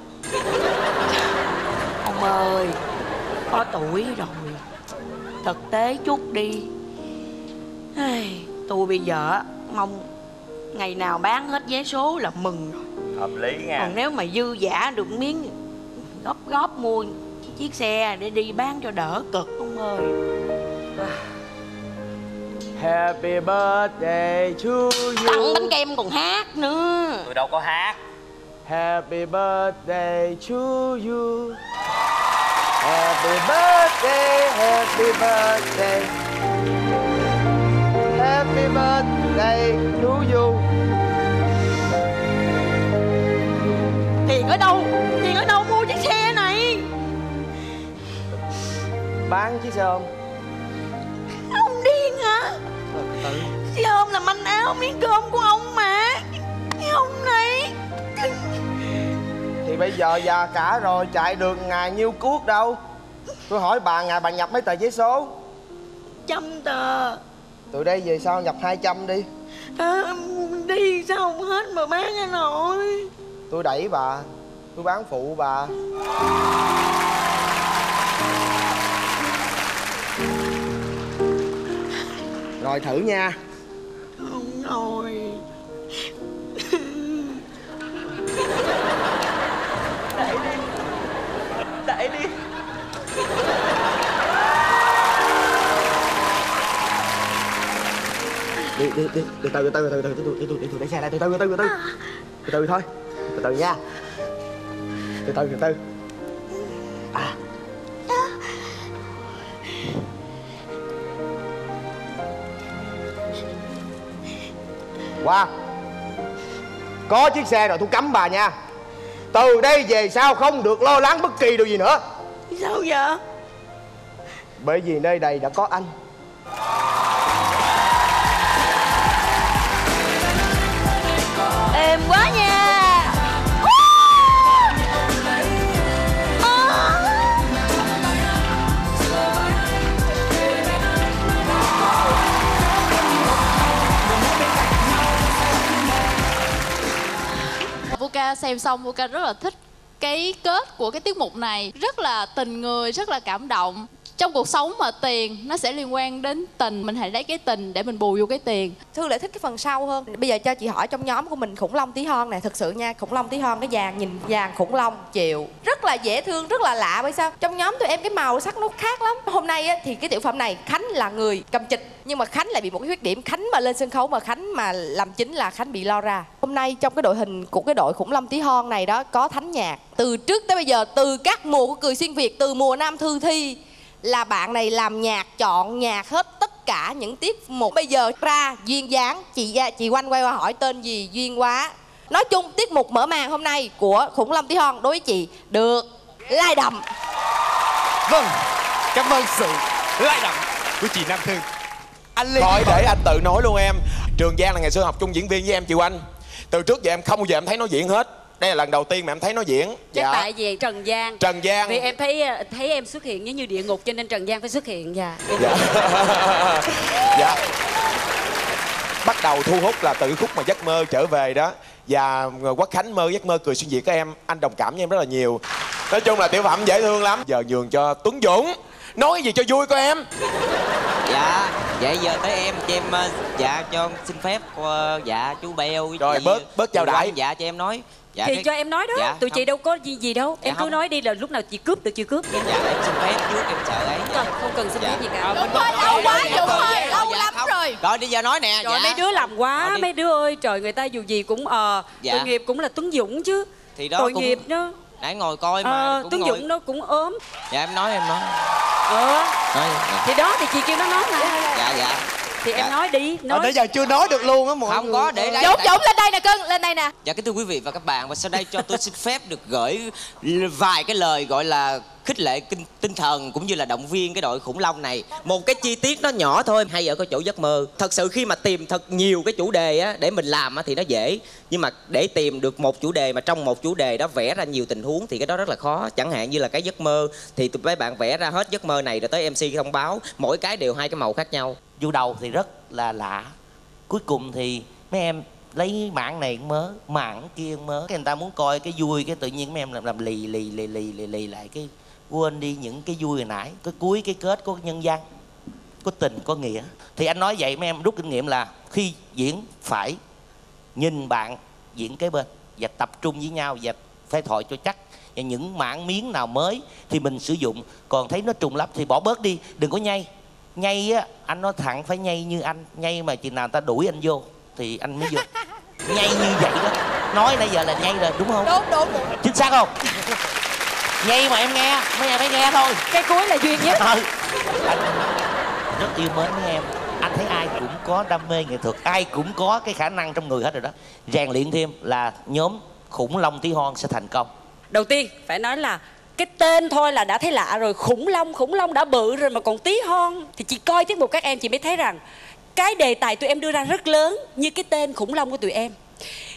Ông ơi, có tuổi rồi, thực tế chút đi. Tôi bây giờ mong ngày nào bán hết vé số là mừng rồi. Hợp lý nha. Còn nếu mà dư giả được miếng góp mua chiếc xe để đi bán cho đỡ cực ông ơi. Happy birthday to you. Tặng bánh kem còn hát nữa. Tôi đâu có hát. Happy birthday to you. Happy birthday, happy birthday. Happy birthday to you. Tiền ở đâu? Tiền ở đâu mua chiếc xe này? Bán chiếc xe ôm. Ông điên hả? Xe ôm là manh áo miếng cơm của ông mà. Cái ông này. Thì bây giờ già cả rồi, chạy được ngày nhiêu cuốc đâu. Tôi hỏi bà ngày bà nhập mấy tờ giấy số? 100 tờ. Từ đây về sau nhập 200 đi. Đi sao không hết mà bán ra nổi. Tôi đẩy bà, tôi bán phụ bà. Rồi thử nha. Không rồi. Đẩy đi. Đẩy đi. Đi, từ từ đẩy xe lại, từ từ thôi. Từ từ nha. Từ từ. Qua. Có chiếc xe rồi tôi cấm bà nha. Từ đây về sau không được lo lắng bất kỳ điều gì nữa. Sao vậy? Bởi vì nơi đây đã có anh. Êm quá nha. Vuka xem xong, Vuka rất là thích cái kết của cái tiết mục này. Rất là tình người, rất là cảm động. Trong cuộc sống mà tiền nó sẽ liên quan đến tình. Mình hãy lấy cái tình để mình bù vô cái tiền. Thương lại thích cái phần sau hơn. Bây giờ cho chị hỏi trong nhóm của mình Khủng Long Tí Hon này. Thực sự nha, Khủng Long Tí Hon nó vàng, nhìn vàng khủng long chịu. Rất là dễ thương, rất là lạ. Bởi sao? Trong nhóm tụi em cái màu sắc nó khác lắm. Hôm nay á, thì cái tiểu phẩm này Khánh là người cầm chịch. Nhưng mà Khánh lại bị một cái khuyết điểm. Khánh mà lên sân khấu mà Khánh mà làm chính là Khánh bị lo ra. Hôm nay trong cái đội hình của cái đội Khủng Long Tí Hon này đó có Thánh Nhạc. Từ trước tới bây giờ, từ các mùa của Cười Xuyên Việt, từ mùa Nam Thư thi là bạn này làm nhạc, chọn nhạc hết tất cả những tiết mục. Bây giờ ra duyên dáng, chị Oanh quay qua hỏi tên gì duyên quá. Nói chung tiết mục mở màn hôm nay của Khủng Long Tí Hon đối với chị được lai động. Vâng, cảm ơn sự lai động của chị Nam Thư. Anh Liên thôi để anh tự nói luôn em. Trường Giang là ngày xưa học chung diễn viên với em chị Oanh. Từ trước giờ em không bao giờ em thấy nó diễn hết. Đây là lần đầu tiên mà em thấy nó diễn. Chắc dạ. Tại vì Trần Giang. Trần Giang. Vì em thấy em xuất hiện giống như địa ngục cho nên Trần Giang phải xuất hiện. Dạ. Dạ. Dạ. Bắt đầu thu hút là từ khúc mà Giấc Mơ Trở Về đó. Và Quốc Khánh mơ Giấc Mơ Cười Xuyên Việt các em. Anh đồng cảm với em rất là nhiều. Nói chung là tiểu phẩm dễ thương lắm. Giờ nhường cho Tuấn Dũng. Nói gì cho vui coi em. Dạ. Vậy giờ tới em dạ cho xin phép dạ chú Bèo. Rồi bớt trao đãi. Dạ cho em nói. Dạ, thì cho em nói đó, dạ, tụi không. Chị đâu có gì đâu, dạ, em cứ không. Nói đi, là lúc nào chị cướp được chị cướp. Dạ, em xin phép trước, em sợ ấy. Không cần xin phép gì cả. Đúng rồi, lâu quá Dũng ơi, lâu lắm rồi. Rồi bây giờ nói nè. Trời, mấy đứa làm quá, mấy đứa ơi, trời, người ta dù gì cũng tội nghiệp cũng là Tuấn Dũng chứ. Thì đó tội nghiệp đó. Nãy ngồi coi mà Tuấn Dũng nó cũng ốm. Dạ em nói. Thì đó thì chị kêu nó nói nè. Dạ. Thì em nói đi, nói. Nãy giờ chưa nói được luôn á mọi người. Không có, để đấy. Dũng lên đây nè cưng, lên đây nè. Dạ kính thưa quý vị và các bạn, và sau đây cho tôi xin phép được gửi vài cái lời gọi là khích lệ tinh thần cũng như là động viên cái đội khủng long này. Một cái chi tiết nó nhỏ thôi hay ở cái chỗ giấc mơ. Thật sự khi mà tìm thật nhiều cái chủ đề á để mình làm á thì nó dễ, nhưng mà để tìm được một chủ đề mà trong một chủ đề đó vẽ ra nhiều tình huống thì cái đó rất là khó. Chẳng hạn như là cái giấc mơ thì tụi mấy bạn vẽ ra hết giấc mơ này rồi tới MC thông báo, mỗi cái đều hai cái màu khác nhau. Vô đầu thì rất là lạ, cuối cùng thì mấy em lấy mảng này cũng mớ, mảng kia cũng mớ. Cái người ta muốn coi cái vui, cái tự nhiên mấy em làm lì lại, cái quên đi những cái vui hồi nãy. Cái cuối cái kết có nhân văn, có tình, có nghĩa. Thì anh nói vậy mấy em rút kinh nghiệm là khi diễn phải nhìn bạn diễn kế bên và tập trung với nhau và phải thoại cho chắc. Và những mảng miếng nào mới thì mình sử dụng, còn thấy nó trùng lắp thì bỏ bớt đi, đừng có nhây. Nhây á, anh nói thẳng phải nhây như anh. Nhây mà chừng nào ta đuổi anh vô thì anh mới vô. Nhây như vậy đó. Nói nãy giờ là nhây rồi đúng không? Đúng. Chính xác không? Nhây mà em nghe, mấy em phải nghe thôi. Cái cuối là duyên nhất. Anh rất yêu mến mấy em. Anh thấy ai cũng có đam mê nghệ thuật, ai cũng có cái khả năng trong người hết rồi đó. Rèn luyện thêm là nhóm Khủng Long Tí Hon sẽ thành công. Đầu tiên phải nói là cái tên thôi là đã thấy lạ rồi. Khủng long đã bự rồi mà còn tí hon. Thì chị coi tiết mục các em chị mới thấy rằng cái đề tài tụi em đưa ra rất lớn như cái tên khủng long của tụi em,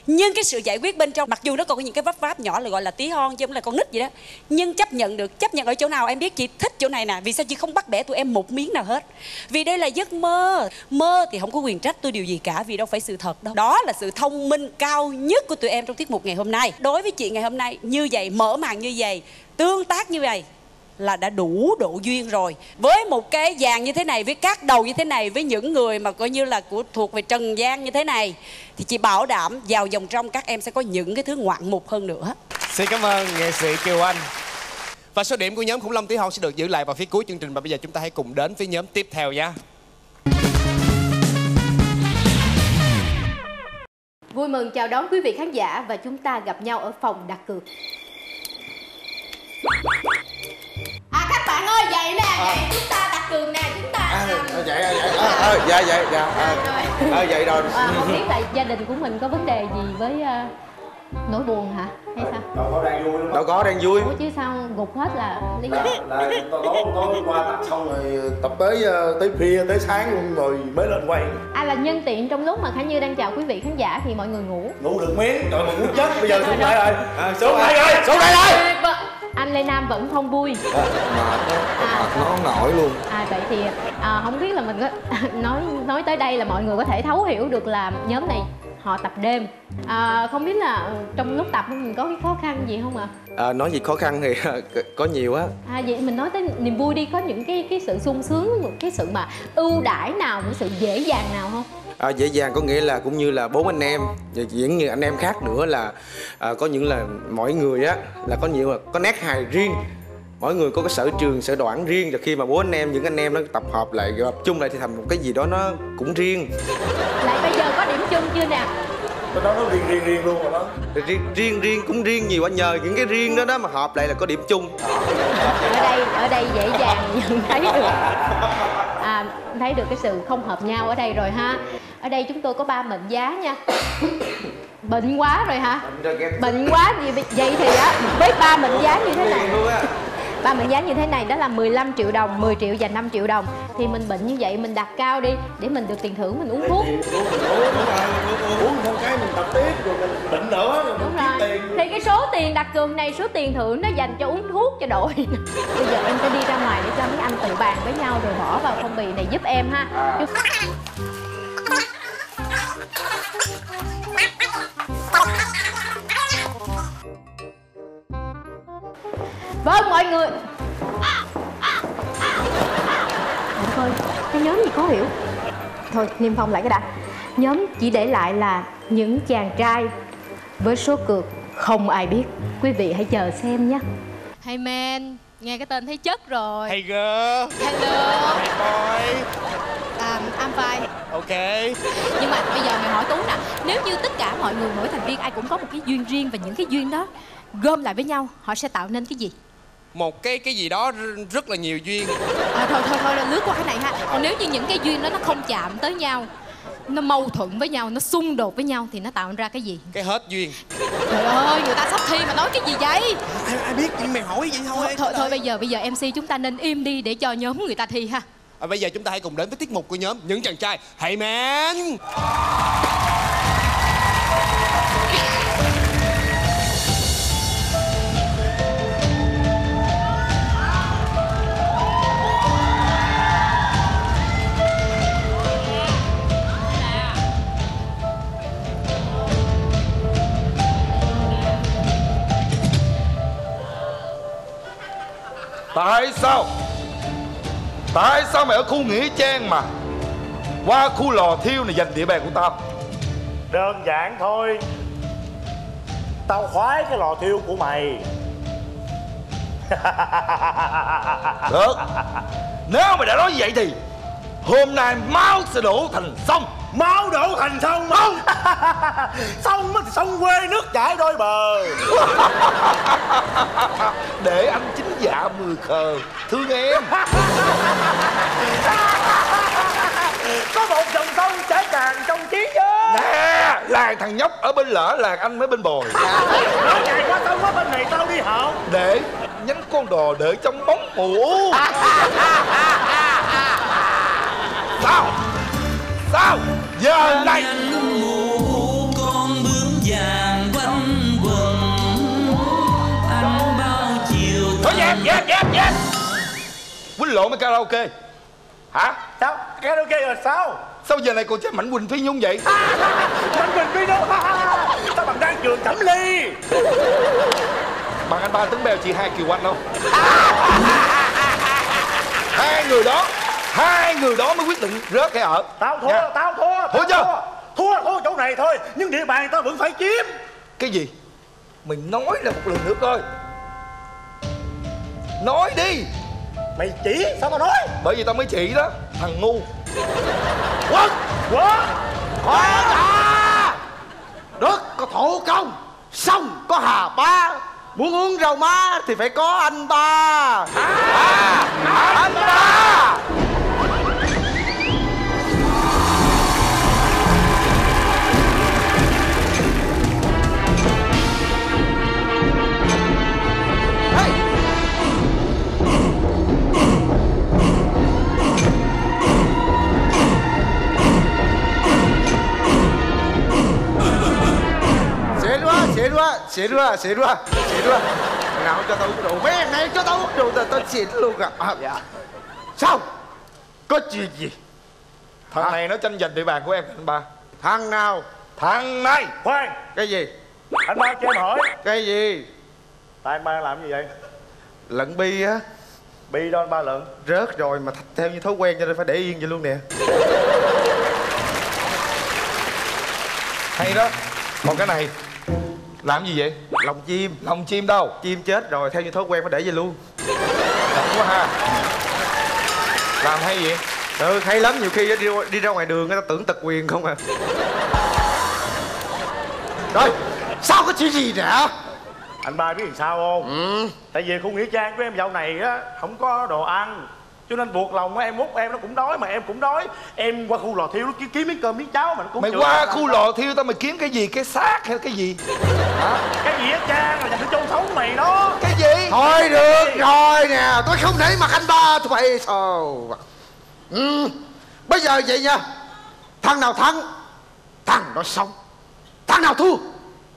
nhưng cái sự giải quyết bên trong, mặc dù nó còn có những cái vấp váp nhỏ là gọi là tí hon chứ không là con nít vậy đó, nhưng chấp nhận được. Chấp nhận ở chỗ nào? Em biết chị thích chỗ này nè. Vì sao chị không bắt bẻ tụi em một miếng nào hết? Vì đây là giấc mơ. Mơ thì không có quyền trách tôi điều gì cả, vì đâu phải sự thật đâu. Đó là sự thông minh cao nhất của tụi em trong tiết mục ngày hôm nay. Đối với chị ngày hôm nay như vậy, mở màn như vậy, tương tác như vậy là đã đủ độ duyên rồi. Với một cái dàn như thế này, với các đầu như thế này, với những người mà coi như là của thuộc về Trần Giang như thế này, thì chị bảo đảm vào vòng trong các em sẽ có những cái thứ ngoạn mục hơn nữa. Xin cảm ơn nghệ sĩ Kiều Anh. Và số điểm của nhóm Khủng Long Tí Hon sẽ được giữ lại vào phía cuối chương trình. Và bây giờ chúng ta hãy cùng đến với nhóm tiếp theo nha. Vui mừng chào đón quý vị khán giả. Và chúng ta gặp nhau ở phòng đặt cược. À các bạn ơi, vậy nè, vậy chúng ta đặt cược nè, chúng ta vậy rồi. Không biết là gia đình của mình có vấn đề gì với nỗi buồn hả hay sao? Đâu có, đang vui lắm. Đâu có, đang vui. Ủa chứ sao gục hết là lý do? Là tối qua tập xong rồi, tập tới khuya, tới sáng luôn rồi mới lên quay. À là nhân tiện trong lúc mà Khả Như đang chào quý vị khán giả thì mọi người ngủ. Ngủ được miếng, trời mình muốn chết. Bây giờ xuống đây rồi. Xuống đây rồi. Anh Lê Nam vẫn không vui. Mệt nó không nổi luôn. Vậy thì không biết là mình có nói tới đây là mọi người có thể thấu hiểu được là nhóm này họ tập đêm. Không biết là trong lúc tập mình có cái khó khăn gì không ạ? Nói gì khó khăn thì có nhiều á. Vậy mình nói tới niềm vui đi, có những cái sự sung sướng, một cái sự mà ưu đãi nào, một sự dễ dàng nào không? Dễ dàng có nghĩa là cũng như là bốn anh em diễn như anh em khác nữa, là có những là mỗi người á là có nhiều là có nét hài riêng, mỗi người có cái sở trường sở đoản riêng, và khi mà bốn anh em những anh em nó tập hợp lại gặp chung lại thì thành một cái gì đó nó cũng riêng. Lại bây giờ có điểm chung chưa nè? Cái đó nó riêng luôn rồi đó. Riêng cũng riêng nhiều, anh nhờ những cái riêng đó mà hợp lại là có điểm chung. Ở đây dễ dàng nhận thấy được cái sự không hợp nhau ở đây rồi ha. Ở đây chúng tôi có 3 mệnh giá nha. Bệnh quá rồi hả? Bệnh quá gì vậy thì á, với 3 mệnh giá như thế này. 3 mệnh giá như thế này đó là 15 triệu đồng, 10 triệu và 5 triệu đồng. Thì mình bệnh như vậy mình đặt cao đi để mình được tiền thưởng, mình uống thuốc. Uống một cái mình tập tiếp rồi mình bệnh nữa rồi. Đúng rồi. Thì cái số tiền đặt cược này, số tiền thưởng nó dành cho uống thuốc cho đội. Bây giờ em sẽ đi ra ngoài để cho mấy anh tự bàn với nhau rồi bỏ vào phong bì này giúp em ha. Vâng mọi người. Mình coi cái nhóm gì khó hiểu. Thôi niêm phong lại cái đã. Nhóm chỉ để lại là những chàng trai với số cược không ai biết. Quý vị hãy chờ xem nhé. Hey Man, nghe cái tên thấy chất rồi. Hey Girl, hello. Hey Boy, I'm fine. Ok. Nhưng mà bây giờ mình hỏi Tú nè, nếu như tất cả mọi người, mỗi thành viên ai cũng có một cái duyên riêng, và những cái duyên đó gom lại với nhau, họ sẽ tạo nên cái gì? Một cái gì đó rất là nhiều duyên. Thôi lướt qua cái này ha. Còn nếu như những cái duyên đó nó không chạm tới nhau, nó mâu thuẫn với nhau, nó xung đột với nhau, thì nó tạo ra cái gì? Cái hết duyên. Trời ơi, người ta sắp thi mà nói cái gì vậy? Ai biết, mày hỏi vậy thôi. Thôi bây giờ MC chúng ta nên im đi để cho nhóm người ta thi ha. Bây giờ chúng ta hãy cùng đến với tiết mục của nhóm những chàng trai Hey Men. Tại sao mày ở khu nghĩa trang mà qua khu lò thiêu này giành địa bàn của tao? Đơn giản thôi, tao khoái cái lò thiêu của mày. Được, nếu mày đã nói như vậy thì hôm nay máu sẽ đổ thành sông. Máu đổ thành sông không? Sông thì sông quê, nước chảy đôi bờ. Để anh chính dạ mười khờ, thương em. Có một dòng sông chảy tràn trong trí chứ. Nè, làng thằng nhóc ở bên lỡ, làng anh mới bên bồi. Nó chạy qua sông quá bên này tao đi hậu. Để nhánh con đò để trong bóng mũ. Sao giờ này con bướm vàng quanh quần ăn bao chiều. Thôi dẹp Quýnh lộn với karaoke hả? Sao karaoke rồi sao giờ này còn chơi Mạnh Quỳnh Phi Nhung vậy? Mạnh Quỳnh Phi Nhung tao bằng đang trường Cẩm Ly, bằng anh ba Tuấn Bèo, chị hai Kiều Oanh đâu. Hai người đó mới quyết định rớt hay ở. Tao thua chỗ này thôi, nhưng địa bàn tao vẫn phải chiếm. Cái gì? Mình nói là một lần nữa coi. Nói đi. Mày chỉ sao tao nói? Bởi vì tao mới chỉ đó, thằng ngu. Quá đất có thổ công, sông có Hà Ba. Muốn uống rau má thì phải có anh ba. Anh ba. Xịn quá. Nào cho tao uống rượu, mấy này cho tao uống rượu, tao xịn luôn à. Dạ. Sao? Có chuyện gì? Thằng này nó tranh giành địa bàn của em. Anh ba. Thằng nào? Thằng này. Khoan. Cái gì? Anh ba cho em hỏi. Cái gì? Tại anh ba làm gì vậy? Lận bi á. Bi đó anh ba lận. Rớt rồi mà theo như thói quen cho nên phải để yên vậy luôn nè. Hay đó. Còn cái này làm gì vậy? Lòng chim. Lòng chim đâu? Chim chết rồi, theo như thói quen phải để vậy luôn. Đậm quá ha. Làm hay vậy? Ừ, hay lắm. Nhiều khi đi ra ngoài đường người ta tưởng tật quyền không à. Rồi, sao có chuyện gì nè? Anh ba biết làm sao không? Tại vì khu nghĩa trang của em dạo này á không có đồ ăn, cho nên buộc lòng em, út em nó cũng đói mà em cũng đói. Em qua khu lò thiêu nó kiếm miếng cơm miếng cháo mà nó cũng. Mày qua khu lò thiêu tao mày kiếm cái gì? Cái xác hay cái gì? Hả? Cái gì á cha, là dành cho chôn sống mày đó. Cái gì? Thôi được rồi nè, tôi không thể mặc anh ba tụi mày sao. Bây giờ vậy nha, thằng nào thắng thằng đó sống, thằng nào thua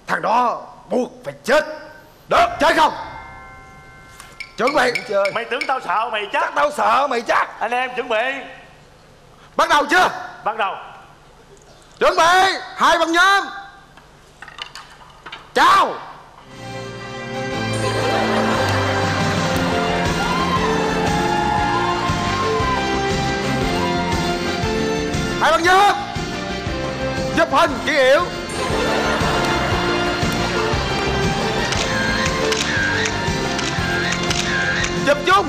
thằng đó buộc phải chết. Được chơi không? Chuẩn bị. Mày tưởng tao sợ mày chắc? Tao sợ mày chắc. Anh em chuẩn bị. Bắt đầu chưa? Bắt đầu. Chuẩn bị. Hai bằng nhóm. Chào. Hai bằng nhóm. Chụp hình kỹ hiểu. Chụp chung.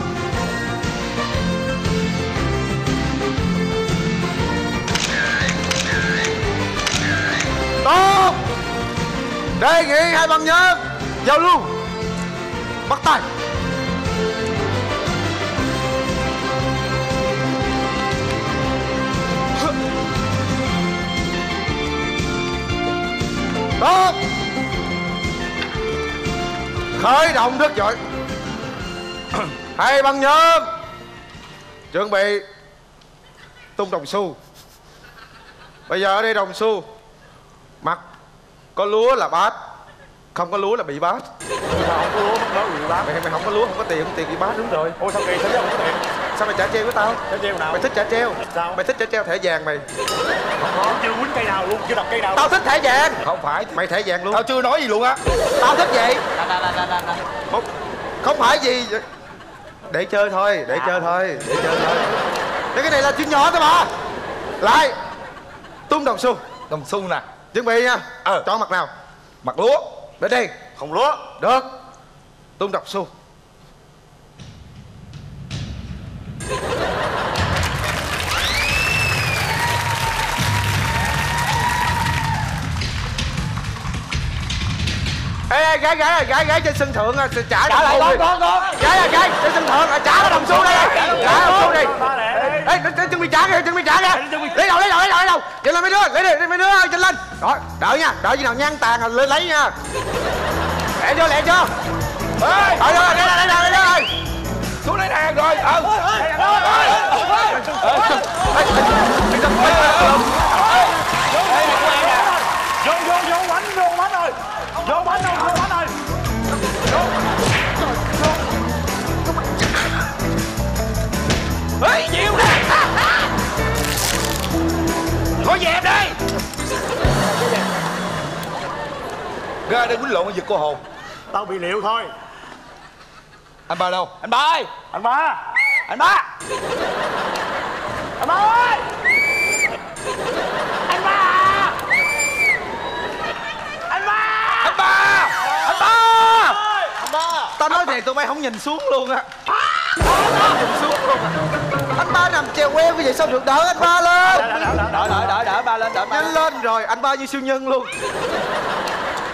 Tốt. Đề nghị hai bạn nhớ vào luôn. Bắt tay. Tốt. Khởi động rất giỏi. Hai băng nhóm chuẩn bị tung đồng xu. Bây giờ ở đây đồng xu mặt có lúa là bát, không có lúa là bị bát. Không có lúa mất đó bị bát. Mày không có lúa không có tiền, không tiền bị bát. Đúng rồi. Ôi sao kỳ thế đó, không có tiền. Sao mày chả treo với tao? Chả treo nào? Mày thích chả treo? Sao? Mày thích chả treo thẻ vàng mày? Không, chưa quýnh cây nào luôn, chưa đọc cây nào. Tao thích thẻ vàng. Không phải, mày thẻ vàng luôn. Tao chưa nói gì luôn á. Tao thích vậy. Không phải gì vậy? Để chơi thôi, để chơi thôi, để chơi thôi. Để cái này là chuyện nhỏ thôi mà. Lại tung đồng xu. Đồng xu nè. Chuẩn bị nha. Chọn mặt nào? Mặt lúa. Đến đây. Không lúa. Được. Tung đồng xu. Ê, gái trên sân thượng trả lại con gái trên sân thượng trả nó đồng xu đây, trả đồng xu đi. Ê, nó chuẩn bị trả kìa, chuẩn bị trả kìa. Lấy đầu vậy là mấy đứa, lấy đi mấy đứa ơi, trên lên. Rồi, đợi nha, đợi gì nào nhan tàn rồi lấy nha. Lẹ chưa. Ê, rồi đây. Xuống đây nè, rồi. Vô bánh ơi. Ê, nhiều nè. Thôi dẹp đi. Ra đây quýnh lộn giật cô hồn. Tao bị liệu thôi. Anh ba đâu? Anh ba ơi. Anh ba ơi. Tao nói thiệt tụi bay không nhìn xuống luôn á. Anh ba nằm chèo queo cái gì sao được, đỡ anh ba lên. Đỡ ba lên, đỡ ba lên rồi, anh ba như siêu nhân luôn.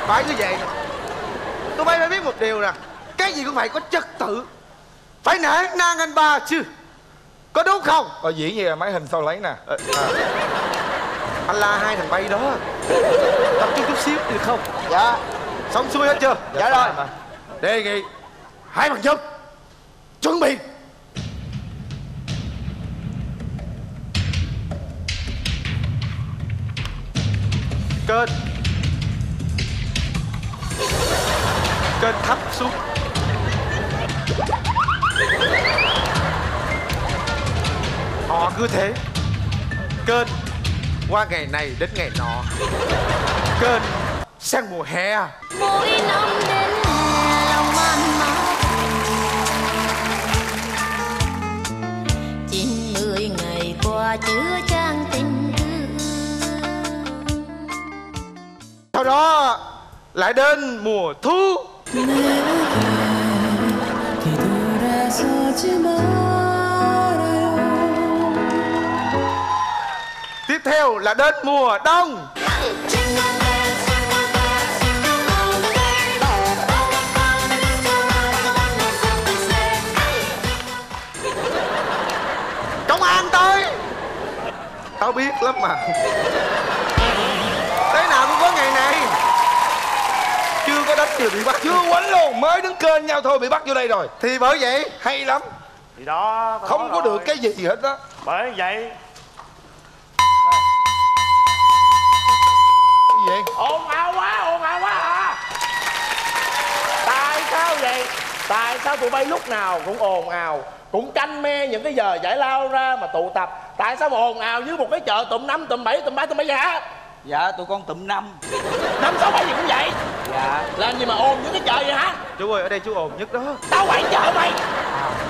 Phải như vậy. Tụi bay phải biết một điều nè, cái gì cũng phải có trật tự. Phải nể nang anh ba chứ. Có đúng không? Dĩ nhiên là máy hình sau lấy nè. Anh la hai thằng bay đó. Tập trung chút xíu được không? Dạ. Xong xuôi hết chưa? Dạ rồi. Đề nghị hai bằng nhóm chuẩn bị. Kênh thấp xuống. Họ cứ thế. Kênh qua ngày này đến ngày nọ. Kênh sang mùa hè. Mỗi năm đến chữa trang tình thương. Sau đó lại đến mùa thu. Tiếp theo là đến mùa đông. Tao biết lắm mà. Thế nào cũng có ngày này. Chưa có đánh chưa bị bắt. Chưa quánh luôn. Mới đứng kênh nhau thôi bị bắt vô đây rồi. Thì bởi vậy. Hay lắm. Thì đó. Không có được cái gì hết á. Bởi vậy. Cái gì vậy? Ồn ào quá à. Tại sao vậy? Tại sao tụi bay lúc nào cũng ồn ào, cũng canh me những cái giờ giải lao ra mà tụ tập? Tại sao mà ồn ào dưới một cái chợ tụm năm, tụm bảy, tụm ba, tụm bảy vậy hả? Dạ, tụi con tụm năm. 5, 6, 7 gì cũng vậy. Dạ. Làm gì mà ồn dưới cái chợ vậy hả? Chú ơi, ở đây chú ồn nhất đó. Tao quản chợ mày.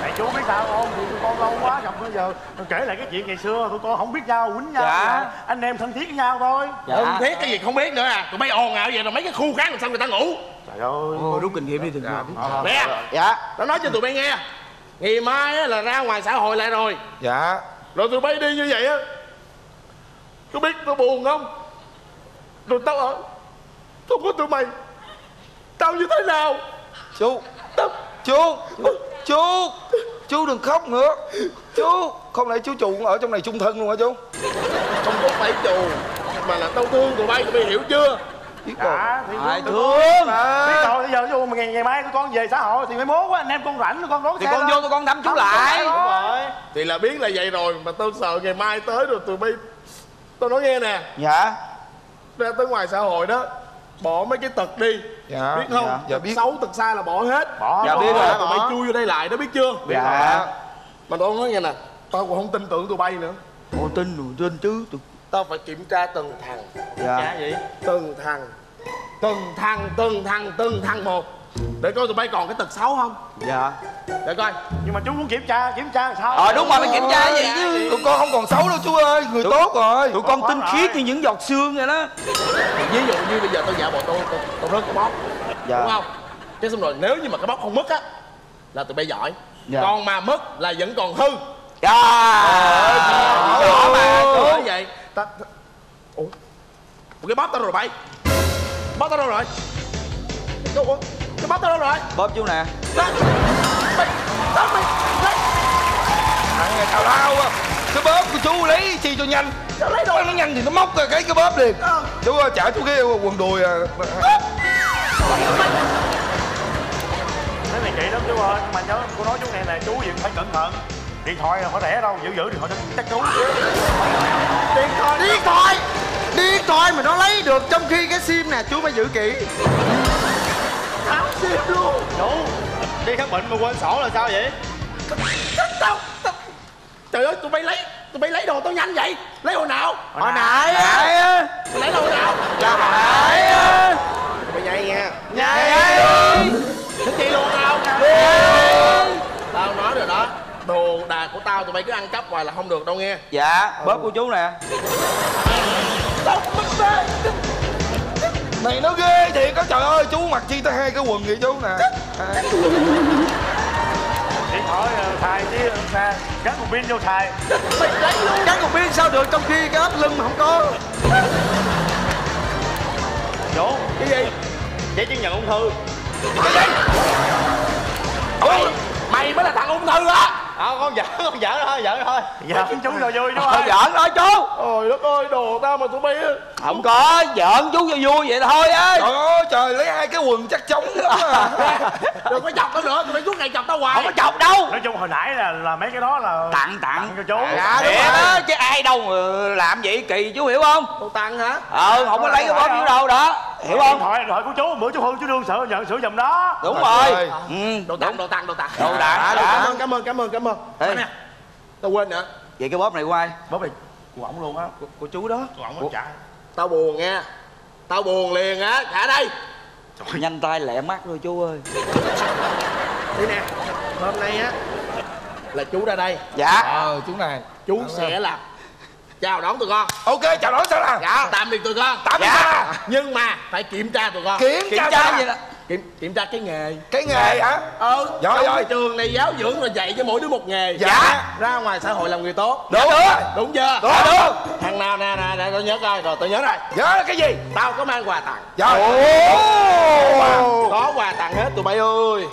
Mày chú biết sao không? Thì tụi con lâu quá gặp bây giờ. Tôi kể lại cái chuyện ngày xưa tụi con không biết nhau, quýnh nhau. Dạ. Anh em thân thiết với nhau thôi. Dạ. Thân thiết cái gì không biết nữa à? Tụi bay ồn ào vậy rồi mấy cái khu khác làm sao người ta ngủ? Trời ơi. Rút kinh nghiệm đi từng. Nè, dạ. Nó nói cho tụi bay nghe. Ngày mai á, là ra ngoài xã hội lại rồi. Dạ. Rồi tôi bay đi như vậy á, tôi biết tôi buồn không? Rồi tao ở, tao có tụi mày, tao như thế nào? Chú, tao... Chú đừng khóc nữa. Chú, không lẽ chú trụ ở trong này chung thân luôn hả chú? Không có phải trụ, mà là tao thương tụi bay, tụi mày hiểu chưa? Dạ, thì ai thương. Biết rồi, bây giờ vô ngày mai tụi con về xã hội thì mới mốt quá, anh em con rảnh, tụi con đón xe. Thì con vô tụi con đâm chú lại. Đúng rồi. Thì là biết là vậy rồi, mà tao sợ ngày mai tới rồi tụi bay... Tao nói nghe nè. Dạ. Ra tới ngoài xã hội đó, bỏ mấy cái tật đi. Dạ, biết không? Dạ, dạ biết. Xấu tật sai là bỏ hết. Bỏ. Dạ biết rồi. Tụi bay chui vô đây lại đó, biết chưa? Biết. Dạ. Mà tao nói nghe nè, tao cũng không tin tưởng tụi bay nữa. Tao tin rồi, tin chứ. Tao phải kiểm tra từng thằng. Dạ. Vậy? Từng thằng một, để coi tụi bay còn cái tật xấu không. Dạ. Để coi. Nhưng mà chú muốn kiểm tra làm sao? Đúng rồi, phải kiểm tra cái gì chứ. Tụi con không còn xấu đâu chú ơi, người tốt rồi. Tụi con tinh khiết như những giọt sương vậy đó. Ví dụ như bây giờ tao giả bộ tao rớt cái bóp, đúng không? Cái xong rồi nếu như mà cái bóp không mất á là tụi bay giỏi. Còn mà mất là vẫn còn hư. Rõ mà. Nói vậy. Ủa, cái bóp tao rồi bay. Bóp tao đâu rồi? Cái bóp tao đâu rồi? Bóp chú nè. Thằng này tào lao quá. Cái bóp của chú lấy chi cho nhanh. Sao lấy đâu? Nó nhanh thì nó móc ra cái bóp liền. Chú ơi, trả chú cái quần đùi. Thế này kỹ lắm chú ơi. Mà nhớ cô nói chú này nè, chú gì cũng phải cẩn thận. Điện thoại là có rẻ đâu, giữ điện thoại cho chắc chú. Điện thoại mà nó lấy được, trong khi cái sim nè chú phải giữ kỹ. Tháo sim luôn. Chú đi khám bệnh mà quên sổ là sao vậy? Tao trời ơi, tụi bay lấy đồ tao nhanh vậy. Lấy hồi nãy á. Mày lấy đồ nào? Hồi nãy á. Tụi bay nhảy nha. Nhảy thích chi luôn không? Tao nói rồi đó, đồ đạc của tao tụi bay cứ ăn cắp hoài là không được đâu nghe. Dạ. Bóp của chú nè. Này nó ghê thiệt á, trời ơi, chú mặc chi tới hai cái quần vậy chú nè. Thì hỏi thầy chứ xa, cắt cục pin vô thầy. Cắt cục pin sao được, trong khi cái ấp lưng mà không có. Đúng. Cái gì? Giấy chứng nhận ung thư. Cái gì? Mày mới là thằng ung thư á. Con giỡn thôi. Giỡn chú cho vui chú ơi. Giỡn thôi chú. Trời đất ơi, đồ tao mà tụi bay á. Không có, giỡn chú cho vui vậy thôi á. Trời ơi, trời, lấy hai cái quần chắc trống nữa. Đừng có chọc tao nữa, tụi bay suốt ngày chọc tao hoài. Không có chọc đâu. Nói chung hồi nãy là mấy cái đó là tặng cho chú. Dạ đúng rồi, chứ ai đâu mà làm vậy kỳ, chú hiểu không? Tao tặng hả? Không có lấy cái bóp chú đâu đó. Hiểu không? Điện thoại của chú, bữa chú hư chú đương sợ nhận sửa giùm đó. Đúng rồi. Đồ tặng. Cảm ơn. Ê nè, tao quên nữa. Vậy cái bóp này của ai? Bóp này của ổng luôn á. Của chú đó. Của ổng trả. Tao buồn nha, tao buồn liền á. Trả đây. Trời, nhanh tay lẹ mắt thôi chú ơi. Đi nè, hôm nay á là chú ra đây. Dạ. Chú này, chú sẽ làm chào đón tụi con. Ok, chào đón sao nè. Dạ. Tạm biệt tụi con. Tạm biệt. Nhưng mà phải kiểm tra tụi con. Kiểm tra gì nè? Kiểm tra cái nghề. Cái nghề hả? Rồi. Trường này giáo dưỡng rồi dạy cho mỗi đứa một nghề. Dạ. Ra ngoài xã hội làm người tốt. Đúng chưa? Thằng nào nè, tao nhớ coi rồi, tao nhớ rồi. Nhớ là cái gì? Tao có mang quà tặng. Dạ. Có quà tặng hết tụi bay ơi.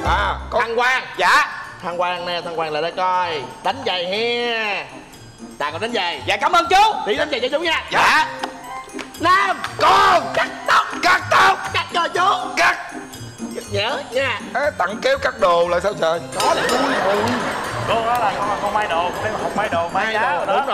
Thằng Quang. Dạ. Thằng Quang nè, thằng Quang lại đây coi. Đánh giày he. Tao còn đánh giày. Dạ, cảm ơn chú. Đi đánh giày cho chú nha. Dạ. Nam. Con. Cắt tóc. Cắt cho chú. Cắt. Nhớ nha. Tặng kéo cắt đồ là sao trời? Đó là vui rồi. Cô đó là con may đồ, đây là học may đồ, may áo. Đúng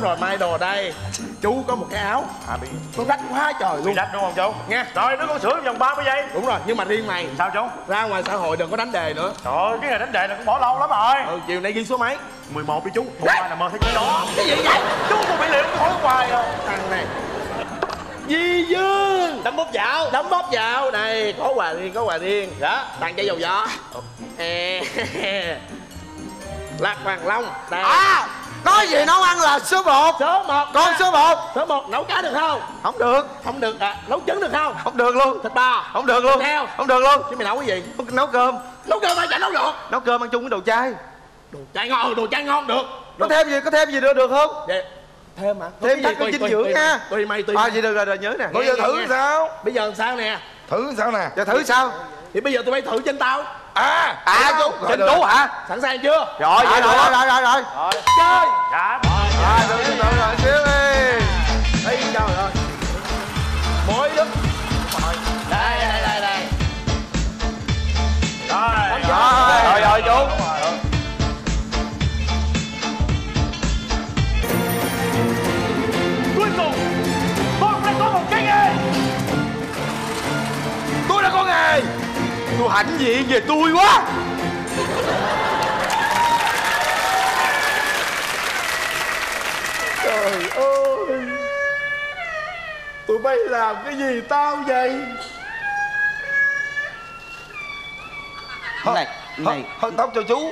rồi, may đồ đây. Chú có một cái áo. Bị tôi rách quá trời luôn. Bị rách đúng không chú? Nghe. Rồi đứa con sửa trong vòng 30 giây. Đúng rồi, nhưng mà riêng mày. Sao chú? Ra ngoài xã hội đừng có đánh đề nữa. Trời ơi, cái này đánh đề là cũng bỏ lâu lắm rồi. Chiều nay ghi số mấy? 11 đi chú. Hôm nay là mơ thấy cái đó. Cái gì vậy? Chú còn bị liệu tôi hỏi hoài rồi. Thằng này. Di Dương. Đấm bóp dạo. Đây, có quà riêng. Đó, tặng chai dầu gió. Lạc Hoàng Long. Đây. Nói gì nấu ăn là số 1. Con số 1 nấu cá được không? Không được. Nấu trứng được không? Không được luôn. Thịt bò? Không được luôn. Chứ mày nấu cái gì? Nấu cơm. Nấu cơm ai chả nấu được. Nấu cơm ăn chung với đồ chay. Đồ chay ngon được. Có thêm gì nữa được không? Để... thêm hả? Thêm gì có dinh dưỡng nha. Tùy mày tùy. À vậy được rồi, rồi nhớ nè. Bây giờ thử sao? Bây giờ sao nè? Thử sao nè? Giờ thử sao? Thì bây giờ tụi bay thử trên tao. Trên Tú hả? Sẵn sàng chưa? Rồi vậy rồi. Chơi. Dạ. Rồi thử rồi xíu đi. Đi trời ơi. Mỗi đứt. Đây đây đây đây. Rồi. Rồi chú. Tôi hãnh diện về tôi quá. Trời ơi, tụi bay làm cái gì tao vậy? Này hớt tóc cho chú.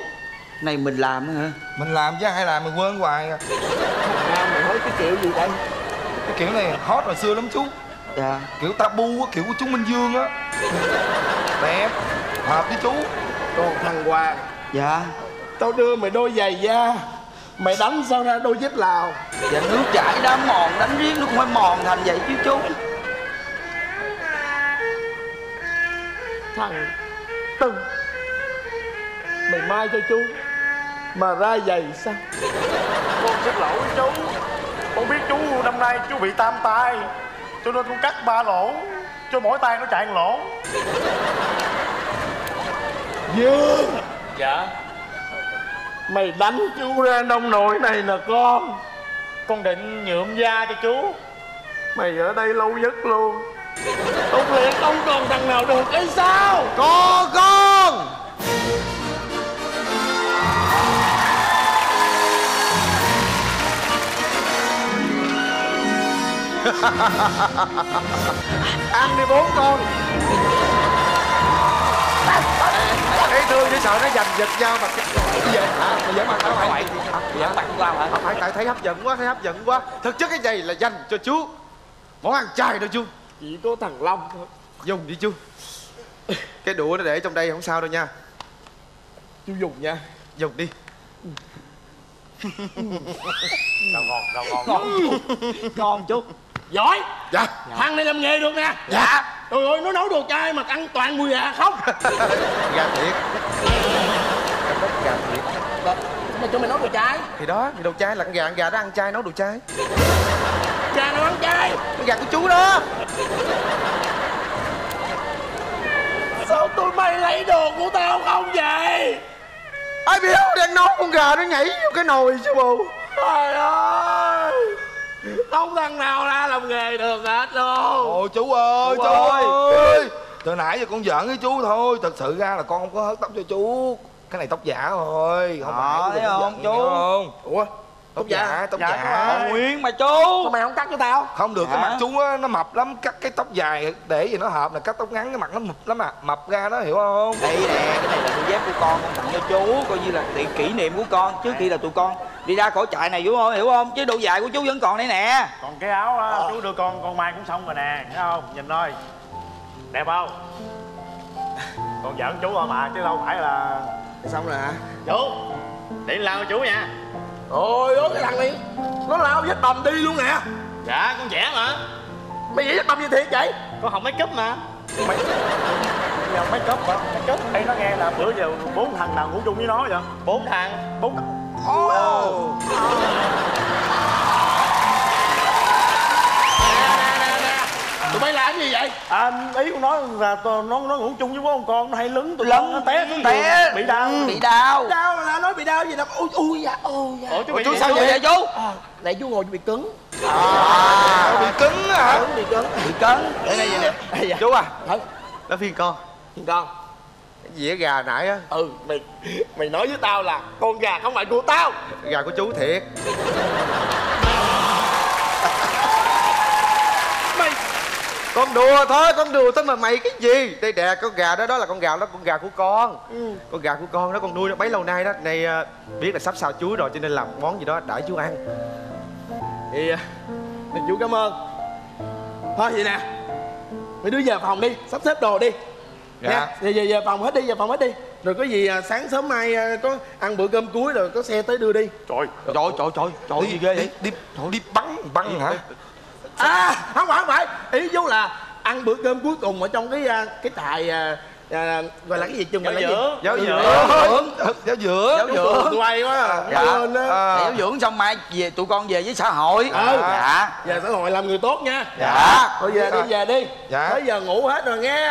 Này mình làm hả? Mình làm chứ hay là mình quên hoài à. Mày nói cái kiểu gì đây? Cái kiểu này hot hồi xưa lắm chú. Dạ. Kiểu tabu á, kiểu của chú Minh Dương á. Đẹp, hợp với chú. Còn thằng Hoàng. Dạ. Tao đưa mày đôi giày da, mày đánh sao ra đôi dép Lào. Dạ nước chảy đá mòn, đánh riết nó cũng phải mòn thành vậy chứ chú. Thằng Tư, mày mai cho chú mà ra giày sao? Con xin lỗi chú. Con biết chú năm nay chú bị tam tai, cho nên con cắt 3 lỗ, cho mỗi tay nó chạy 1 lỗ. Dương. Dạ. Mày đánh chú ra nông nồi này nè con. Con định nhuộm da cho chú. Mày ở đây lâu nhất luôn. Ông Liệt không còn thằng nào được hay sao? Có con. Ăn đi 4 con. Thấy thương chứ sợ nó giành giật nhau mà vậy hả? Mày giỡn mặt tao hả? Giỡn mặt tao hả? Không phải, tại thấy hấp dẫn quá, thấy hấp dẫn quá. Thực chất cái giày là dành cho chú, món ăn chay đâu chú. Chỉ có thằng Long thôi. Dùng đi chú. Cái đũa nó để trong đây không sao đâu nha. Chú dùng nha. Dùng đi. Ngon chú. Giỏi. Dạ. Thằng này làm nghề được nè. Dạ. Trời ơi, nó nấu đồ chay mà ăn toàn mùi gà không? Gà thiệt. Gà thiệt. Mà chỗ mày nấu đồ chay. Thì đó, đồ chay là ăn gà đó ăn chay nấu đồ chay. Gà nó ăn chay. Gà của chú đó. Sao tụi mày lấy đồ của tao không vậy? Ai biết đang nấu con gà nó nhảy vô cái nồi chứ bộ. Trời ơi, không thằng nào ra làm nghề được hết luôn. Ôi chú ơi, chú ơi. Từ nãy giờ con giỡn với chú thôi. Thật sự ra là con không có hớt tóc cho chú. Cái này tóc giả rồi. Không phải thấy không chú? Ủa? Tóc giả, tóc giả nguyên mà chú. Sao mày không cắt cho tao? Không được, cái mặt chú á nó mập lắm. Cắt cái tóc dài để gì nó hợp là cắt tóc ngắn cái mặt nó mập lắm à. Mập ra đó hiểu không? Đây nè, cái này là đôi dép của con tặng cho chú. Coi như là kỷ niệm của con trước khi là tụi con đi ra khỏi trại này hiểu không? Chứ đôi giày của chú vẫn còn đây nè. Còn cái áo á, chú đưa con mai cũng xong rồi nè. Thấy không? Nhìn thôi. Đẹp không? Con giỡn chú thôi mà chứ đâu phải là... Xong rồi hả? Chú, để lao chú nha. Ôi ôi cái thằng này nó lao vết bầm đi luôn nè. Dạ con vẽ mà. Mày vẽ vết bầm gì thiệt vậy? Con học make up mà. Mày make up hả? Make up. Ê nó nghe là bữa giờ 4 thằng nào ngủ chung với nó vậy? 4 thằng. 4. Nè. Tụi bay làm gì vậy? Ý con nói là nó ngủ chung với bố con nó hay lấn tụi nó té bị đau. Bị đau. Đau là nói bị đau gì là ui da. Ủa chú sao vậy chú? Nãy chú ngồi bị cứng. Bị cứng hả? Bị cứng. Đây này vậy nè. Chú à. Đó phiên con. Dĩa gà nãy á. Mày nói với tao là con gà không phải của tao. Gà của chú thiệt. Mày con đùa thôi, con đùa thôi mà mày cái gì? Đây đè con gà đó, đó là con gà đó, con gà của con. Con gà của con đó, con nuôi nó bấy lâu nay đó. Nay biết là sắp sao chú rồi cho nên làm món gì đó đãi chú ăn. Thì chú cảm ơn. Thôi vậy nè, mày đưa về phòng đi, sắp xếp đồ đi. Dạ. Về phòng hết đi, về phòng hết đi. Rồi có gì sáng sớm mai có ăn bữa cơm cuối rồi có xe tới đưa đi. Trời gì ghê vậy? Đi bắn hả? À, không phải. Ý chú là ăn bữa cơm cuối cùng ở trong cái trại gọi là cái gì chung là giáo dưỡng quay quá. Giáo dưỡng xong mai về tụi con về với xã hội. Về xã hội làm người tốt nha. Dạ. Thôi về đi, về đi. Tới giờ ngủ hết rồi nghe.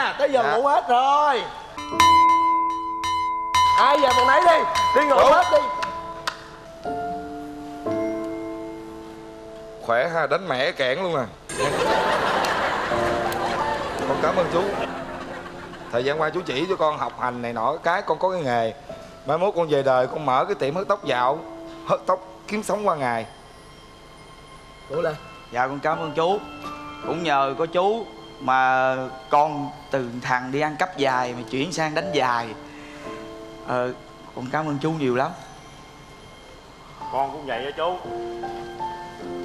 Ai về phòng nãy đi. Đi ngủ hết đi. Khỏe ha, đánh mẹ kẹn luôn nè. Con cảm ơn chú. Thời gian qua chú chỉ cho con học hành này nọ, cái con có cái nghề. Mai mốt con về đời con mở cái tiệm hớt tóc dạo, hớt tóc kiếm sống qua ngày. Ủa lên. Dạ con cảm ơn chú. Cũng nhờ có chú mà con từ thằng đi ăn cắp dài mà chuyển sang đánh dài. Con cảm ơn chú nhiều lắm. Con cũng vậy đó chú.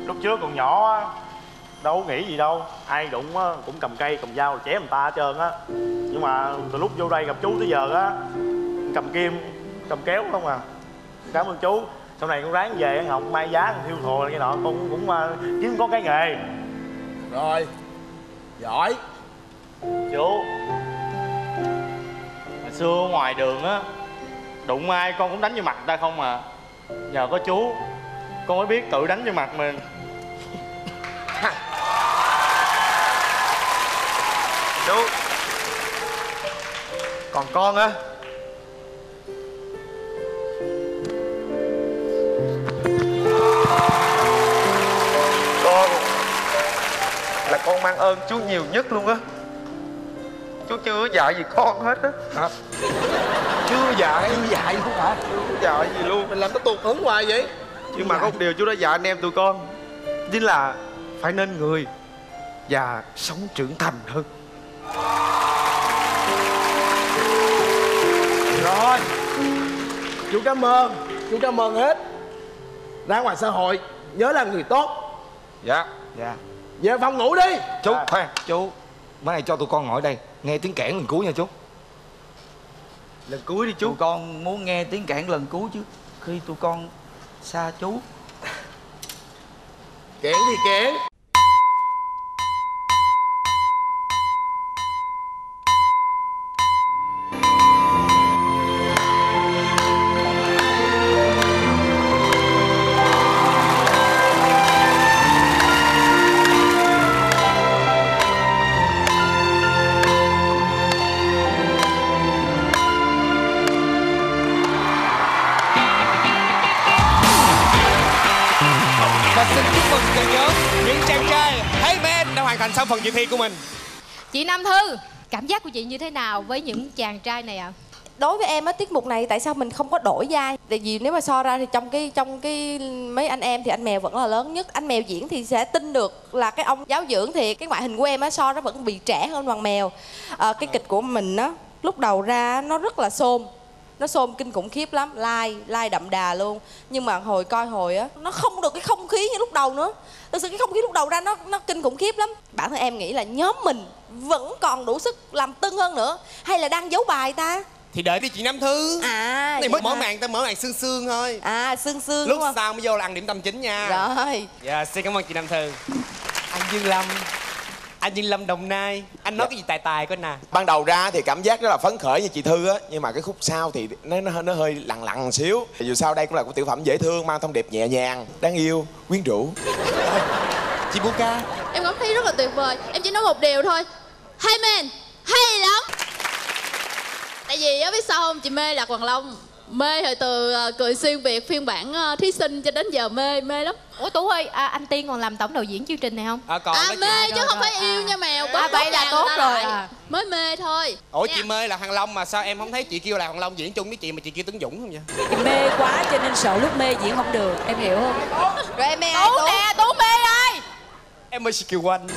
Lúc trước còn nhỏ á, đâu có nghĩ gì đâu. Ai đụng á, cũng cầm cây, cầm dao chém người ta hết trơn á. Nhưng mà từ lúc vô đây gặp chú tới giờ á, cầm kim, cầm kéo không à. Cảm ơn chú. Sau này con ráng về học mai giá, thiêu thùa này nọ. Con cũng kiếm có cái nghề. Rồi. Giỏi. Chú, hồi xưa ngoài đường á, đụng ai con cũng đánh vô mặt người ta không à. Nhờ có chú, con mới biết tự đánh vô mặt mình. Chú. Còn con á, con là con mang ơn chú nhiều nhất luôn á. Chú chưa dạy gì con hết á. Chưa dạy không hả? Chưa dạy gì luôn. Mình làm nó tụt hứng hoài vậy. Nhưng mà có một điều chú đã dạy anh em tụi con, chính là phải nên người và sống trưởng thành hơn. Rồi. Chú cảm ơn. Chú cảm ơn hết. Ra ngoài xã hội nhớ là người tốt. Dạ. Dạ. Về phòng ngủ đi. Chú khoan. Chú, bữa nay cho tụi con ngồi đây nghe tiếng kẽn lần cuối nha chú. Lần cuối đi chú. Tụi con muốn nghe tiếng kẽn lần cuối chứ. Khi tụi con xa chú. Kẽn thì kẽn. Sau phần dự thi của mình, chị Nam Thư, cảm giác của chị như thế nào với những chàng trai này ạ? Đối với em á, tiết mục này tại sao mình không có đổi vai? Tại vì nếu mà so ra thì trong cái mấy anh em thì anh Mèo vẫn là lớn nhất. Anh Mèo diễn thì sẽ tin được là cái ông giáo dưỡng, thì cái ngoại hình của em á so nó vẫn bị trẻ hơn Hoàng Mèo. Cái kịch của mình á, lúc đầu ra nó rất là xôm. Nó xôm kinh khủng khiếp lắm, lai đậm đà luôn. Nhưng mà hồi coi hồi á, nó không được cái không khí như lúc đầu nữa. Thực sự cái không khí lúc đầu ra nó kinh khủng khiếp lắm. Bản thân em nghĩ là nhóm mình vẫn còn đủ sức làm tưng hơn nữa. Hay là đang giấu bài ta? Thì đợi đi chị Nam Thư. À này mới mở màn, ta mở màn sương thôi. À sương lúc không? Sau mới vô là ăn điểm tâm chính nha. Rồi. Dạ xin cảm ơn chị Nam Thư. Anh Dương Lâm. Anh Dương Lâm Đồng Nai. Anh nói cái gì tài coi nè. Ban đầu ra thì cảm giác rất là phấn khởi như chị Thư á. Nhưng mà cái khúc sau thì nó hơi lặng một xíu. Dù sao đây cũng là một tiểu phẩm dễ thương, mang thông điệp nhẹ nhàng, đáng yêu, quyến rũ. Chị Buka. Em cảm thấy rất là tuyệt vời. Em chỉ nói một điều thôi. Hey Men, hay lắm. Tại vì á biết sao không? Chị mê Lạc Hoàng Long. Mê hồi từ Cười Xuyên Việt phiên bản thí sinh cho đến giờ mê lắm. Ủa Tú ơi, anh Tiên còn làm tổng đạo diễn chương trình này không? Còn mê chứ không phải yêu nha Mèo. Vậy là tốt rồi. Mới mê thôi. Ủa chị mê là Hoàng Long mà sao em không thấy chị kêu là Hoàng Long diễn chung với chị mà chị kêu Tuấn Dũng không vậy? Chị mê quá cho nên sợ lúc mê diễn không được, em hiểu không? Rồi em mê ai? Tú nè, Tú mê ai? Em mê chị Kiều Oanh.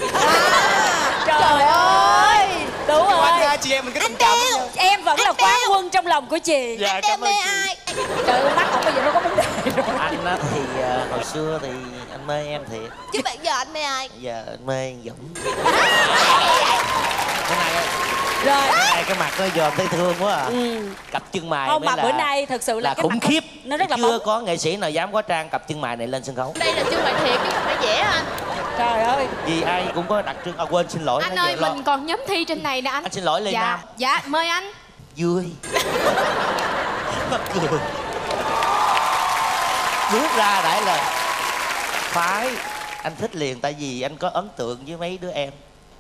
Trời ơi. Tú ơi, chị em mình cứ tình cảm. Em vẫn là quán quân trong lòng của chị. Dạ cảm ơn chị. Trời ơi, mắt ổng bây giờ nó có vấn đề rồi. Anh á thì hồi xưa thì anh mê em thiệt. Chứ bây giờ anh mê ai? Giờ anh mê Dũng. Hôm nay Rồi cái mặt nó dòm thấy thương quá à. Cặp chân mày không mà bữa nay thật sự là cái khủng khiếp, nó rất là chưa có nghệ sĩ nào dám quá trang cặp chân mày này lên sân khấu. Đây là chân mày thiệt chứ không phải vẽ anh. Trời ơi, vì ai cũng có đặc trưng. À quên, xin lỗi anh ơi, mình còn nhóm thi trên này nè anh. Anh xin lỗi Lê Nam. Dạ mời anh. Vui cười rút ra đại là phải anh thích liền, tại vì anh có ấn tượng với mấy đứa em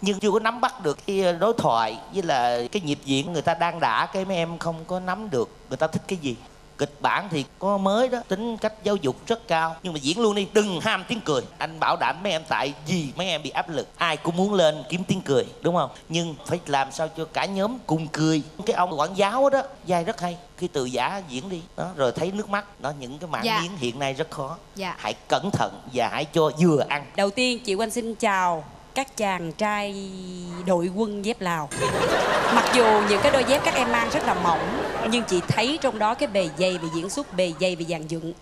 nhưng chưa có nắm bắt được cái đối thoại với là cái nhịp diễn người ta đang đả, cái mấy em không có nắm được người ta thích cái gì. Kịch bản thì có mới đó, tính cách giáo dục rất cao, nhưng mà diễn luôn đi, đừng ham tiếng cười. Anh bảo đảm mấy em, tại vì mấy em bị áp lực, ai cũng muốn lên kiếm tiếng cười đúng không, nhưng phải làm sao cho cả nhóm cùng cười. Cái ông quản giáo đó vai rất hay, khi từ giả diễn đi đó rồi thấy nước mắt đó, những cái mảng diễn hiện nay rất khó. Hãy cẩn thận và hãy cho vừa ăn. Đầu tiên chị Oanh xin chào các chàng trai đội quân dép Lào. Mặc dù những cái đôi dép các em mang rất là mỏng, nhưng chị thấy trong đó cái bề dày về diễn xuất, bề dày về dàn dựng.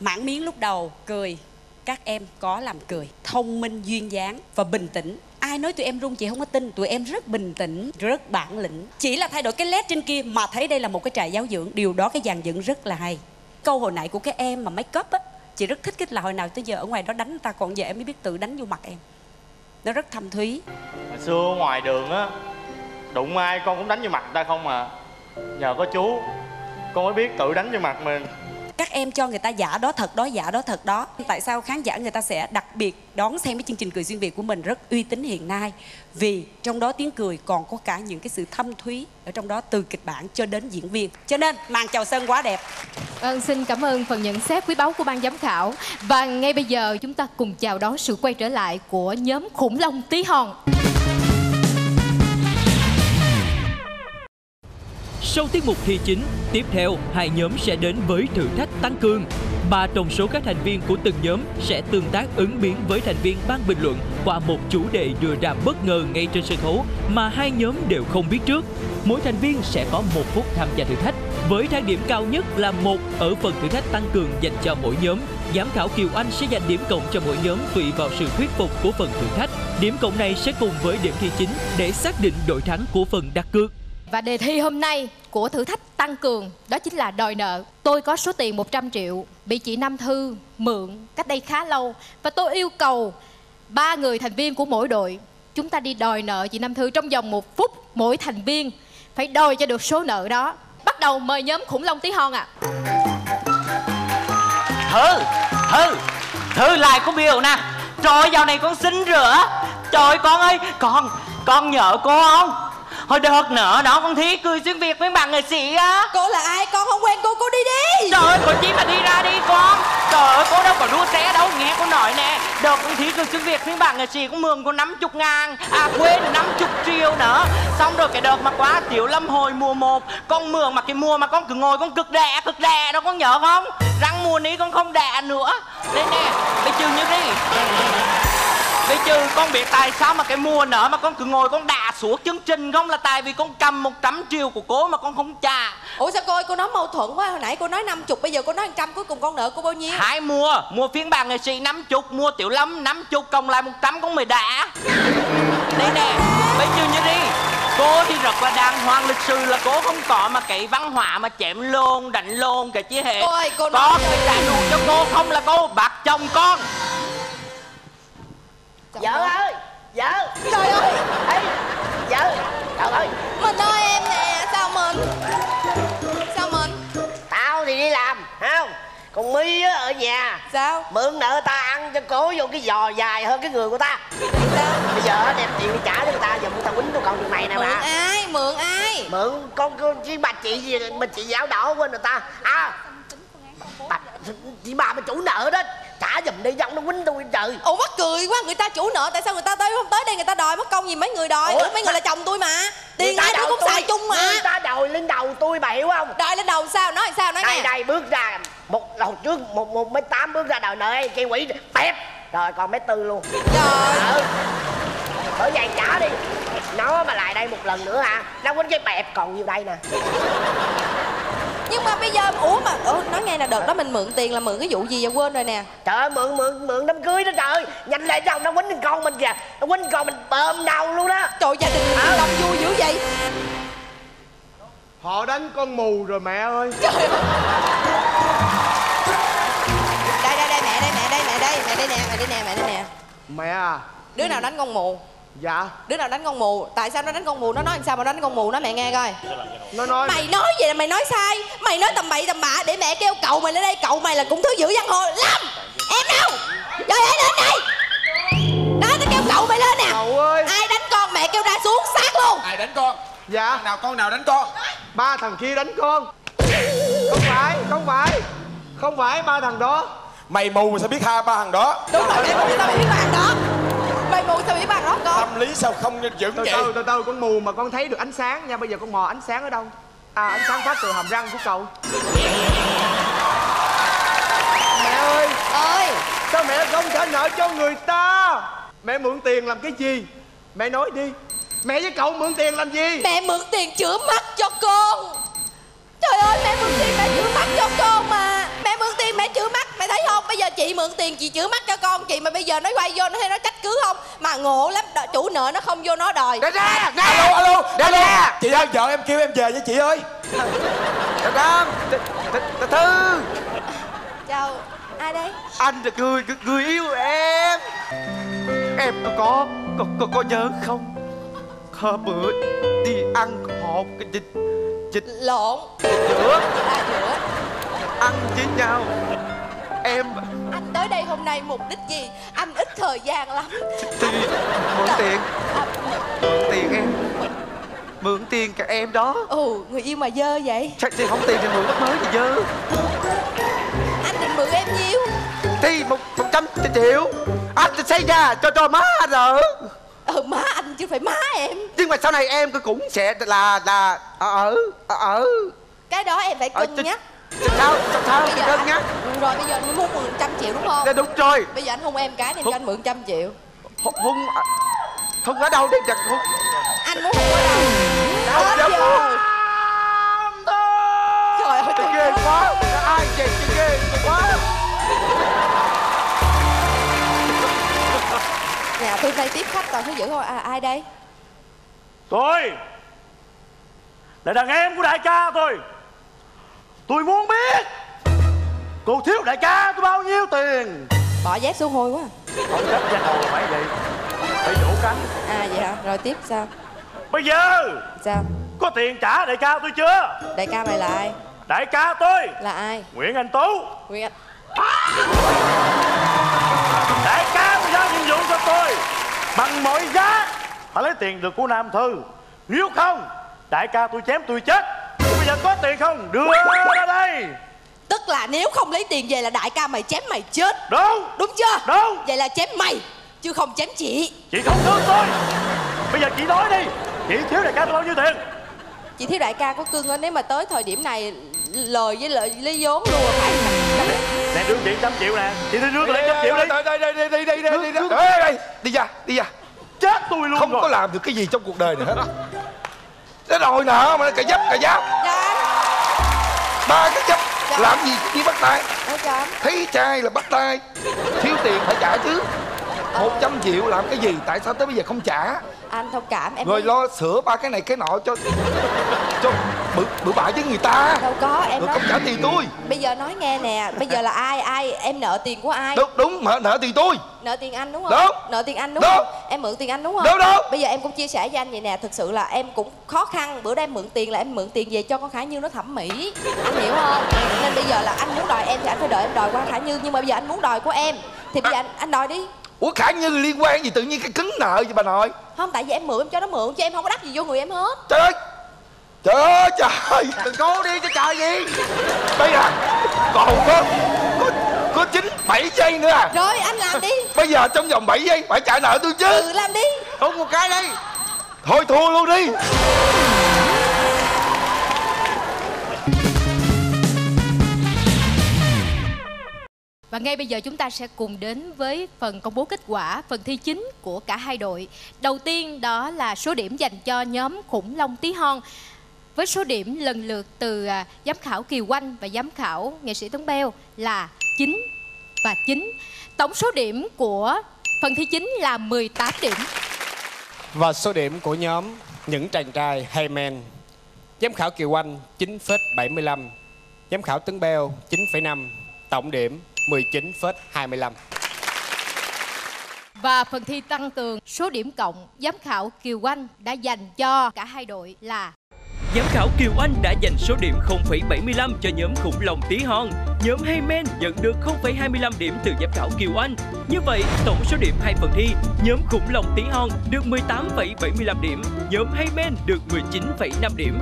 Mảng miếng lúc đầu cười, các em có làm cười, thông minh, duyên dáng và bình tĩnh. Ai nói tụi em run chị không có tin, tụi em rất bình tĩnh, rất bản lĩnh. Chỉ là thay đổi cái led trên kia mà thấy đây là một cái trại giáo dưỡng, điều đó cái dàn dựng rất là hay. Câu hồi nãy của các em mà make up á, chị rất thích, cái là hồi nào tới giờ ở ngoài đó đánh người ta, còn giờ em mới biết tự đánh vô mặt em. Nó rất thâm thúy. Hồi xưa ngoài đường á, đụng ai con cũng đánh vô mặt người ta không à. Nhờ có chú con mới biết tự đánh vô mặt mình. Các em cho người ta giả đó thật đó, giả đó thật đó. Tại sao khán giả người ta sẽ đặc biệt đón xem cái chương trình Cười Xuyên Việt của mình rất uy tín hiện nay? Vì trong đó tiếng cười còn có cả những cái sự thâm thúy ở trong đó, từ kịch bản cho đến diễn viên. Cho nên màn chào sân quá đẹp. Xin cảm ơn phần nhận xét quý báu của ban giám khảo. Và ngay bây giờ chúng ta cùng chào đón sự quay trở lại của nhóm Khủng Long Tí Hon. Sau tiết mục thi chính, tiếp theo hai nhóm sẽ đến với thử thách tăng cường. 3 trong số các thành viên của từng nhóm sẽ tương tác ứng biến với thành viên ban bình luận qua một chủ đề đưa ra bất ngờ ngay trên sân khấu mà hai nhóm đều không biết trước. Mỗi thành viên sẽ có 1 phút tham gia thử thách, với thang điểm cao nhất là 1 ở phần thử thách tăng cường dành cho mỗi nhóm. Giám khảo Kiều Oanh sẽ dành điểm cộng cho mỗi nhóm tùy vào sự thuyết phục của phần thử thách. Điểm cộng này sẽ cùng với điểm thi chính để xác định đội thắng của phần đặt cược. Và đề thi hôm nay của thử thách tăng cường đó chính là đòi nợ. Tôi có số tiền 100 triệu bị chị Nam Thư mượn cách đây khá lâu, và tôi yêu cầu 3 người thành viên của mỗi đội chúng ta đi đòi nợ chị Nam Thư trong vòng 1 phút. Mỗi thành viên phải đòi cho được số nợ đó. Bắt đầu mời nhóm Khủng Long Tí Hon ạ. Thư lại có biểu nè. Trời ơi, dạo này con xin rửa. Trời ơi, con ơi, con nhờ cô không? Hồi đợt nữa đó con thí Cười Xuyên Việt với bạn nghệ sĩ á. Cô là ai? Con không quen cô đi đi. Trời ơi, cô chỉ mà đi ra đi con. Trời ơi, cô đâu có đua xe đâu, nghe cô nói nè. Đợt con thí Cười Xuyên Việt với bạn nghệ sĩ cũng mượn cô 50 ngàn. À quên, 50 triệu nữa. Xong rồi cái đợt mà quá Tiểu Lâm hồi mùa 1, con mượn mà cái mùa mà con cứ ngồi con cực đẹ đó, con nhớ không? Răng mùa ní con không đẹ nữa. Lên nè, bây trừ như đi. Vậy chứ con biết tại sao mà cái mùa nợ mà con cứ ngồi con đà suốt chương trình không? Là tại vì con cầm 100 triệu của cô mà con không trả. Ủa sao cô nói mâu thuẫn quá, hồi nãy cô nói 50, bây giờ cô nói 100, cuối cùng con nợ cô bao nhiêu? 2 mùa phiên bản nghệ sĩ 50, mùa Tiểu Lâm 50, cộng lại 100 con mới đã. Đây nè, bây giờ như đi. Cô thì rất là đàng hoàng lịch sự, là cô không có mà cái văn hóa mà chém lôn, đánh lôn cả chi hệ. Ôi, cô con phải trả đủ cho cô, không là cô bạc chồng con. Vợ ơi, vợ. Trời ơi. Ê, vợ. Trời ơi, mình ơi em nè. Sao mình tao thì đi làm không, còn My á ở nhà. Sao mượn nợ ta ăn cho cố vô cái giò dài hơn cái người của ta. Sao bây giờ đem tiền đi trả cho người ta, giờ người ta quýnh tao còn được mày nè. Mượn ai mượn con chứ bà chị gì mà chị giáo đỏ quên người ta. Chị bà mà chủ nợ đó trả giùm đi, giọng nó quýnh tôi trời. Ủa mắc cười quá, người ta chủ nợ tại sao người ta tới không tới đây người ta đòi, mất công gì mấy người đòi. Ủa mấy người là chồng tôi mà, tiền ai tôi cũng xài chung mà. Người ta đòi lên đầu tôi bà hiểu không? Đòi lên đầu sao, nói sao nói đây nè. Đây bước ra một đầu trước 1m8 bước ra đòi nợ em cây quỷ phép rồi còn 1m4 luôn. Trời bởi vậy trả đi, nó mà lại đây một lần nữa hả, nó quýnh cái bẹp còn nhiêu đây nè. Nhưng mà bây giờ nói nghe nè, đợt đó mình mượn tiền là mượn cái vụ gì vậy quên rồi nè. Trời ơi, mượn đám cưới đó trời. Nhanh lại đâu nó quýnh con mình kìa. Nó quýnh con mình bơm đầu luôn đó. Trời ơi, gia đình đông vui dữ vậy. Họ đánh con mù rồi mẹ ơi. Trời. Đây mẹ đây nè. Mẹ à? Đứa nào đánh con mù? Dạ. Đứa nào đánh con mù? Tại sao nó đánh con mù? Nó nói làm sao mà đánh con mù? Nó mẹ nghe coi. Nó nói mày nói vậy là mày nói sai. Mày nói tầm bậy tầm bạ để mẹ kêu cậu mày lên đây. Cậu mày là cũng thứ dữ giang hồ. Lâm, em đâu? Trời ơi lên đây. Đó tao kêu cậu mày lên nè. Cậu ơi. Ai đánh con mẹ kêu ra xuống xác luôn. Ai đánh con? Dạ. Nào con nào đánh con? Ba thằng kia đánh con. Không phải ba thằng đó. Mày mù mà sao biết hai ba thằng đó? Đúng rồi, mày mù sao mày biết ba thằng đó? Mày mù sao biết ba thằng đó con? Tâm lý sao không vững vậy? Từ từ con mù mà con thấy được ánh sáng nha. Bây giờ con mò ánh sáng ở đâu? À, ánh sáng phát từ hàm răng của cậu. Mẹ ơi. Ơi. Sao mẹ không trả nợ cho người ta? Mẹ mượn tiền làm cái gì? Mẹ nói đi. Mẹ với cậu mượn tiền làm gì? Mẹ mượn tiền chữa mắt cho con. Trời ơi, mẹ mượn tiền mẹ chữa mắt cho con mà. Mẹ mượn tiền mẹ chữa mắt, mẹ thấy không? Bây giờ chị mượn tiền chị chữa mắt cho con chị mà bây giờ nó quay vô nó hay nó trách cứ không? Mà ngộ lắm, chủ nợ nó không vô nó đòi. Để ra, ra. Alo, để ra. Chị ơi, vợ em kêu em về với chị ơi. Thật không? Thật Thư. Chào, ai đây? Anh là người yêu em. Em có nhớ không? Hôm bữa đi ăn hộp cái dịch lộn dịch giữa ăn với nhau em. Anh tới đây hôm nay mục đích gì? Anh ít thời gian lắm. Mượn tiền cả em đó. Ừ, người yêu mà dơ vậy. Chắc thì không tiền thì mượn đất mới thì dơ. Anh định mượn em nhiêu? Thì 100 triệu anh xây nhà cho má anh ở. Ừ, má anh chứ phải má em. Nhưng mà sau này em cũng sẽ là ở cái đó em phải cân nhắc. Sao cân nhắc? Rồi bây giờ anh muốn mượn 100 triệu đúng không? Đúng rồi. Bây giờ anh hôn em cái nên cho anh mượn 100 triệu. Hôn ở đâu đi? Hôn anh muốn hôn ở đâu? Trời ơi tôi ghê quá. Ai vậy tôi ghê quá. Nhà tôi nay tiếp khách toàn thứ dữ thôi. À, ai đây? Tôi là đàn em của đại ca tôi. Tôi muốn biết cô thiếu đại ca tôi bao nhiêu tiền. Bỏ dép xuống hôi quá. Không dép ra đầu phải vậy. Phải vỗ cánh. À vậy hả? Rồi tiếp sao? Bây giờ sao? Có tiền trả đại ca tôi chưa? Đại ca mày là ai? Đại ca tôi là ai? Nguyễn Anh Tú. Đại ca tôi giao nhiệm vụ cho tôi bằng mọi giá phải lấy tiền được của Nam Thư. Nếu không đại ca tôi chém tôi chết. Bây giờ có tiền không? Đưa ra đây. Tức là nếu không lấy tiền về là đại ca mày chém mày chết. Đúng. Đúng chưa? Đúng. Vậy là chém mày chứ không chém chị. Chị không thương tôi. Bây giờ chị nói đi, chị thiếu đại ca tôi bao nhiêu tiền? Chị thiếu đại ca có cưng á. Nếu mà tới thời điểm này lời với lợi lấy vốn luôn rồi phải. Nè đưa chị 100 triệu nè. Chị đưa tôi lấy 100 triệu đi. Đi ra. Chết tôi luôn. Không rồi. Có làm được cái gì trong cuộc đời nữa hết. Thế rồi nè mà cà giáp. Ba cái giáp làm gì cũng đi bắt tay. Thấy trai là bắt tay. Thiếu tiền phải trả chứ. 100 triệu làm cái gì? Tại sao tới bây giờ không trả? Anh thông cảm em. Rồi lo sửa ba cái này cái nọ cho bự bạ với người ta. Đâu có em. Rồi nói... không trả tiền tôi. Bây giờ nói nghe nè. Bây giờ là ai em nợ tiền của ai? Đúng mà nợ tiền tôi. Nợ tiền anh đúng không? Đúng. Nợ tiền anh đúng không? Em mượn tiền anh đúng không? Đúng. Bây giờ em cũng chia sẻ với anh vậy nè. Thực sự là em cũng khó khăn. Bữa đây em mượn tiền là em mượn tiền về cho con Khả Như nó thẩm mỹ. Anh hiểu không? Nên bây giờ là anh muốn đòi em thì anh phải đợi em đòi qua Khả Như. Nhưng mà bây giờ anh muốn đòi của em thì bây giờ anh đòi đi. Ủa Khả Như liên quan gì tự nhiên cái cứng nợ vậy bà nội? Không, tại vì em mượn em cho nó mượn chứ em không có đắp gì vô người em hết. Trời ơi. Đừng cố đi cho trời gì. Bây giờ còn có 7 giây nữa à. Rồi anh làm đi. Bây giờ trong vòng 7 giây phải trả nợ tôi chứ. Ừ làm đi. Không một cái đi. Thôi thua luôn đi. Và ngay bây giờ chúng ta sẽ cùng đến với phần công bố kết quả phần thi chính của cả hai đội. Đầu tiên đó là số điểm dành cho nhóm Khủng Long Tí Hon với số điểm lần lượt từ giám khảo Kiều Oanh và giám khảo nghệ sĩ Tuấn Bèo là 9 và 9. Tổng số điểm của phần thi chính là 18 điểm. Và số điểm của nhóm Những Chàng Trai Hey Men Giám khảo Kiều Oanh 9,75, giám khảo Tuấn Bèo 9,5, tổng điểm 19,25. Và phần thi tăng tường, số điểm cộng giám khảo Kiều Oanh đã dành cho cả hai đội là: giám khảo Kiều Oanh đã dành số điểm 0,75 cho nhóm Khủng Long Tí Hon. Nhóm Hey Men nhận được 0,25 điểm từ giám khảo Kiều Oanh. Như vậy, tổng số điểm hai phần thi, nhóm Khủng Long Tí Hon được 18,75 điểm, nhóm Hey Men được 19,5 điểm.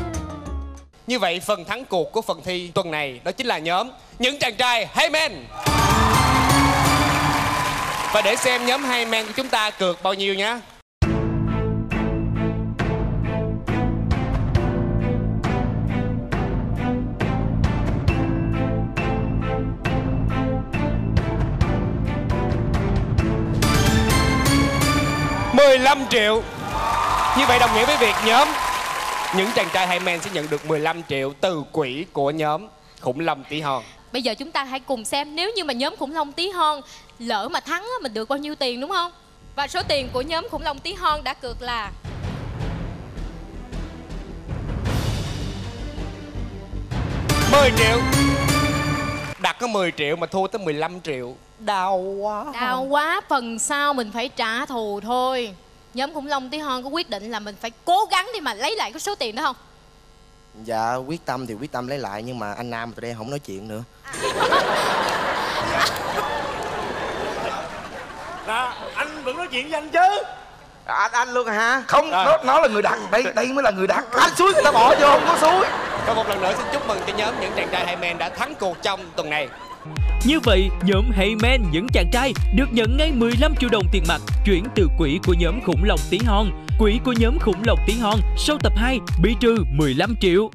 Như vậy, phần thắng cuộc của phần thi tuần này đó chính là nhóm những chàng trai Hey Men. Và để xem nhóm Hey Men của chúng ta cược bao nhiêu nhé. $15 triệu. Như vậy đồng nghĩa với việc nhóm những chàng trai Hey Men sẽ nhận được 15 triệu từ quỹ của nhóm Khủng Long Tí Hon. Bây giờ chúng ta hãy cùng xem nếu như mà nhóm Khủng Long Tí Hon lỡ mà thắng mình được bao nhiêu tiền, đúng không? Và số tiền của nhóm Khủng Long Tí Hon đã cược là $10 triệu. Đặt có 10 triệu mà thua tới 15 triệu. Đau quá. Đau quá, phần sau mình phải trả thù thôi. Nhóm Khủng Long Tí Hon có quyết định là mình phải cố gắng đi mà lấy lại cái số tiền đó không? Dạ, quyết tâm thì quyết tâm lấy lại, nhưng mà anh Nam tụi đây không nói chuyện nữa. Đó, anh vẫn nói chuyện với anh chứ. Anh luôn hả? Không, nó là người đặt, đây mới là người đặt. Anh suối người ta bỏ vô, không có suối. Và một lần nữa xin chúc mừng cho nhóm những chàng trai Hey Men đã thắng cuộc trong tuần này. Như vậy, nhóm Hey Men những chàng trai được nhận ngay 15 triệu đồng tiền mặt chuyển từ quỹ của nhóm Khủng Long Tí Hon. Quỹ của nhóm Khủng Long Tí Hon sau tập 2 bị trừ 15 triệu.